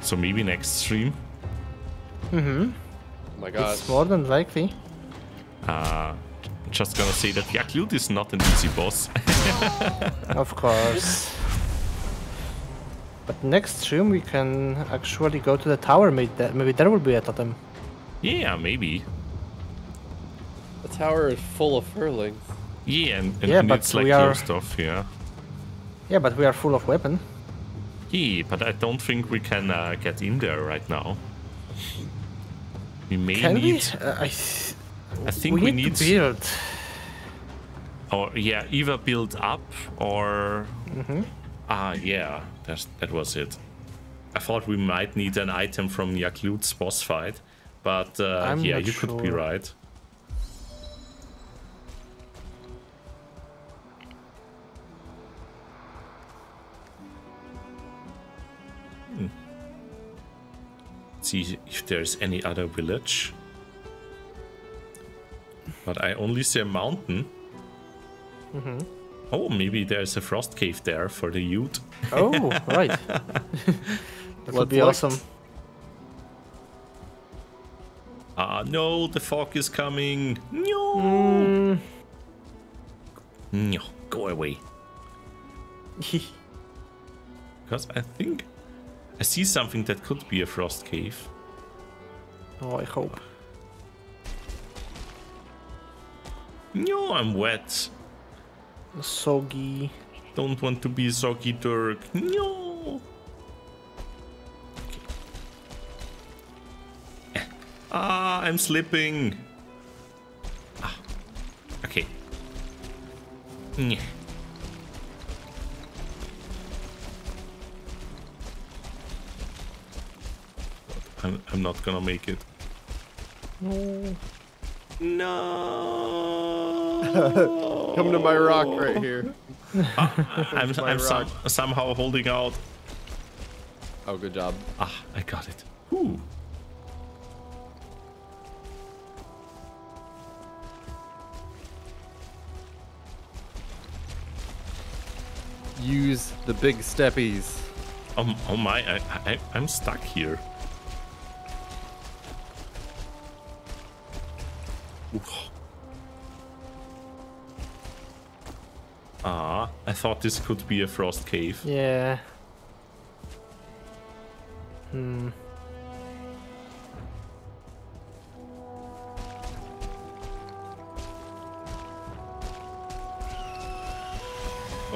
So maybe next stream. Mm-hmm. Oh my god. It's more than likely. Just gonna say that Yaklut is not an easy boss. Of course. But next stream we can actually go to the tower. Maybe there will be a totem. Yeah, maybe. The tower is full of furlings. Yeah, and it's like closed stuff, yeah. Yeah, but we are full of weapon. Yeah, but I don't think we can get in there right now. We may need... I think we need to build. Or, yeah, either build up or... Mm-hmm. Ah, yeah, that was it. I thought we might need an item from Yaklut's boss fight, but yeah, you could be right. See if there's any other village, but I only see a mountain. Mm-hmm. Oh, maybe there's a frost cave there for the youth. Oh, right. That would be awesome. Ah, no, the fog is coming. No, no, go away. Because I think I see something that could be a frost cave. Oh, I hope. No, I'm wet. Soggy. Don't want to be soggy, Dirk. No. Okay. Ah, I'm slipping. Ah. Okay. Yeah. I'm not gonna make it. No. No. Come to my rock right here. I'm somehow holding out. Oh, good job. Ah, I got it. Ooh. Use the big steppies. Oh my, I'm stuck here. Ah, I thought this could be a frost cave. Yeah. Hmm.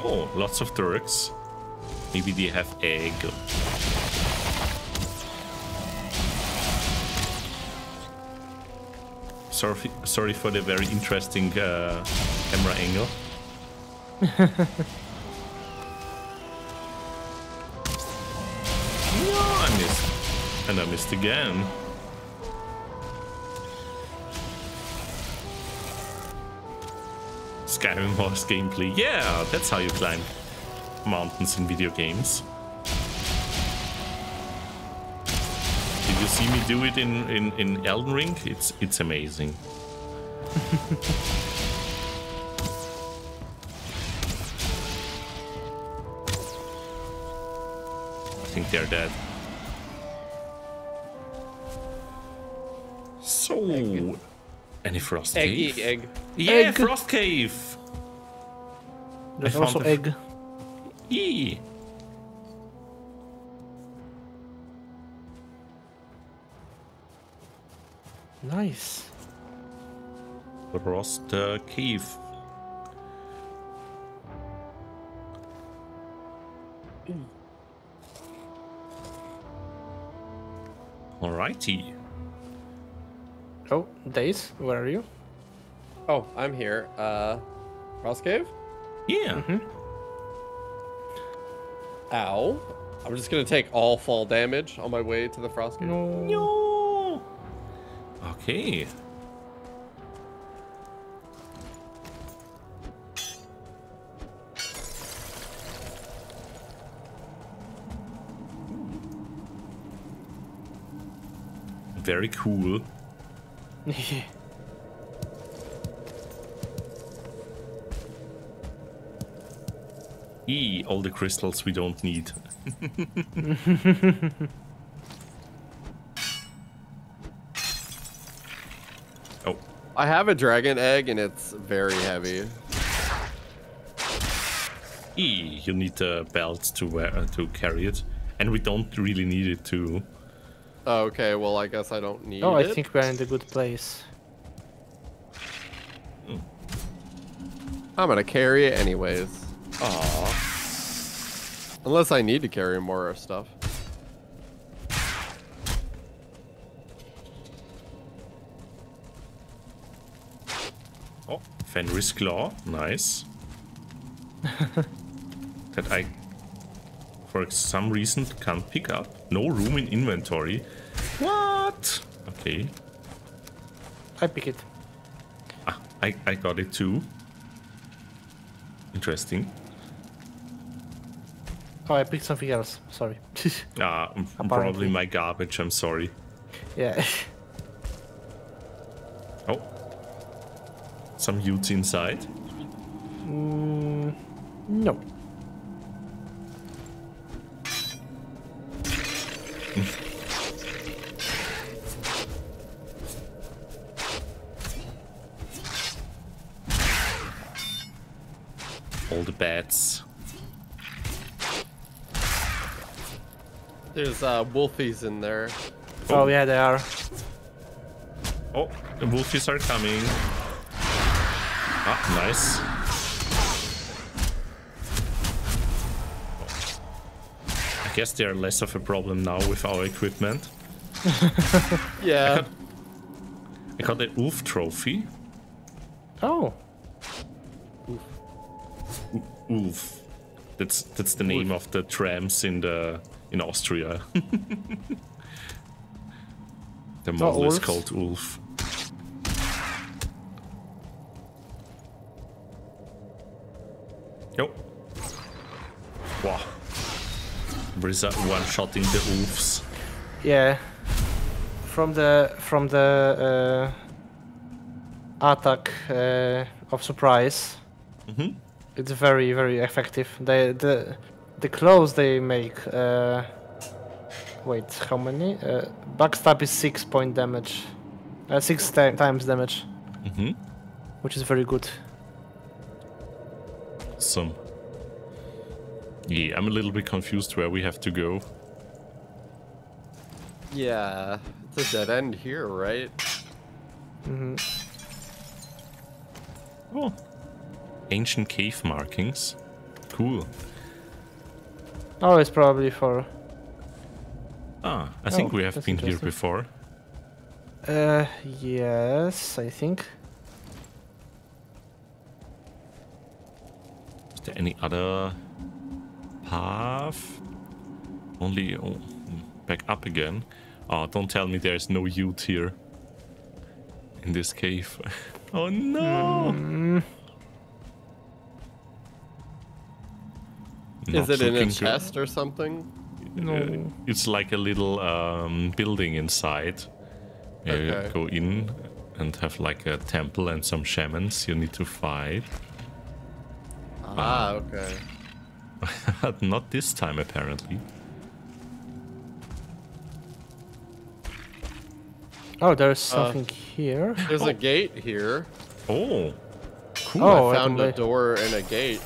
Oh, lots of Turks. Maybe they have egg. Sorry for the very interesting camera angle. No, I missed. And I missed again. Skyrim horse gameplay. Yeah, that's how you climb mountains in video games. Did you see me do it in Elden Ring? It's amazing. I think they're dead. So, egg. Any frost cave? Egg. Yeah, egg. Frost cave. There's also egg. Yee. Nice. Frost cave. Mm. Alrighty. Oh, Days, where are you? Oh, I'm here. Frost cave? Yeah. Mm-hmm. Ow. I'm just gonna take all fall damage on my way to the frost cave. No. No. Okay. Very cool. All the crystals we don't need. Oh. I have a dragon egg and it's very heavy. You need a belt to wear to carry it, and we don't really need it to. Okay, well, I guess I don't need it. Oh, I think we're in a good place. I'm gonna carry it anyways. Aww. Unless I need to carry more stuff. Oh, Fenris Claw. Nice. That I... for some reason can't pick up. No room in inventory. What? Okay. I pick it. Ah, I got it too. Interesting. Oh, I picked something else. Sorry. Ah, probably my garbage. I'm sorry. Yeah. Oh. Some youths inside? No. All the bats. There's wolfies in there. Oh. Oh yeah, they are. Oh, the wolfies are coming. Ah, nice. I guess they are less of a problem now with our equipment. Yeah. I got an oof trophy. Oh. Oof. Oof. That's the name of the trams in Austria. The model is called Oof. Yo. Wow. Bryza one-shotting the wolves. Yeah, from the attack of surprise. Mm-hmm. It's very, very effective. The claws they make. Wait, how many? Backstab is 6 point damage, 6 times damage, mm-hmm. Which is very good. that's some... Yeah, I'm a little bit confused where we have to go. Yeah, it's a dead end here, right? Mm-hmm. Oh. Ancient cave markings. Cool. Oh, it's probably for... Ah, I think we have been here before. Yes, I think. Is there any other path? Only back up again. Oh, don't tell me there's no youth here. In this cave. Oh no! Mm. Is it in a chest or something? No. It's like a little building inside. Okay. You go in and have like a temple and some shamans you need to fight. Ah, okay. But not this time, apparently. Oh, there's something here. There's a gate here. Oh, cool. Oh, I found a door and a gate.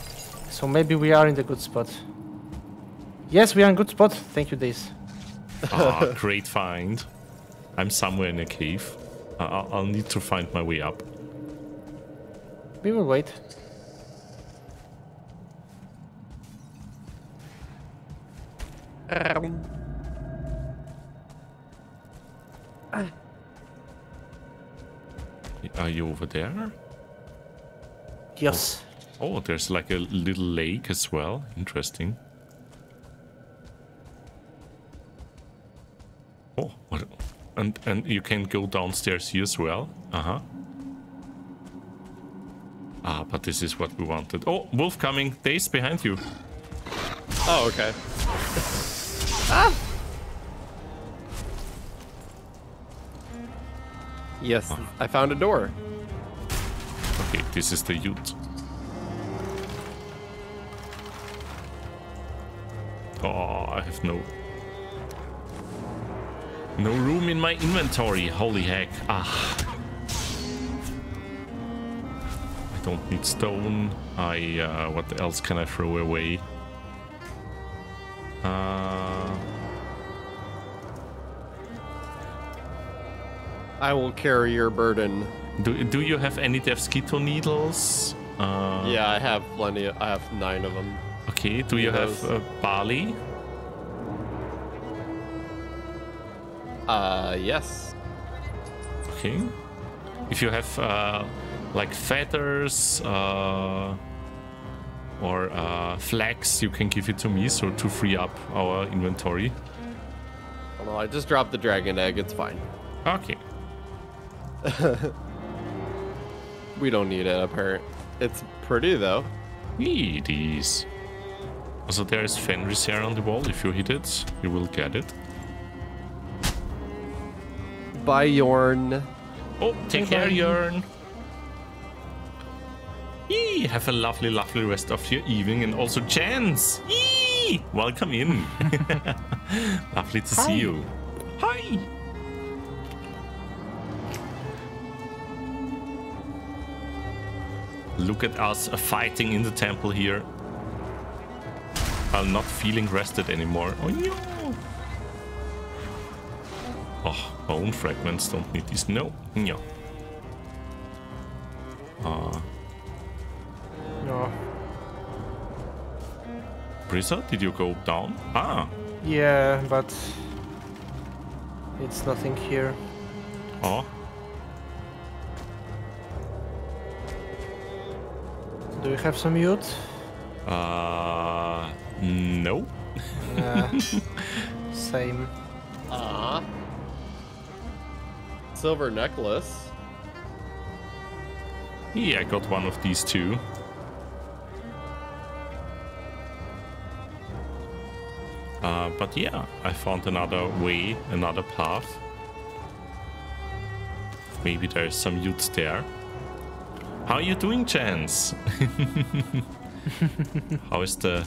So maybe we are in the good spot. Yes, we are in good spot. Thank you, Days. Ah, great find. I'm somewhere in a cave. I'll need to find my way up. We will wait. Are you over there? Yes. Oh. Oh, there's like a little lake as well. Interesting. Oh, what? And you can go downstairs here as well. Uh-huh. Ah, but this is what we wanted. Oh, wolf coming. Days behind you. Oh, okay. Ah! Yes, I found a door. Okay, this is the youth. Oh, I have no room in my inventory. Holy heck. Ah. I don't need stone. What else can I throw away? I will carry your burden. Do you have any Devskito needles? Yeah, I have plenty. I have 9 of them. Okay, do you have barley? Yes. Okay. If you have like feathers or flax, you can give it to me, so to free up our inventory. Well, I just dropped the dragon egg. It's fine. Okay. We don't need it, apparently. It's pretty, though. It is. Also, there is Fenris here on the wall. If you hit it, you will get it. Bye, Yorn. Oh, take care, Yorn. Yee, have a lovely, lovely rest of your evening. And also, Chance. Yee, welcome in. Lovely to see you. Hi. Look at us fighting in the temple here. I'm not feeling rested anymore. Oh no! Oh, bone fragments, don't need these. No, no. No. Bryza, did you go down? Ah. Yeah, but it's nothing here. Oh. Do you have some youth? No. Same. Silver necklace. Yeah, I got one of these too. But yeah, I found another way, another path. Maybe there's some youth there. How are you doing, Chance? How is the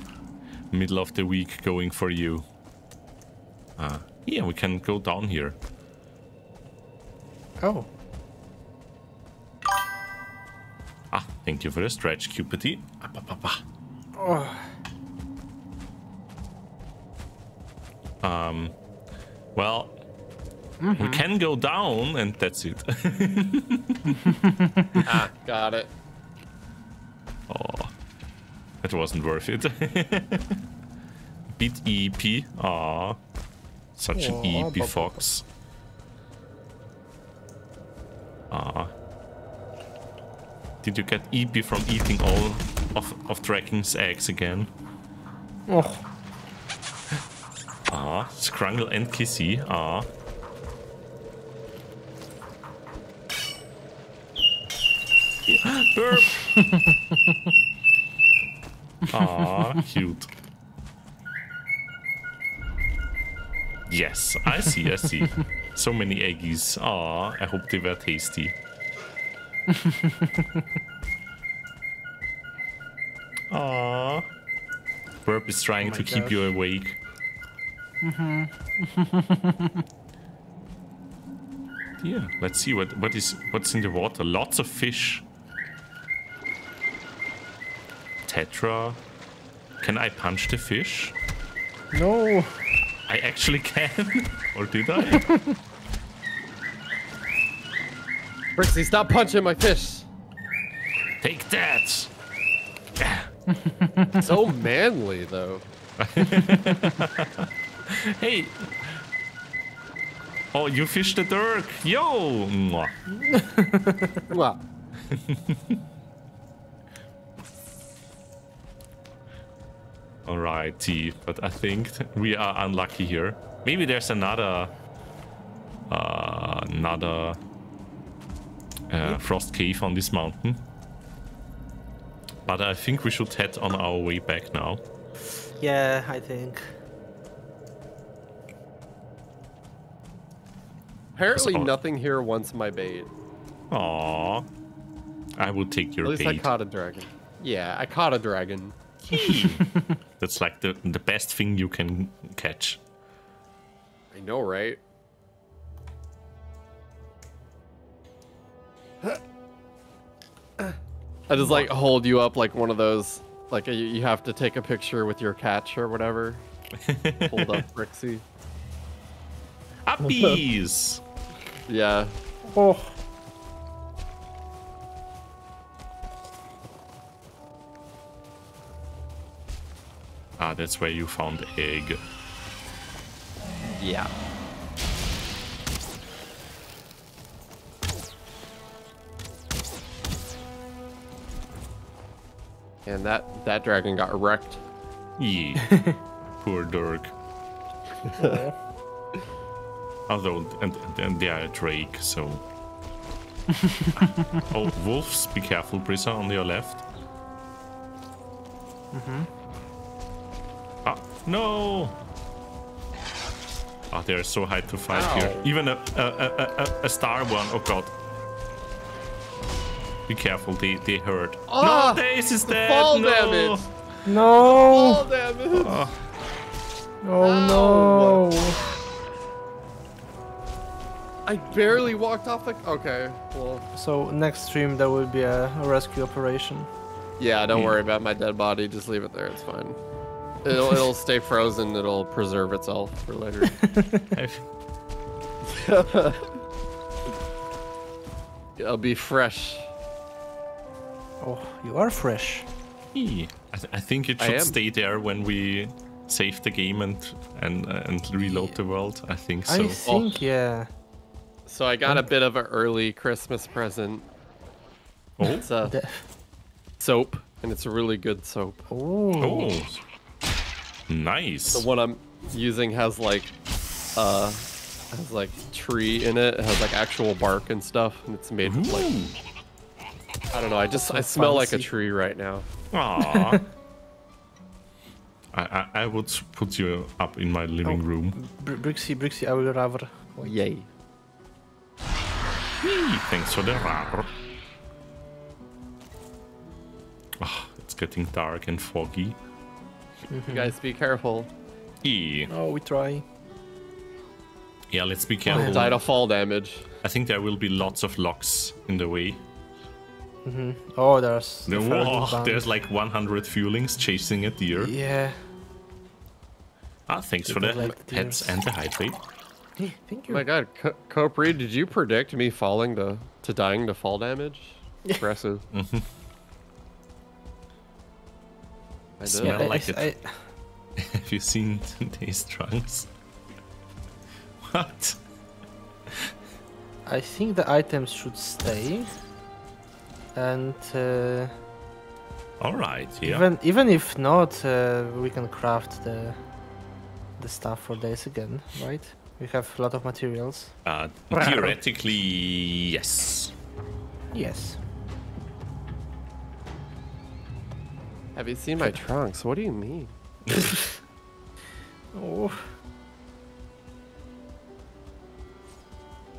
middle of the week going for you? Yeah, we can go down here. Oh. Ah, thank you for the stretch, Cuberty. Oh. Well, we can go down, and that's it. Ah, got it. Oh, that wasn't worth it. Beat EP. Ah, such an EP fox. Ah. Did you get EP from eating all of Draken's eggs again? Oh. Ah, Scrangle and Kissy. Ah. Burp. Ah, cute. Yes, I see, I see. So many eggies. Ah, I hope they were tasty. Aww. Burp is trying to keep you awake. Yeah, let's see what's in the water. Lots of fish. Tetra. Can I punch the fish? No. I actually can. Or did I? Brixie, stop punching my fish! Take that! So manly, though. Hey! Oh, you fished the dirk! Yo! Mwah. Alrighty, but I think we are unlucky here. Maybe there's another... Frost Cave on this mountain. But I think we should head on our way back now. Yeah, I think. Apparently nothing here wants my bait. Aww. I will take your bait. At least bait. I caught a dragon. Yeah, I caught a dragon. That's like the best thing you can catch. I know, right? I just like hold you up like one of those, like you have to take a picture with your catch or whatever. Hold up, Brixie. Uppies! Yeah. Oh. Ah, that's where you found egg. Yeah. And that dragon got wrecked. Yee. Poor Dirk. Yeah. Although, and they are a drake, so... Oh, wolves, be careful, Bryza, on your left. Ah, no! Ah, they are so hard to fight here. Even a star one, oh god. Be careful, they hurt. Oh, no, Days is dead! Fall damage! No! Fall damage! Oh no! I barely walked off the... Okay, well... So, next stream there will be a rescue operation. Yeah, don't worry about my dead body, just leave it there, it's fine. It'll stay frozen, it'll preserve itself for later. It'll be fresh. Oh, you are fresh. I think it should stay there when we save the game and reload the world. I think so. I think, yeah. So I got a bit of an early Christmas present. Oh. It's a soap, and it's a really good soap. Oh. Nice. The one I'm using has like tree in it. It has like actual bark and stuff, and it's made with like... I don't know, I smell like a tree right now. Aww. I would put you up in my living room. Brixie, I will rather. Oh, yay. Thanks for the rather. Oh, it's getting dark and foggy. You guys be careful. Oh, we try. Yeah, let's be careful. I died of fall damage. I think there will be lots of locks in the way. Mm-hmm. Oh, there's... No, there's like 100 fuelings chasing a deer. Yeah. Ah, thanks for the like pets and the hydrate. Hey, thank you. Oh my god, Copri, did you predict me falling to dying to fall damage? Impressive. Mm-hmm. I did. Yeah, like it. Have you seen Days Trunks? What? I think the items should stay. And all right, yeah. Even if not, we can craft the stuff for Days again, right? We have a lot of materials. Theoretically, yes. Yes. Have you seen my trunks? What do you mean? Oh.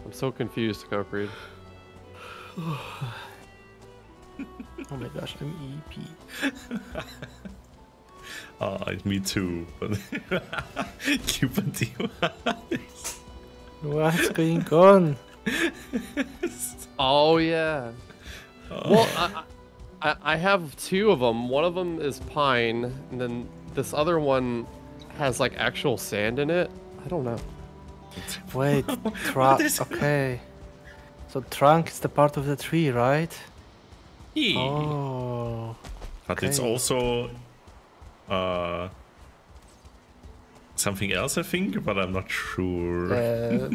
I'm so confused, Copri. Oh my gosh, I'm EP. Oh, me too. Cuberty. What's going on? Oh yeah. Oh. Well, I have two of them. One of them is pine, and then this other one has like actual sand in it. I don't know. Wait, okay. So trunk is the part of the tree, right? Yeah. Oh. But okay. It's also something else, I think, but I'm not sure.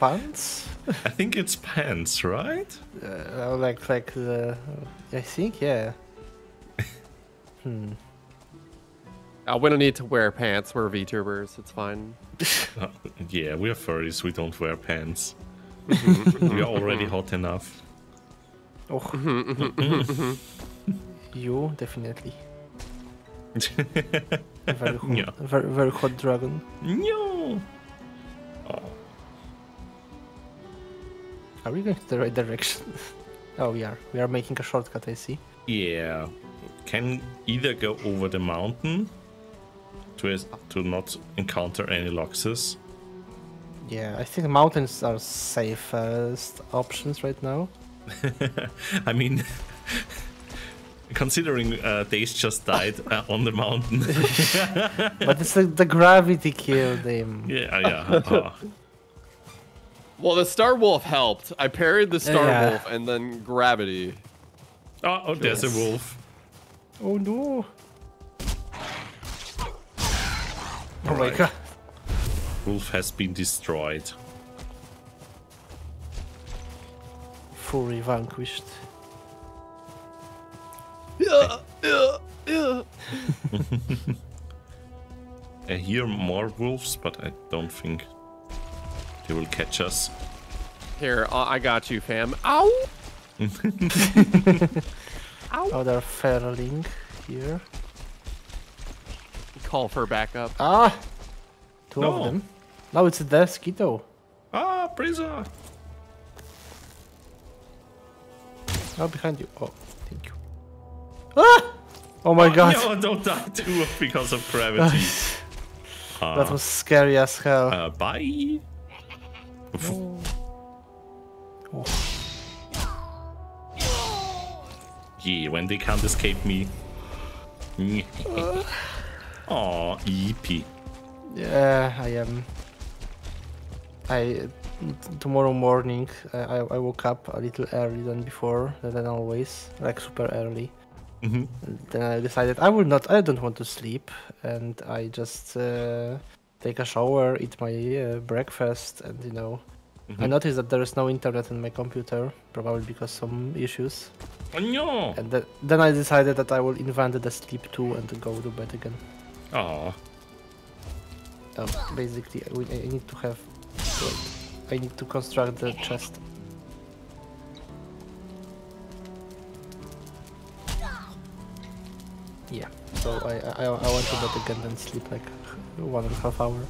Pants? I think it's pants, right? Like the... I think, yeah. Hmm. We don't need to wear pants. We're VTubers. It's fine. Yeah, we are furries. We don't wear pants. We are already hot enough. Oh. You, definitely. Very hot, yeah. Very, very hot dragon. No. Oh. Are we going to the right direction? Oh, we are. We are making a shortcut, I see. Yeah. Can either go over the mountain to not encounter any Loxes. Yeah, I think mountains are safest options right now. I mean, considering Days just died on the mountain. But it's like the gravity killed him. Yeah, yeah. Oh. Well, the Star Wolf helped. I parried the Star Wolf and then gravity. Oh, there's a wolf. Oh no. Oh my god. Wolf has been destroyed. Fury vanquished. Yeah, yeah, yeah. I hear more wolves, but I don't think they will catch us. Here, I got you, fam. Ow! Ow. Oh, they're fettling here. Call for backup. Ah! Two of them. Now it's a Deathskito. Ah, Bryza! Oh, behind you. Oh, thank you. Ah! Oh my god. No, don't die too because of gravity. That was scary as hell. Bye! No. Oh. Yeah, when they can't escape me. Oh, EP. Yeah, I am. Tomorrow morning, I woke up a little early than before, than always, like super early. Mm-hmm. Then I decided I don't want to sleep, and I just take a shower, eat my breakfast, and you know. Mm-hmm. I noticed that there is no internet on my computer, probably because some issues. Oh no! And then I decided that I will invent the sleep too and go to bed again. Oh. Basically, I need to have. I need to construct the chest. Yeah. So I went to bed again and sleep like 1.5 hours.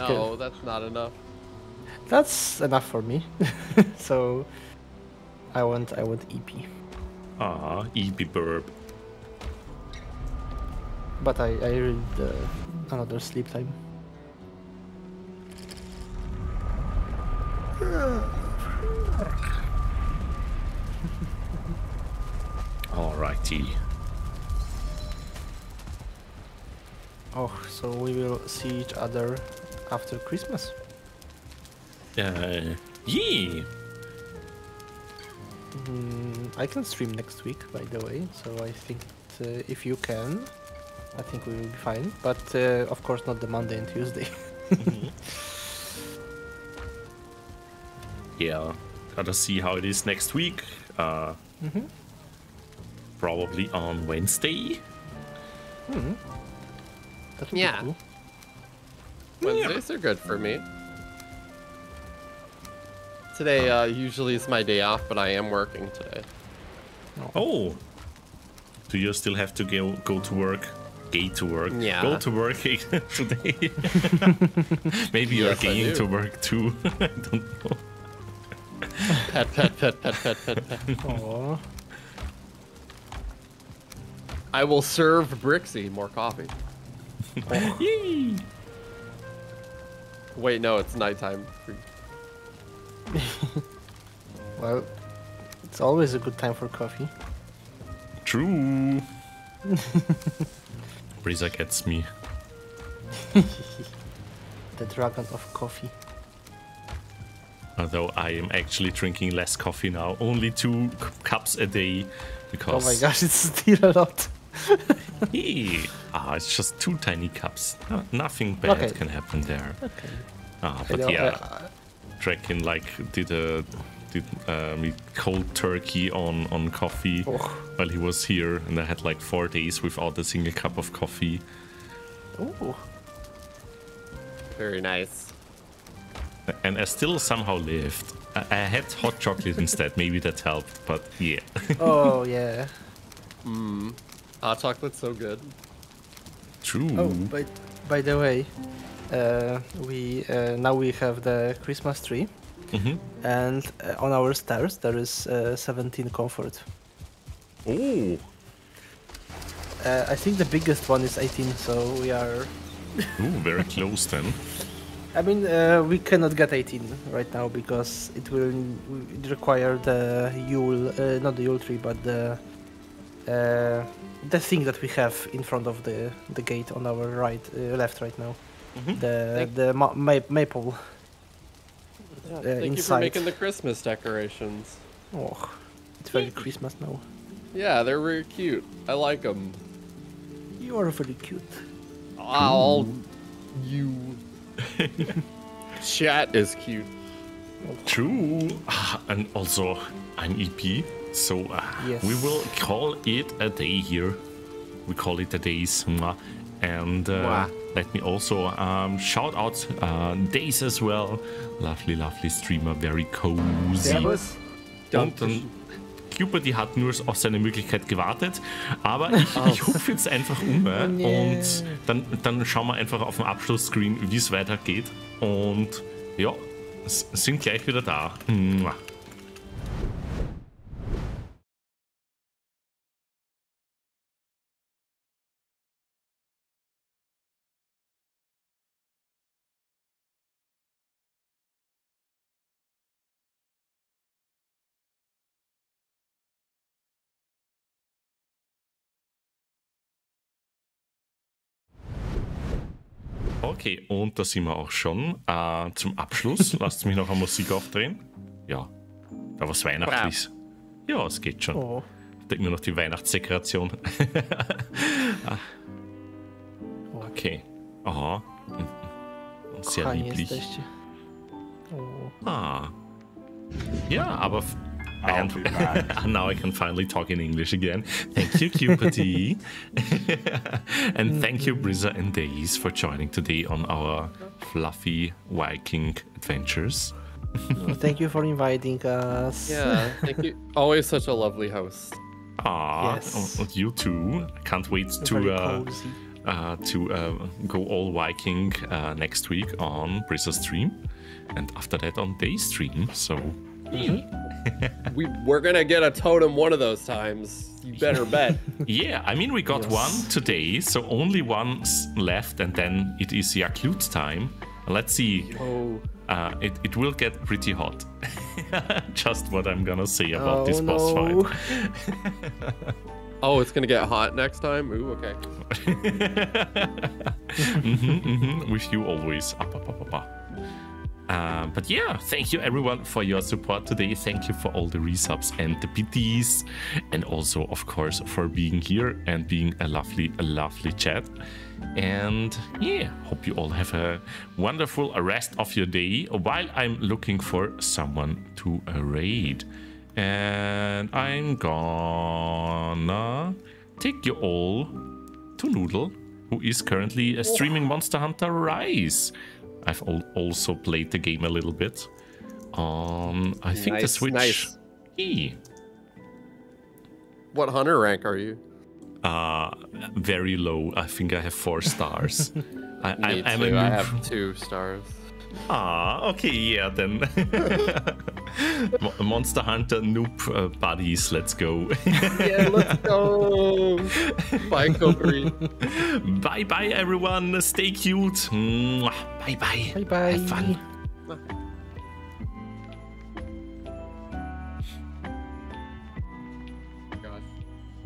Oh no, that's not enough. That's enough for me. So I want EP. Ah, EP burp. But I read another sleep time. Kibouti. Oh, so we will see each other after Christmas? Yee! I can stream next week, by the way, so I think if you can, I think we will be fine. But of course not the Monday and Tuesday. Yeah, gotta see how it is next week. Probably on Wednesday. That would be cool. Wednesdays are good for me. Today usually is my day off, but I am working today. Oh, so you still have to go to work? Yeah. Go to work today. Maybe you're going to work too. I don't know. Pet. Aww. I will serve Brixie more coffee. Yay! Wait, no, it's nighttime. Well, it's always a good time for coffee. True. Bryza gets me. The dragon of coffee. Although I am actually drinking less coffee now, only 2 cups a day, because... Oh my gosh, it's still a lot. It's just 2 tiny cups. Nothing bad can happen there. But yeah, Drakin like did cold turkey on coffee while he was here, and I had like 4 days without a single cup of coffee. Oh, very nice. And I still somehow lived. I had hot chocolate instead. Maybe that helped, but yeah. Oh yeah. Hot chocolate's so good. True. Oh, by the way, we now we have the Christmas tree, and on our stairs there is 17 comfort. Oh. I think the biggest one is 18, so we are. Ooh, very close then. I mean, we cannot get 18 right now because it will require the Yule, not the Yule tree, but the thing that we have in front of the gate on our right, left right now, the maple. Yeah, thank you for making the Christmas decorations. Oh, it's very Christmas now. Yeah, they're very cute. I like them. You are very cute. Oh, you. Chat is cute. True. And also an EP, so we will call it a day here. We call it a days. And let me also shout out Days as well. Lovely Streamer, very cozy. Servus. Dankeschön. Cuberty hat nur auf seine Möglichkeit gewartet, aber ich hupfe jetzt einfach und dann schauen wir einfach auf dem Abschlussscreen, wie es weitergeht, und ja, sind gleich wieder da. Mua. Okay, und da sind wir auch schon. Zum Abschluss, lasst mich noch eine Musik aufdrehen. Ja, da was Weihnachtliches. Ja, es geht schon. Ich denke nur noch die Weihnachtsdekoration. Okay. Aha. Sehr lieblich. Ja, aber... Now I can finally talk in English again. Thank you, Cuberty. And thank you, Bryza and Days, for joining today on our fluffy Viking adventures. Thank you for inviting us. Yeah, thank you. Always such a lovely host. You too. I can't wait to go all Viking next week on Bryza's stream, and after that on Days' stream. So. We're gonna get a totem one of those times. You better bet. Yeah, I mean, we got one today, so only one left, and then it is Yaklut time. Let's see. It will get pretty hot. Just what I'm gonna say about this boss fight. Oh, it's gonna get hot next time? Ooh, okay. With you always. But yeah, thank you everyone for your support today. Thank you for all the resubs and the PTs, and also of course for being here and being a lovely chat. And yeah, hope you all have a wonderful rest of your day while I'm looking for someone to raid. And I'm gonna take you all to Noodle, who is currently streaming Monster Hunter Rise. I've also played the game a little bit on, I think, nice, the Switch. Nice. Yee. What hunter rank are you? Very low. I think I have 4 stars. I have 2 stars. Ah, okay, yeah, then. Monster Hunter noob buddies, let's go. Yeah, let's go. Bye, Cuberty. Bye-bye, everyone. Stay cute. Bye-bye. Bye-bye. Have fun. Bye.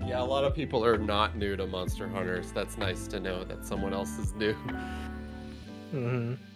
Yeah, a lot of people are not new to Monster Hunters. That's nice to know that someone else is new. Mm-hmm.